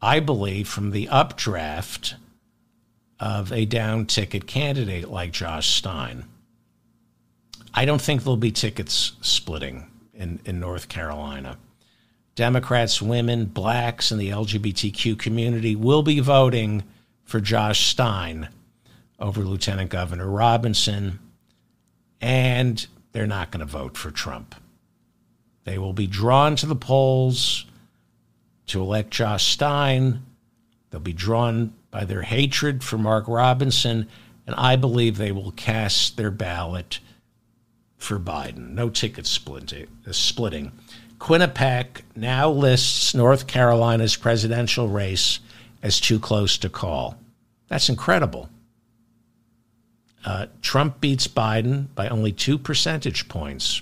I believe, from the updraft of a down-ticket candidate like Josh Stein. I don't think there'll be tickets splitting in, in North Carolina. Democrats, women, blacks, and the L G B T Q community will be voting for Josh Stein over Lieutenant Governor Robinson, and they're not going to vote for Trump. They will be drawn to the polls to elect Josh Stein. They'll be drawn by their hatred for Mark Robinson, and I believe they will cast their ballot for Biden. No ticket splitting. Quinnipiac now lists North Carolina's presidential race as too close to call. That's incredible. Uh, Trump beats Biden by only two percentage points,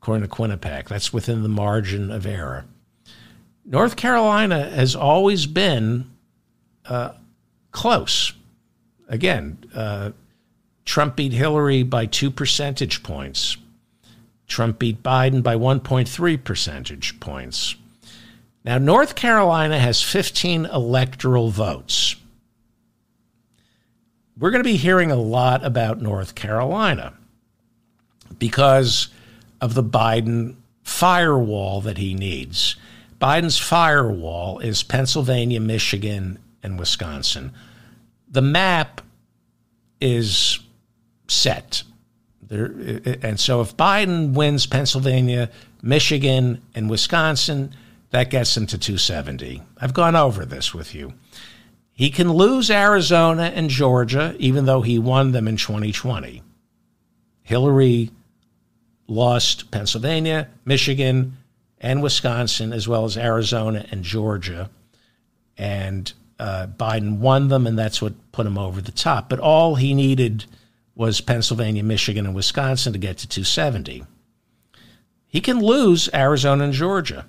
according to Quinnipiac. That's within the margin of error. North Carolina has always been uh, close. Again, uh, Trump beat Hillary by two percentage points. Trump beat Biden by one point three percentage points. Now, North Carolina has fifteen electoral votes. We're going to be hearing a lot about North Carolina because of the Biden firewall that he needs. Biden's firewall is Pennsylvania, Michigan, and Wisconsin. The map is set. There, and so if Biden wins Pennsylvania, Michigan, and Wisconsin, that gets him to two seventy. I've gone over this with you. He can lose Arizona and Georgia, even though he won them in twenty twenty. Hillary lost Pennsylvania, Michigan, and Wisconsin, as well as Arizona and Georgia. And uh, Biden won them, and that's what put him over the top. But all he needed was Pennsylvania, Michigan, and Wisconsin to get to two seventy. He can lose Arizona and Georgia.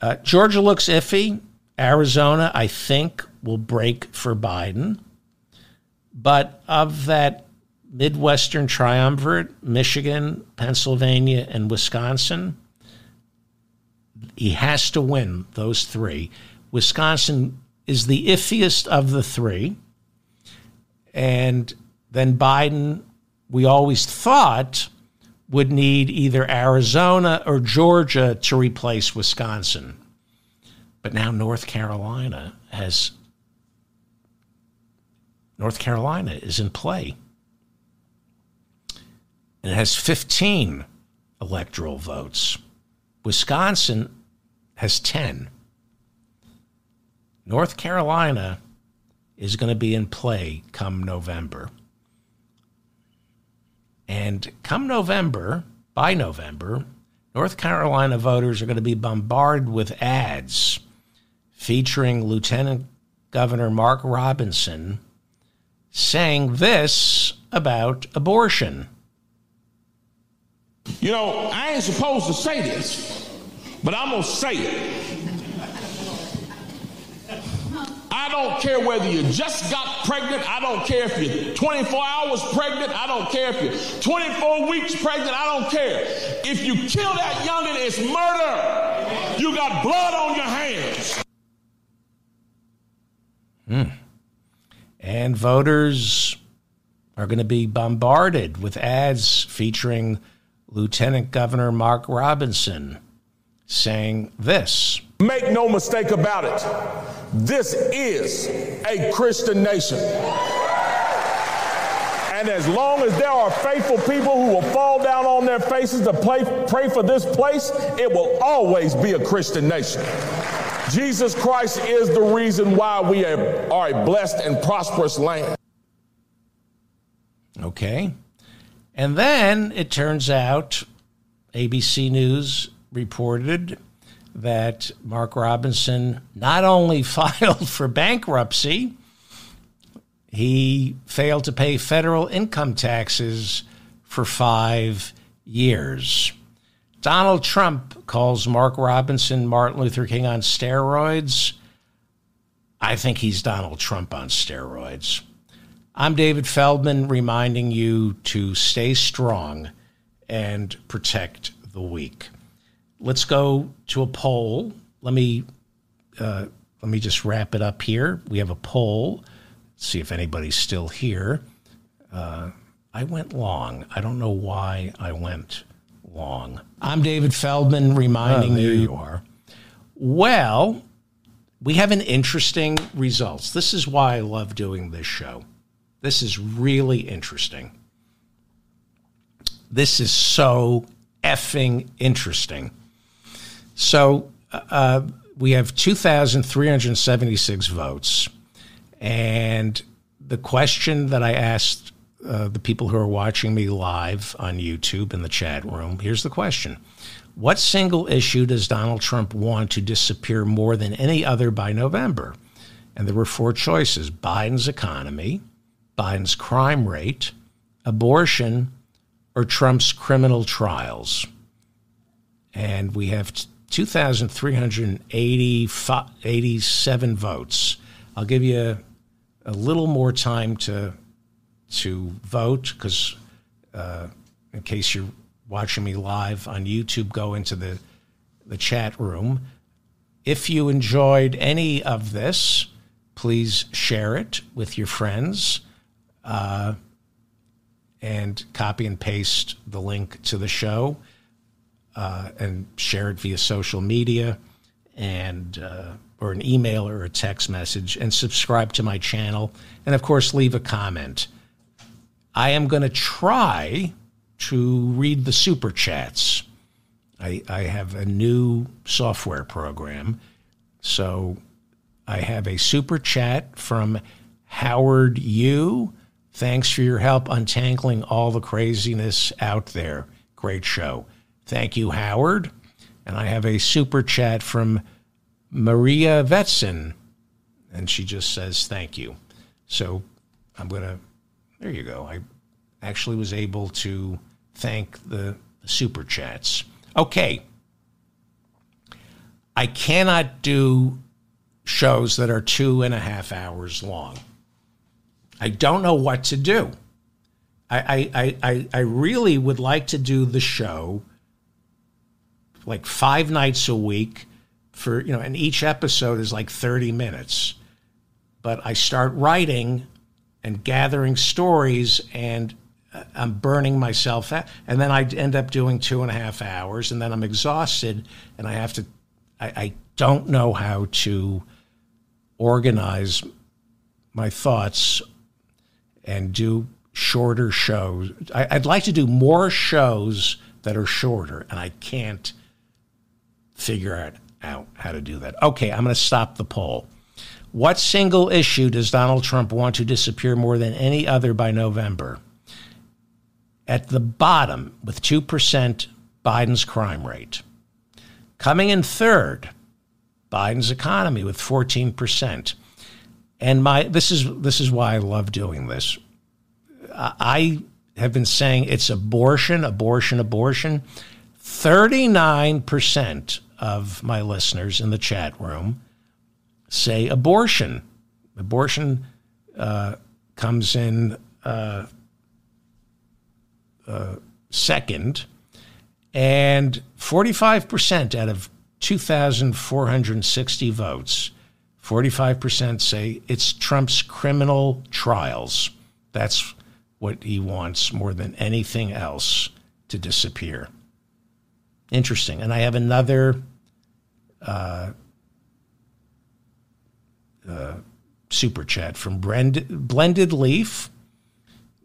Uh, Georgia looks iffy. Arizona, I think, will break for Biden. But of that Midwestern triumvirate, Michigan, Pennsylvania, and Wisconsin, he has to win those three. Wisconsin is the iffiest of the three. And then Biden, we always thought, would need either Arizona or Georgia to replace Wisconsin. But now North Carolina has, North Carolina is in play. And it has fifteen electoral votes. Wisconsin has ten. North Carolina is going to be in play come November. And come November, by November, North Carolina voters are going to be bombarded with ads featuring Lieutenant Governor Mark Robinson saying this about abortion. You know, I ain't supposed to say this, but I'm going to say it. I don't care whether you just got pregnant. I don't care if you're twenty-four hours pregnant. I don't care if you're twenty-four weeks pregnant. I don't care. If you kill that youngin', it's murder. You got blood on your hands. Mm. And voters are going to be bombarded with ads featuring Lieutenant Governor Mark Robinson saying this. Make no mistake about it. This is a Christian nation. And as long as there are faithful people who will fall down on their faces to play, pray for this place, it will always be a Christian nation. Jesus Christ is the reason why we are, are a blessed and prosperous land. Okay. And then it turns out, A B C News reported that Mark Robinson not only filed for bankruptcy, he failed to pay federal income taxes for five years. Donald Trump calls Mark Robinson Martin Luther King on steroids. I think he's Donald Trump on steroids. I'm David Feldman, reminding you to stay strong and protect the weak. Let's go to a poll. Let me uh, let me just wrap it up here. We have a poll. Let's see if anybody's still here. Uh, I went long. I don't know why I went long. I'm David Feldman, reminding oh, there you, you are. Well, we have an interesting results. This is why I love doing this show. This is really interesting. This is so effing interesting. So uh, we have two thousand three hundred seventy-six votes. And the question that I asked uh, the people who are watching me live on YouTube in the chat room, here's the question. What single issue does Donald Trump want to disappear more than any other by November? And there were four choices. Biden's economy, Biden's crime rate, abortion, or Trump's criminal trials. And we have two thousand three hundred eighty-seven votes. I'll give you a little more time to to vote because uh, in case you're watching me live on YouTube, go into the the chat room. If you enjoyed any of this, please share it with your friends uh, and copy and paste the link to the show uh, and share it via social media and uh, or an email or a text message, and subscribe to my channel. And, of course, leave a comment. I am going to try to read the super chats. I, I have a new software program. So I have a super chat from Howard Yu. Thanks for your help untangling all the craziness out there. Great show. Thank you, Howard. And I have a super chat from Maria Vetson. And she just says, thank you. So I'm going to, there you go. I actually was able to thank the super chats. Okay. I cannot do shows that are two and a half hours long. I don't know what to do. I, I, I, I really would like to do the show like five nights a week for, you know, and each episode is like thirty minutes. But I start writing and gathering stories, and I'm burning myself out. And then I end up doing two and a half hours, and then I'm exhausted, and I have to, I, I don't know how to organize my thoughts and do shorter shows. I, I'd like to do more shows that are shorter, and I can't figure out, out how to do that. Okay, I'm going to stop the poll. What single issue does Donald Trump want to disappear more than any other by November? At the bottom, with two percent, Biden's crime rate. Coming in third, Biden's economy with fourteen percent. And my this is this is why I love doing this. I have been saying it's abortion, abortion, abortion. thirty-nine percent of my listeners in the chat room say abortion. Abortion uh, comes in uh, uh, second, and forty-five percent out of two thousand four hundred sixty votes, forty-five percent say it's Trump's criminal trials. That's what he wants more than anything else to disappear. Interesting. And I have another uh, uh, super chat from Blend, Blended Leaf.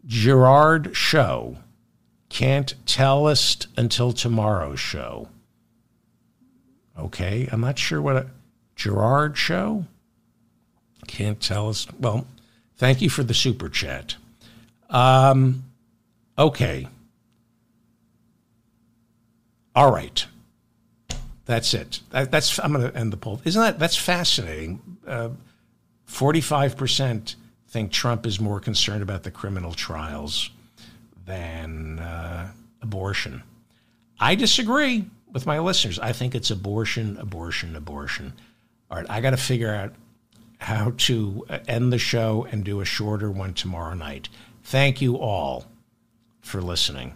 Gerard Show. Can't tell us until tomorrow's show. Okay. I'm not sure what a Gerard Show. Can't tell us. Well, thank you for the super chat. Um, okay. All right. That's it. That, that's, I'm going to end the poll. Isn't that, that's fascinating. Uh, forty-five percent think Trump is more concerned about the criminal trials than uh, abortion. I disagree with my listeners. I think it's abortion, abortion, abortion. All right, I got to figure out how to end the show and do a shorter one tomorrow night. Thank you all for listening.